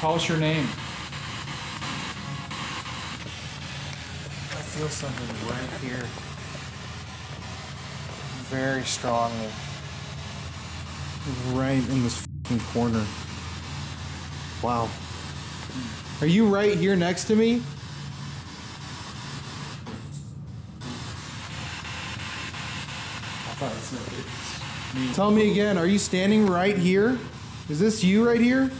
tell us your name? I feel something right here, very strongly, right in this f***ing corner. Wow. Are you right here next to me? Tell me again, are you standing right here? Is this you right here?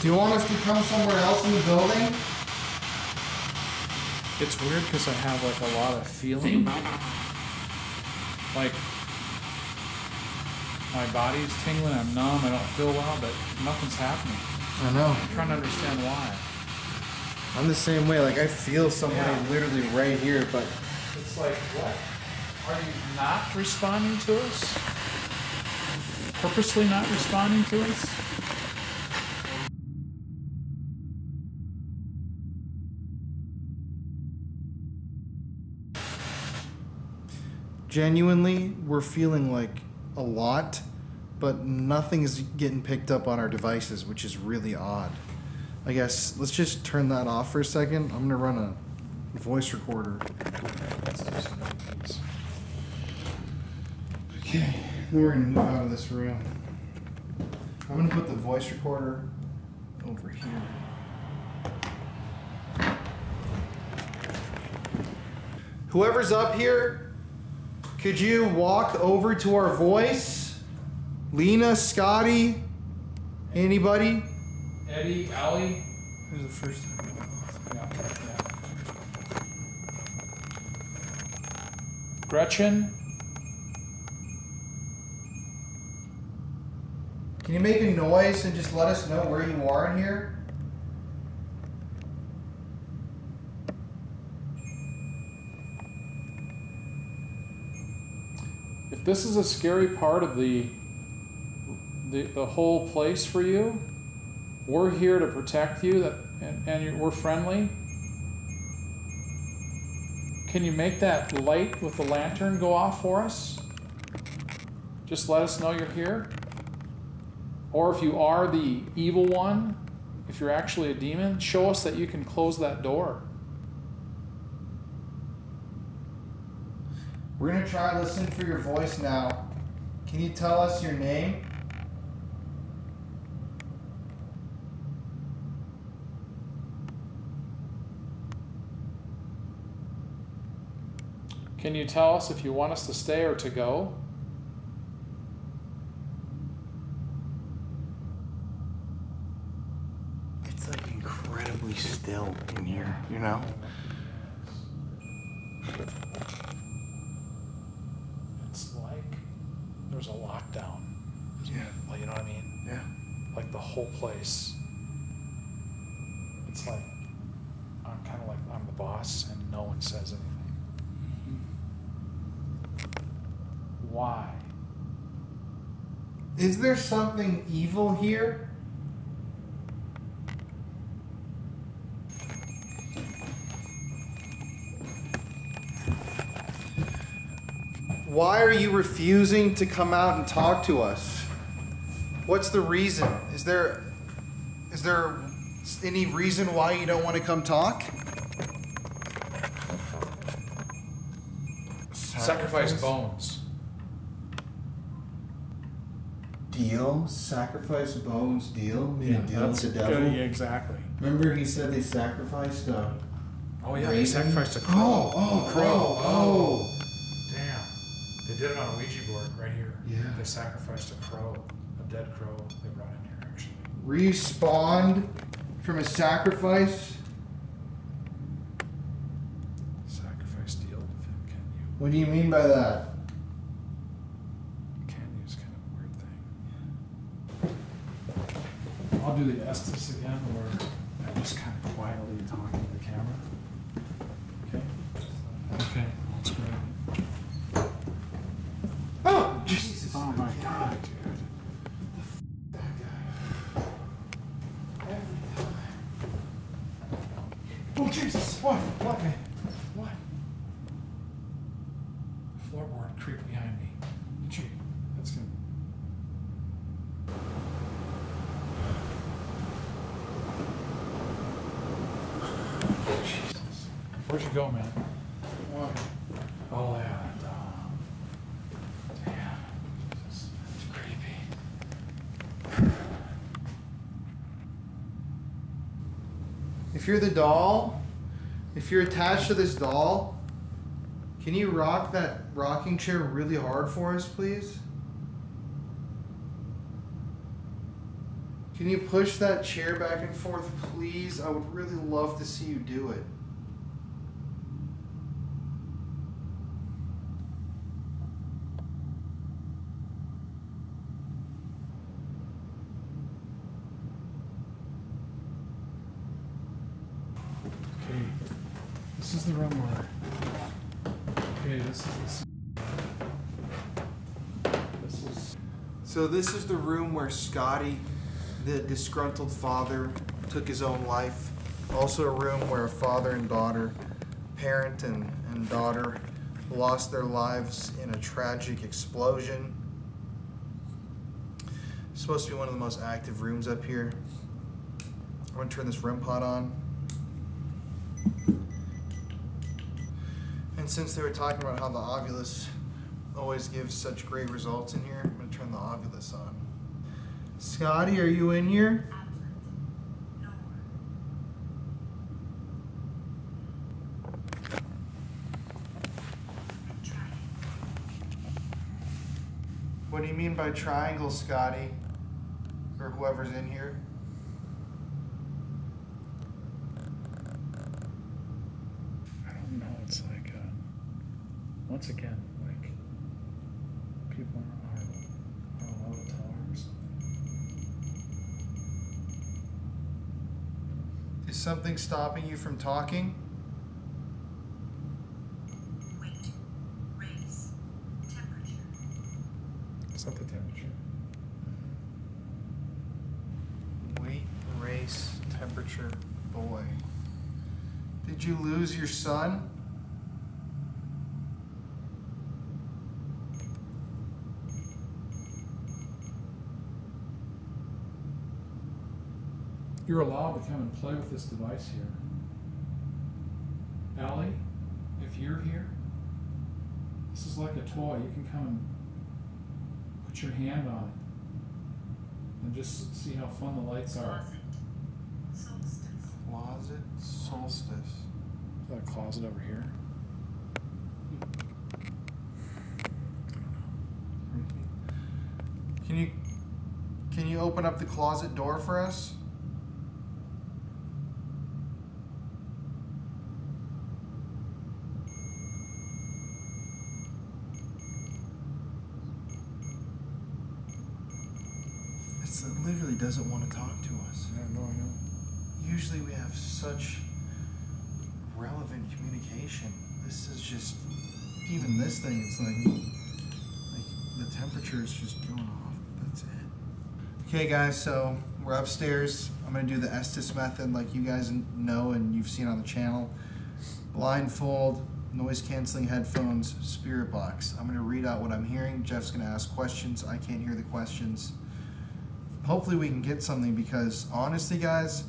Do you want us to come somewhere else in the building? It's weird because I have like a lot of feeling about it. Like, my body's tingling, I'm numb, I don't feel well, but nothing's happening. I know. I'm trying to understand why. I'm the same way, like I feel somebody literally right here, but... It's like, what? Are you not responding to us? Purposely not responding to us? Genuinely, we're feeling like a lot, but nothing's getting picked up on our devices, which is really odd. I guess let's just turn that off for a second. I'm gonna run a voice recorder. Okay, then we're gonna move out of this room. I'm gonna put the voice recorder over here. Whoever's up here, could you walk over to our voice? Lena, Scotty, anybody? Eddie, Allie. Who's the first time? Yeah. Gretchen? Can you make a noise and just let us know where you are in here? This is a scary part of the whole place for you. We're here to protect you, and we're friendly. Can you make that light with the lantern go off for us? Just let us know you're here. Or if you are the evil one, if you're actually a demon, show us that you can close that door. We're gonna try listening for your voice now. Can you tell us your name? Can you tell us if you want us to stay or to go? It's like incredibly still in here, you know? There's a lockdown. Yeah. Like, you know what I mean? Yeah. Like the whole place. It's like, I'm kind of like, I'm the boss and no one says anything. Why? Is there something evil here? Why are you refusing to come out and talk to us? What's the reason? Is there any reason why you don't want to come talk? Sacrifice bones. Deal? Sacrifice bones, deal? Yeah, deal with the devil? Yeah, exactly. Remember he said they sacrificed a... Oh yeah, they sacrificed a crow. Oh. They did it on a Ouija board right here. Yeah. They sacrificed a crow, a dead crow they brought in here, actually. Respawned from a sacrifice? Sacrifice deal with him, can you? What do you mean by that? Can you is kind of a weird thing. I'll do the Estes again, where I'm just kind of quietly talking to the camera. Okay? Okay. Oh my God, dude. The f that guy. Every time. Oh, Jesus! What? What, man? What? The floorboard creeped behind me. Did you? That's good. Jesus. Where'd you go, man? One. Oh, yeah. Damn. It's creepy. If you're the doll, if you're attached to this doll, can you rock that rocking chair really hard for us, please? Can you push that chair back and forth, please? I would really love to see you do it. Okay, this is the room where... Okay, So this is the room where Scotty, the disgruntled father, took his own life. Also a room where a father and daughter, parent and daughter, lost their lives in a tragic explosion. It's supposed to be one of the most active rooms up here. I'm gonna turn this REM pod on. And since they were talking about how the Ovilus always gives such great results in here, I'm gonna turn the Ovilus on. Scotty, are you in here? No. What do you mean by triangle, Scotty? Or whoever's in here? I don't know. It's like, once again, like, people are low tolerance. Is something stopping you from talking? Wait. Raise. Temperature. It's not the temperature. Wait. Race. Temperature. Boy. Did you lose your son? You're allowed to come and play with this device here. Ellie, if you're here, this is like a toy. You can come and put your hand on it and just see how fun the lights are. Solstice. Closet solstice. Is that a closet over here? Can you open up the closet door for us? Literally doesn't want to talk to us. Yeah, no, I know. Usually we have such relevant communication. This is just, even this thing, it's like the temperature is just going off. That's it. Okay, guys, so we're upstairs. I'm gonna do the Estes method, like you guys know and you've seen on the channel. Blindfold, noise-canceling headphones, spirit box. I'm gonna read out what I'm hearing. Jeff's gonna ask questions. I can't hear the questions. Hopefully we can get something because, honestly, guys,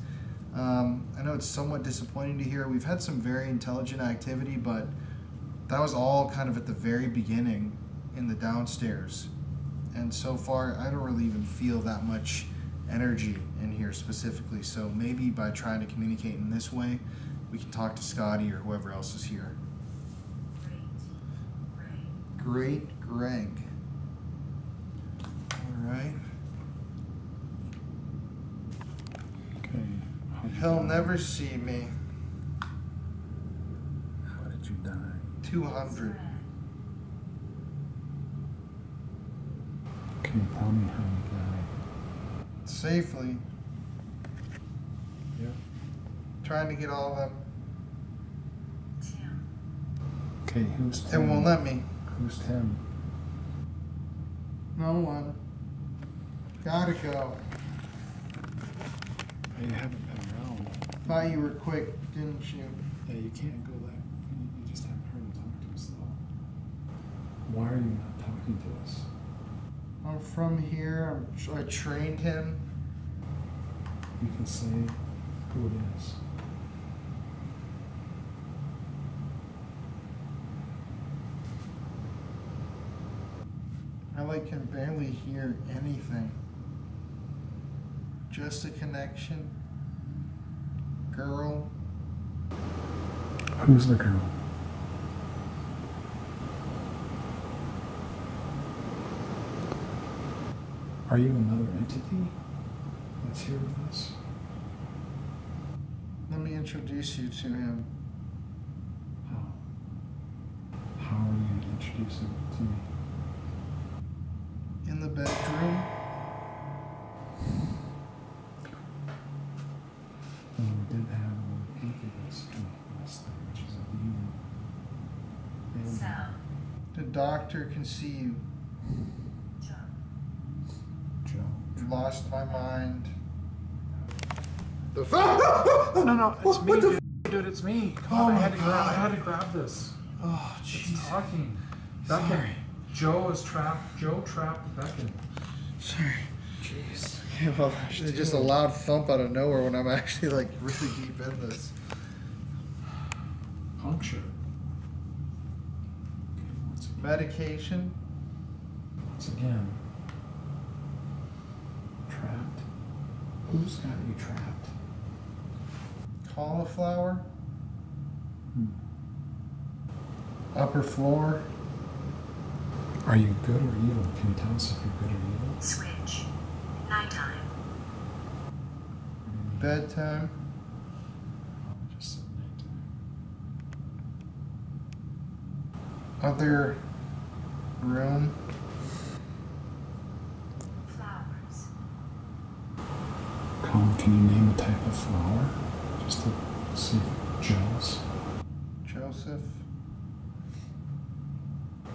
I know it's somewhat disappointing to hear. We've had some very intelligent activity, but that was all kind of at the very beginning in the downstairs. And so far, I don't really even feel that much energy in here specifically. So maybe by trying to communicate in this way, we can talk to Scotty or whoever else is here. Great Greg. All right. He'll never see me. How did you die? 200. Okay, tell me how you died. Safely. Yeah. Trying to get all of them. Tim. Okay, who's Tim? It won't let me. Who's Tim? No one. Gotta go. You haven't been around. Thought you were quick, didn't you? Yeah, you can't go that. You just haven't heard him talk to us at all. Why are you not talking to us? I'm from here. I trained him. You can say who it is. I like can barely hear anything. Just a connection. Girl. Who's the girl? Are you another entity that's here with us? Let me introduce you to him. How are you introducing him to me? In the bedroom. And we did have an incubus last night, which is a demon. And the doctor can see you. John. Lost my mind. The fuck? No, it's me, dude. Dude, it's me. Come on, I had to grab this. Oh, jeez. It's talking. Beckon. Sorry. Joe is trapped. Joe trapped Beckon. Sorry. Jeez. Okay, well, it's just a loud thump out of nowhere when I'm actually like really deep in this. Puncture. Okay, once again. Medication. Once again. Trapped. Who's got you trapped? Cauliflower. Upper floor. Are you good or evil? Can you tell us if you're good or evil? Switch. Nighttime. Bedtime. Oh, just said nighttime. Other room. Flowers. Colin, can you name a type of flower? Just to see if it gels. Joseph.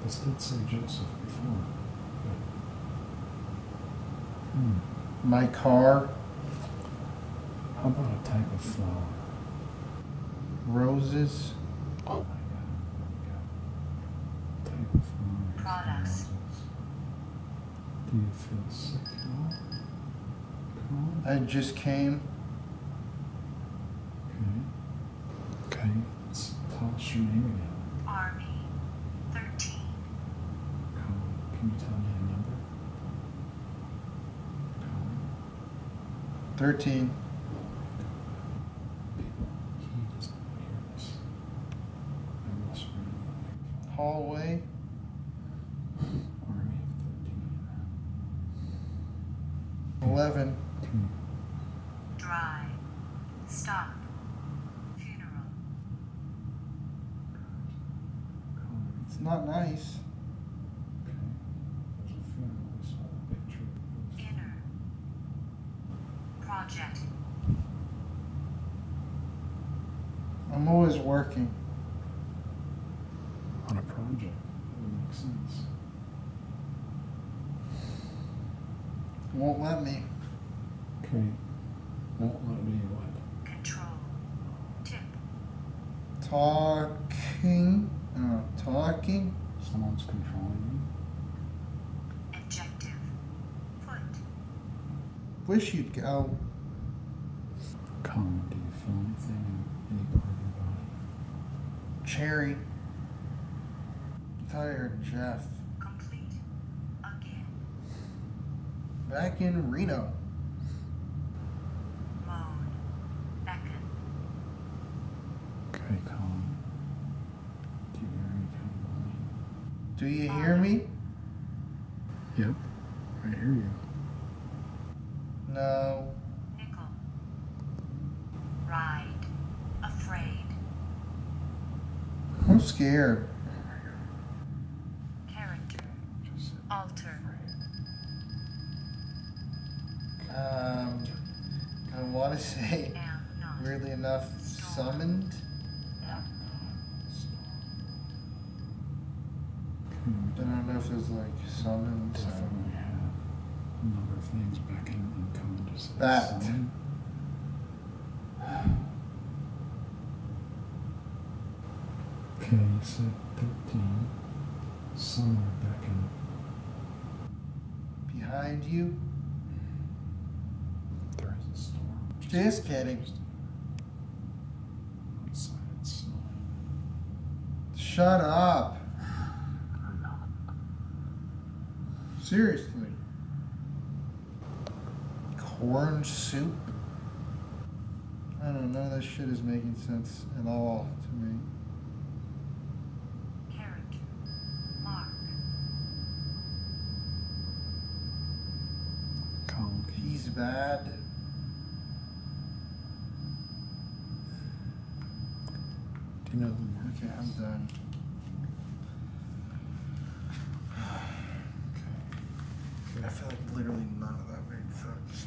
This did say Joseph before. But... My car. How about a type of flower? Roses. Oh my god. Oh my god. Type of flower. Products. Do you feel sick at all? I just came. Okay. Okay. Let's tell us your name again. Can you tell me a number? Colin? 13. People, he does not hear this. Unless we're in the microphone. Hallway? Army of 13. 11. Drive. Stop. Funeral. Colin, it's not nice. I'm always working on a project. That makes sense. Won't let me. Okay. Won't let me what? Control. Tip. Talking. Talking. Someone's controlling you. Adjective. Foot. Wish you'd go. Come. Do you feel anything in any part of your body? Cherry. Tired, Jeff. Complete. Again. Back in Reno. Mode. Beckon. Okay, Colin. Do you hear any kind of line? Do you hear me? Yep. I hear you. No. Ride. Afraid. I'm scared. Character. Alter. I want to say, weirdly enough, summoned. But I don't know if it was like summoned. Definitely had a number of things back in and coming to say that. Summoned. Okay, you said 13. Somewhere back in. Behind you? There is a storm. Just kidding. Outside it's snowing. Shut up. Seriously. Corn soup? I don't know, this shit is making sense at all to me. Carrot. Mark. Kong. He's bad. Do you know the mark? Okay, I'm done. Okay. I feel like literally none of that made sense.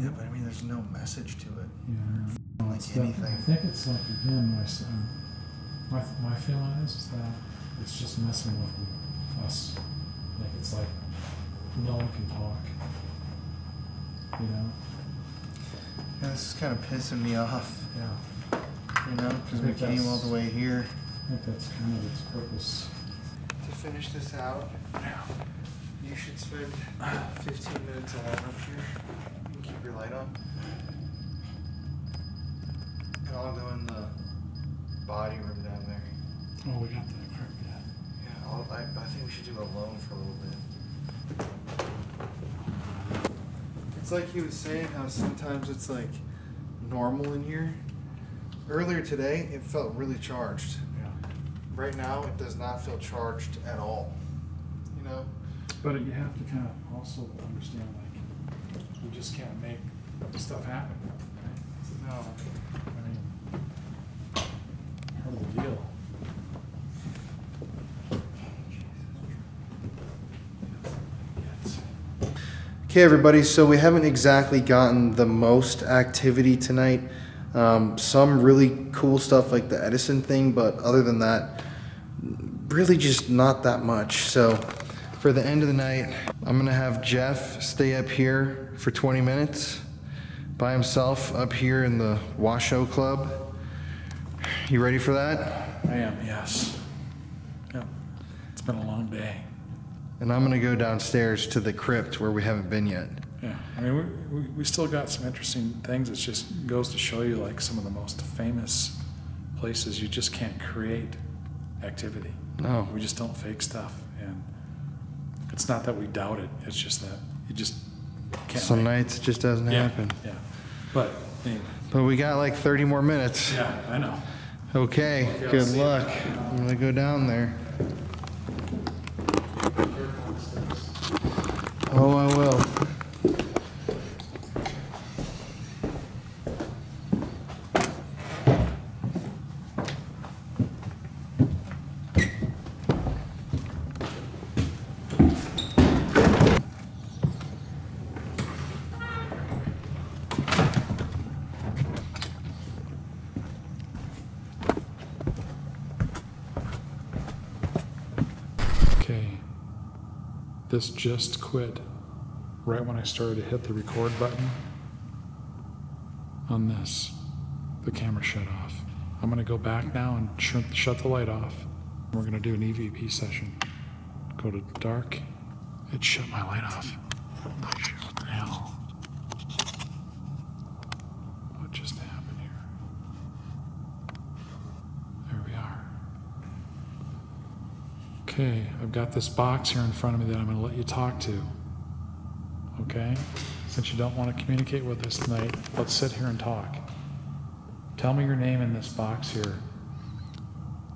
Yeah, but I mean, there's no message to it. Yeah, no, like anything. I think it's like again, my feeling is that it's just messing with us. Like it's like no one can talk. You know. Yeah, this is kind of pissing me off. Yeah. You know, because we came all the way here. I think that's kind of its purpose. To finish this out, you should spend 15 minutes alone up here. Keep your light on. And I'll go in the body room down there. Oh, we got that crap, yeah. Yeah, I think we should do it alone for a little bit. It's like he was saying how sometimes it's like normal in here. Earlier today, it felt really charged. Yeah. Right now, it does not feel charged at all. You know? But you have to kind of also understand that. You just can't make stuff happen, right? No. I mean, hell of a deal. Okay, everybody, so we haven't exactly gotten the most activity tonight. Some really cool stuff like the Edison thing, but other than that, really just not that much. So for the end of the night, I'm gonna have Jeff stay up here for 20 minutes by himself up here in the Washoe Club. You ready for that? I am, yes. Yep. It's been a long day. And I'm gonna go downstairs to the crypt where we haven't been yet. Yeah, I mean, we still got some interesting things. It just goes to show you like some of the most famous places you just can't create activity. No. We just don't fake stuff. And it's not that we doubt it, it's just that you just can't some nights it just doesn't happen. Yeah, but anyway. But we got like 30 more minutes. Yeah, I know. Okay, good luck. I'm gonna go down there. Oh, I will. This just quit right when I started to hit the record button on this. The camera shut off. I'm gonna go back now and shut the light off. We're gonna do an EVP session. Go to dark. It shut my light off. What the hell? What just happened here? There we are. Okay, I've got this box here in front of me that I'm going to let you talk to, okay? Since you don't want to communicate with us tonight, let's sit here and talk. Tell me your name in this box here.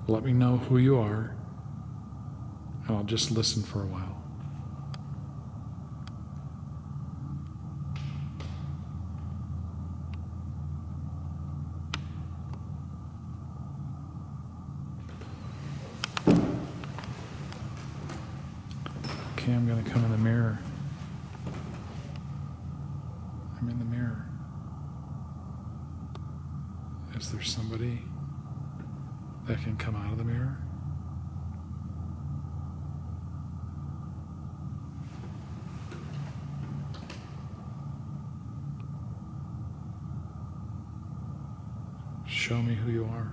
Let me know who you are, and I'll just listen for a while. I'm going to come in the mirror. I'm in the mirror. Is there somebody that can come out of the mirror? Show me who you are.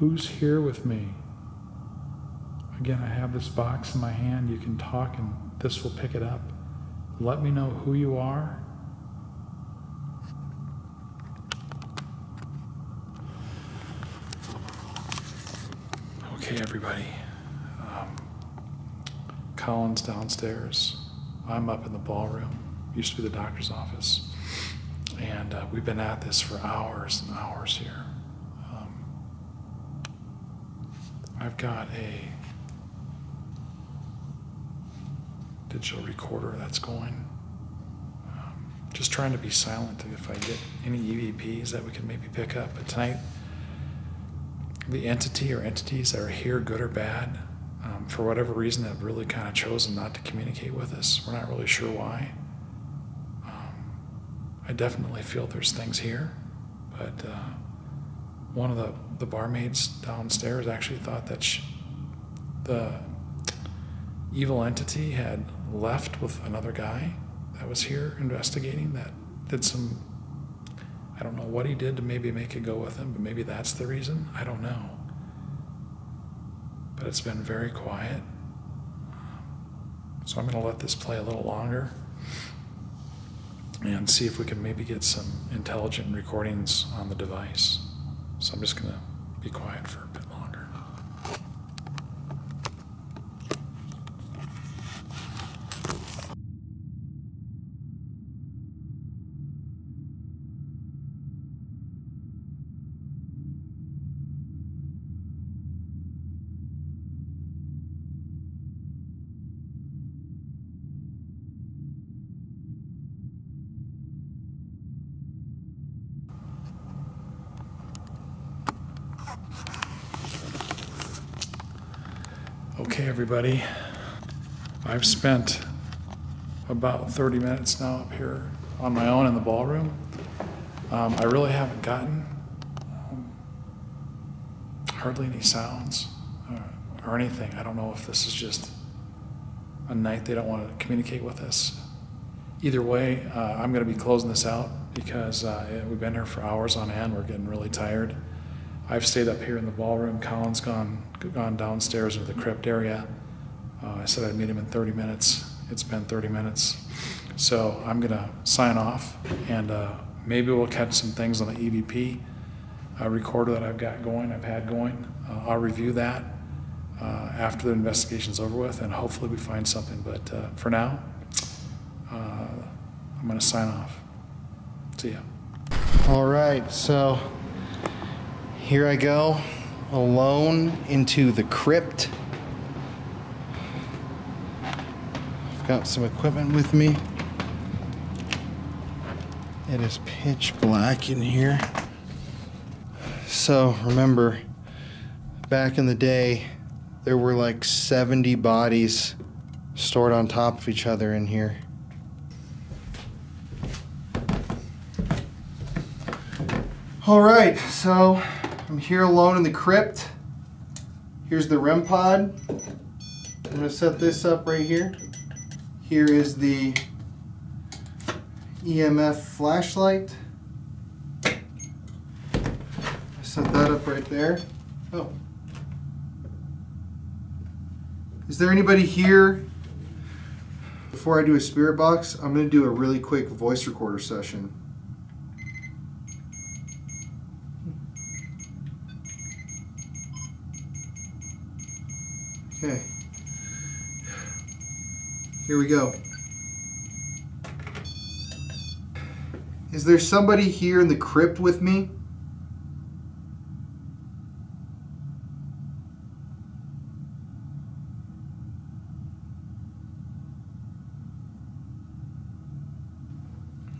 Who's here with me? Again, I have this box in my hand. You can talk and this will pick it up. Let me know who you are. Okay, everybody. Colin's downstairs. I'm up in the ballroom. Used to be the doctor's office. And we've been at this for hours and hours here. I've got a digital recorder that's going. Just trying to be silent if I get any EVPs that we can maybe pick up. But tonight, the entity or entities that are here, good or bad, for whatever reason have really kind of chosen not to communicate with us. We're not really sure why. I definitely feel there's things here, but one of the barmaids downstairs actually thought that the evil entity had left with another guy that was here investigating, that did some, I don't know what he did to maybe make it go with him, but maybe that's the reason, I don't know. But it's been very quiet. So I'm gonna let this play a little longer and see if we can maybe get some intelligent recordings on the device. So I'm just gonna be quiet for a bit longer. Everybody, I've spent about 30 minutes now up here on my own in the ballroom. I really haven't gotten hardly any sounds or anything. I don't know if this is just a night they don't want to communicate with us. Either way, I'm going to be closing this out because we've been here for hours on end. We're getting really tired. I've stayed up here in the ballroom. Colin's gone downstairs into the crypt area. I said I'd meet him in 30 minutes. It's been 30 minutes. So I'm gonna sign off and maybe we'll catch some things on the EVP recorder that I've got going, I've had going. I'll review that after the investigation's over with and hopefully we find something. But for now, I'm gonna sign off. See ya. All right, so. Here I go, alone into the crypt. I've got some equipment with me. It is pitch black in here. So remember, back in the day, there were like 70 bodies stored on top of each other in here. All right, so. I'm here alone in the crypt. Here's the REM pod. I'm gonna set this up right here. Here is the EMF flashlight. Set that up right there. Oh. Is there anybody here? Before I do a spirit box, I'm gonna do a really quick voice recorder session. Okay, here we go. Is there somebody here in the crypt with me?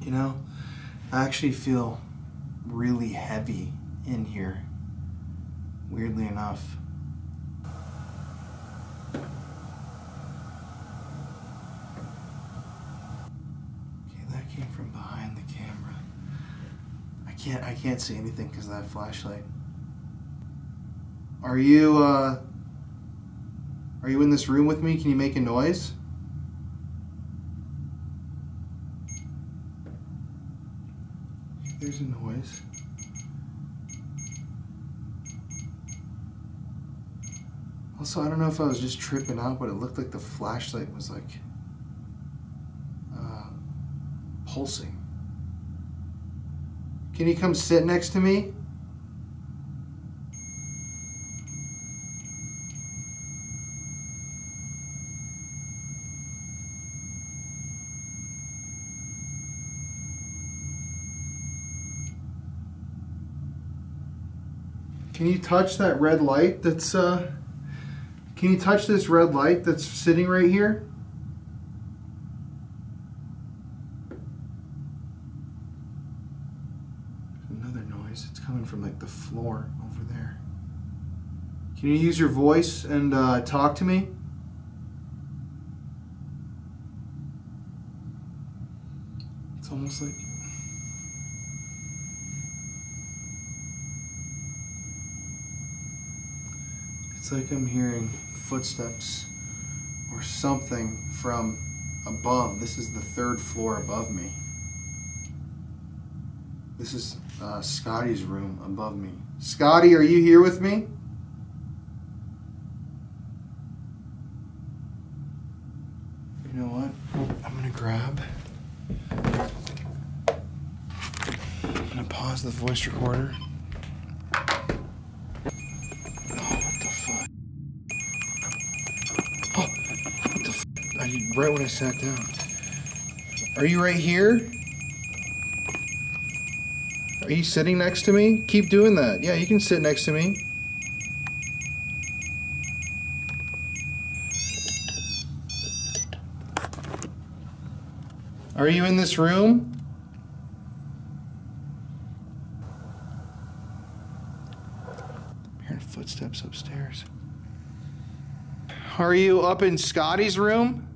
You know, I actually feel really heavy in here, weirdly enough. I can't see anything because of that flashlight. Are you in this room with me? Can you make a noise? There's a noise. Also, I don't know if I was just tripping out, but it looked like the flashlight was like pulsing. Can you come sit next to me? Can you touch that red light that's, can you touch this red light that's sitting right here? There's another noise. It's coming from like the floor over there. Can you use your voice and talk to me? It's almost like... It's like I'm hearing footsteps or something from above. This is the third floor above me. This is Scotty's room above me. Scotty, are you here with me? You know what? I'm gonna grab. I'm gonna pause the voice recorder. Right when I sat down. Are you right here? Are you sitting next to me? Keep doing that. Yeah, you can sit next to me. Are you in this room? I'm hearing footsteps upstairs. Are you up in Scotty's room?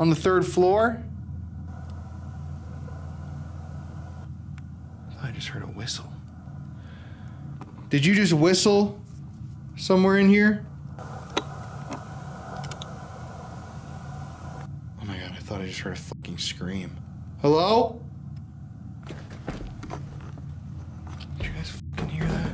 On the third floor? I just heard a whistle. Did you just whistle somewhere in here? Oh my god, I thought I just heard a fucking scream. Hello? Did you guys fucking hear that?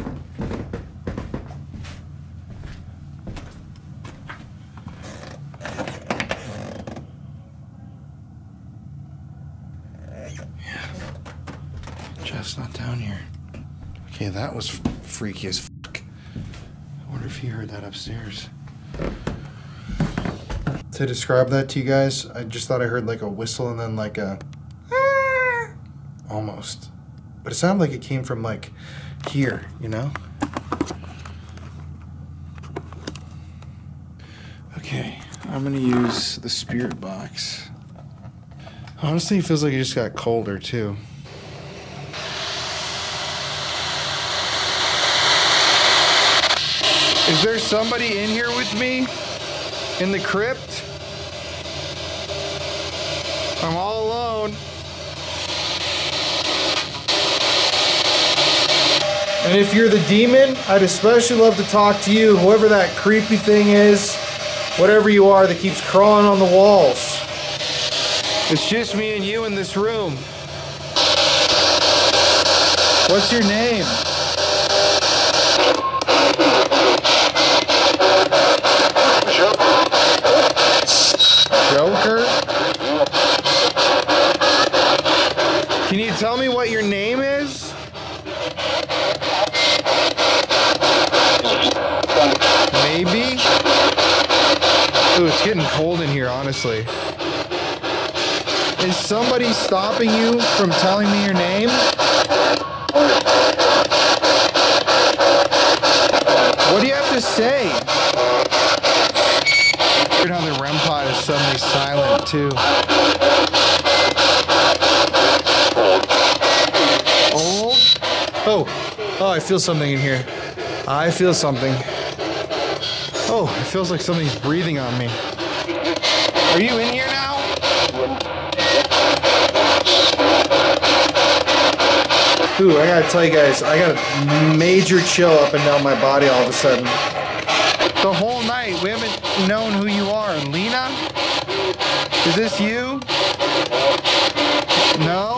Okay, that was freaky as fuck. I wonder if he heard that upstairs. To describe that to you guys, I just thought I heard like a whistle and then like a... almost. But it sounded like it came from like here, you know? Okay, I'm gonna use the spirit box. Honestly, it feels like it just got colder too. Is there somebody in here with me? In the crypt? I'm all alone. And if you're the demon, I'd especially love to talk to you, whoever that creepy thing is, whatever you are that keeps crawling on the walls. It's just me and you in this room. What's your name? Can you tell me what your name is? Maybe? Ooh, it's getting cold in here, honestly. Is somebody stopping you from telling me your name? What do you have to say? Weird how the REM pod is suddenly silent, too. Oh, I feel something in here. I feel something. Oh, it feels like something's breathing on me. Are you in here now? Ooh, I gotta tell you guys, I got a major chill up and down my body all of a sudden. The whole night, we haven't known who you are. Lena? Is this you? No?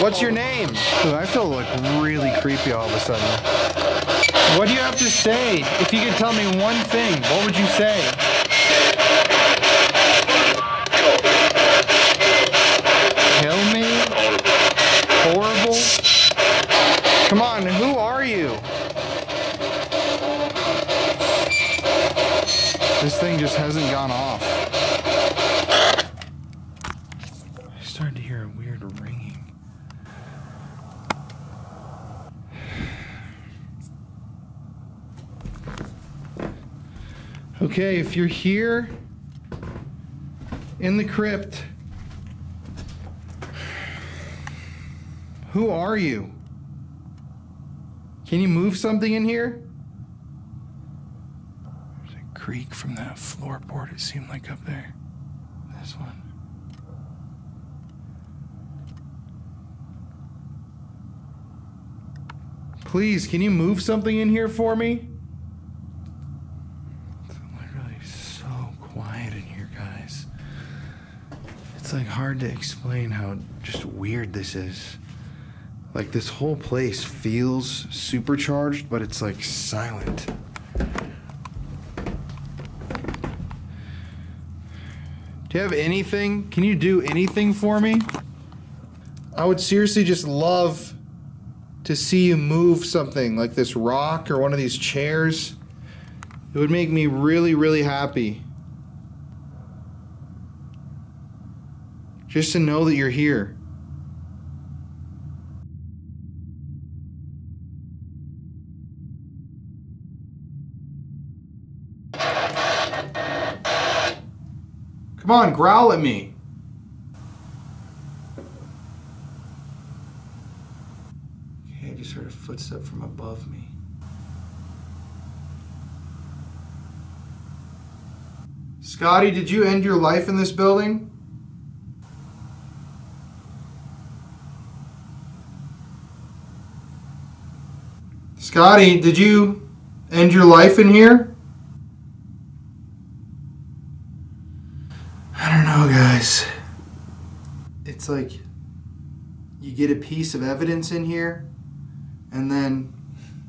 What's your name? Ooh, I feel like really creepy all of a sudden. What do you have to say? If you could tell me one thing, what would you say? Kill me? Horrible? Come on, who are you? This thing just hasn't gone off. I started to hear a weird ringing. Okay, if you're here in the crypt, who are you? Can you move something in here? There's a creak from that floorboard, it seemed like, up there. This one. Please, can you move something in here for me? It's literally so quiet in here, guys. It's like hard to explain how just weird this is. Like, this whole place feels supercharged, but it's like silent. Do you have anything? Can you do anything for me? I would seriously just love to see you move something, like this rock or one of these chairs. It would make me really, really happy. Just to know that you're here. Come on, growl at me. Okay, I just heard a footstep from above me. Scotty, did you end your life in this building? Scotty, did you end your life in here? Guys, it's like you get a piece of evidence in here, and then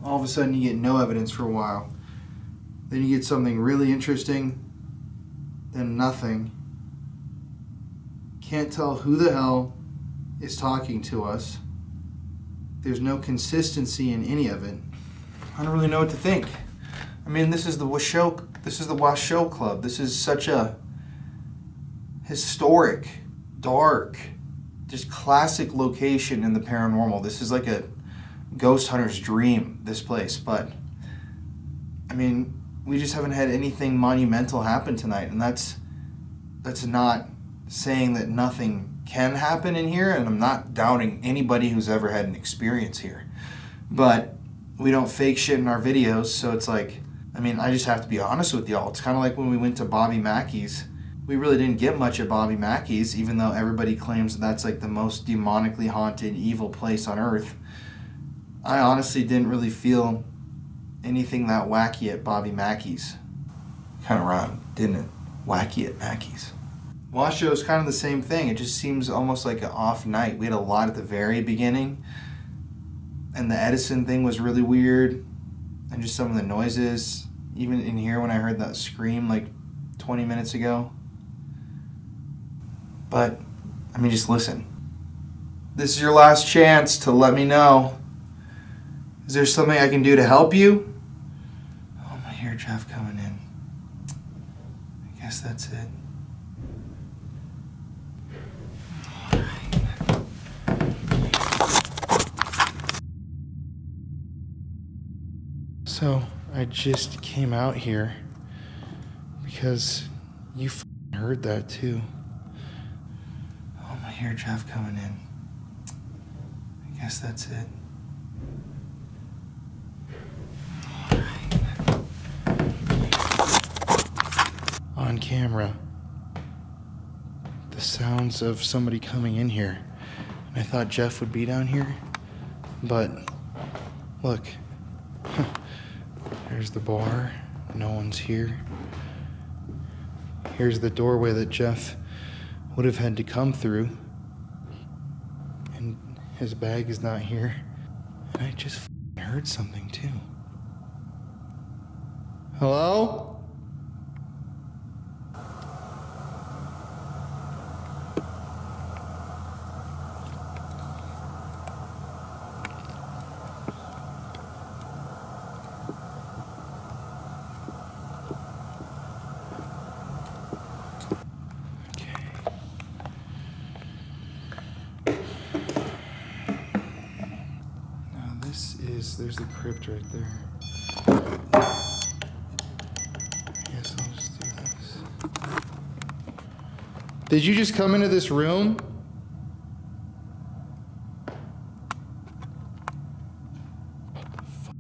all of a sudden you get no evidence for a while. Then you get something really interesting, then nothing. Can't tell who the hell is talking to us. There's no consistency in any of it. I don't really know what to think. I mean, this is the Washoe Club. This is such a historic, dark, just classic location in the paranormal. This is like a ghost hunter's dream, this place. But, I mean, we just haven't had anything monumental happen tonight. And that's not saying that nothing can happen in here. And I'm not doubting anybody who's ever had an experience here. But we don't fake shit in our videos. So it's like, I mean, I just have to be honest with y'all. It's kind of like when we went to Bobby Mackey's. We really didn't get much at Bobby Mackey's, even though everybody claims that's like the most demonically haunted, evil place on earth. I honestly didn't really feel anything that wacky at Bobby Mackey's. Kind of rhymed, didn't it? Wacky at Mackey's. Washoe is kind of the same thing. It just seems almost like an off night. We had a lot at the very beginning, and the Edison thing was really weird, and just some of the noises. Even in here when I heard that scream like 20 minutes ago. But, I mean, just listen. This is your last chance to let me know. Is there something I can do to help you? Oh, my hair draft coming in. I guess that's it. All right. So, I just came out here because you f***ing heard that too. Hair draft coming in. I guess that's it. All right. On camera, the sounds of somebody coming in here. And I thought Jeff would be down here, but look, there's the bar. No one's here. Here's the doorway that Jeff would have had to come through. His bag is not here. And I just heard something too. Hello? There's the crypt right there. I guess I'll just do this. Did you just come into this room? What the fuck?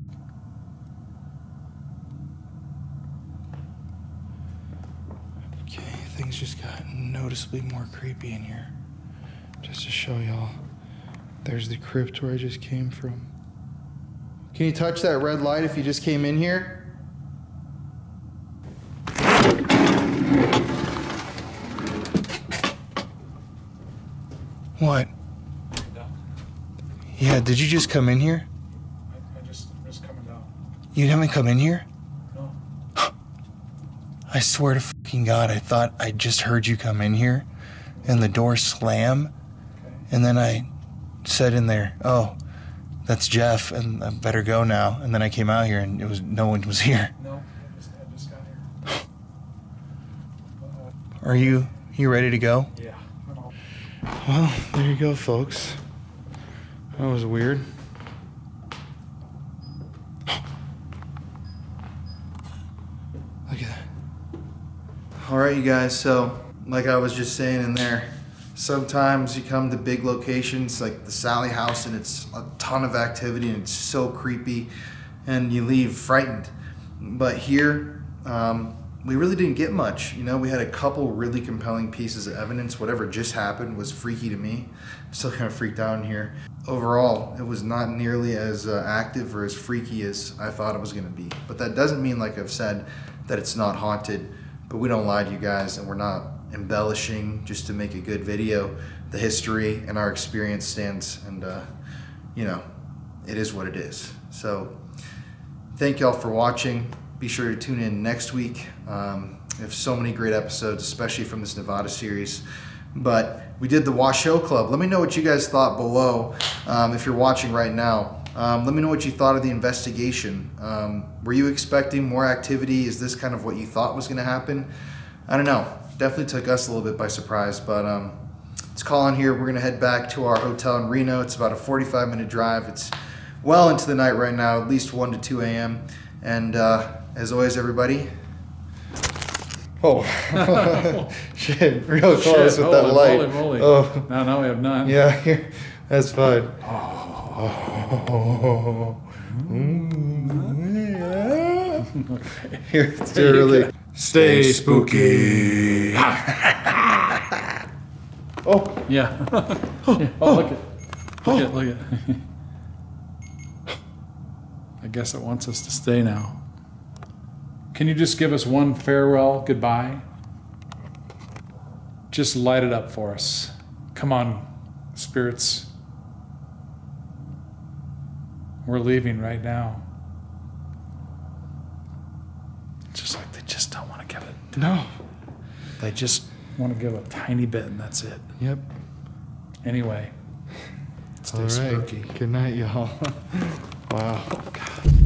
Okay, things just got noticeably more creepy in here. Just to show y'all, there's the crypt where I just came from. Can you touch that red light if you just came in here? What? Yeah, did you just come in here? I just coming down. You haven't come in here? No. I swear to fucking God, I thought I just heard you come in here and the door slam. Okay. And then I said in there, oh, that's Jeff, and I better go now. And then I came out here, and it was no one was here. No, I just got here. Are you ready to go? Yeah. Well, there you go, folks. That was weird. Look at that. All right, you guys. So, like I was just saying in there. Sometimes you come to big locations like the Sally House and it's a ton of activity and it's so creepy and you leave frightened. But here, we really didn't get much. You know, we had a couple really compelling pieces of evidence. Whatever just happened was freaky to me. I'm still kind of freaked out in here. Overall, it was not nearly as active or as freaky as I thought it was gonna be. But that doesn't mean, like I've said, that it's not haunted, but we don't lie to you guys and we're not embellishing just to make a good video. The history and our experience stands, and you know, it is what it is. So thank y'all for watching. Be sure to tune in next week. We have so many great episodes, especially from this Nevada series. But we did the Washoe Club. Let me know what you guys thought below. If you're watching right now, let me know what you thought of the investigation. Were you expecting more activity? Is this kind of what you thought was going to happen? I don't know. Definitely took us a little bit by surprise, but it's Colin here. We're gonna head back to our hotel in Reno. It's about a 45-minute drive. It's well into the night right now, at least 1 to 2 a.m. And as always, everybody. Oh, shit, real close with that light. Holy. Oh, now we have none. Yeah, here. That's fine. Oh. Mm. Okay. Here, it's too early. Stay spooky. Oh. Yeah. Oh, look at it. I guess it wants us to stay now. Can you just give us one farewell goodbye? Just light it up for us. Come on, spirits. We're leaving right now. Just don't want to give it. No. They just want to give a tiny bit and that's it. Yep. Anyway. Stay spooky. Good night, y'all. Wow. God.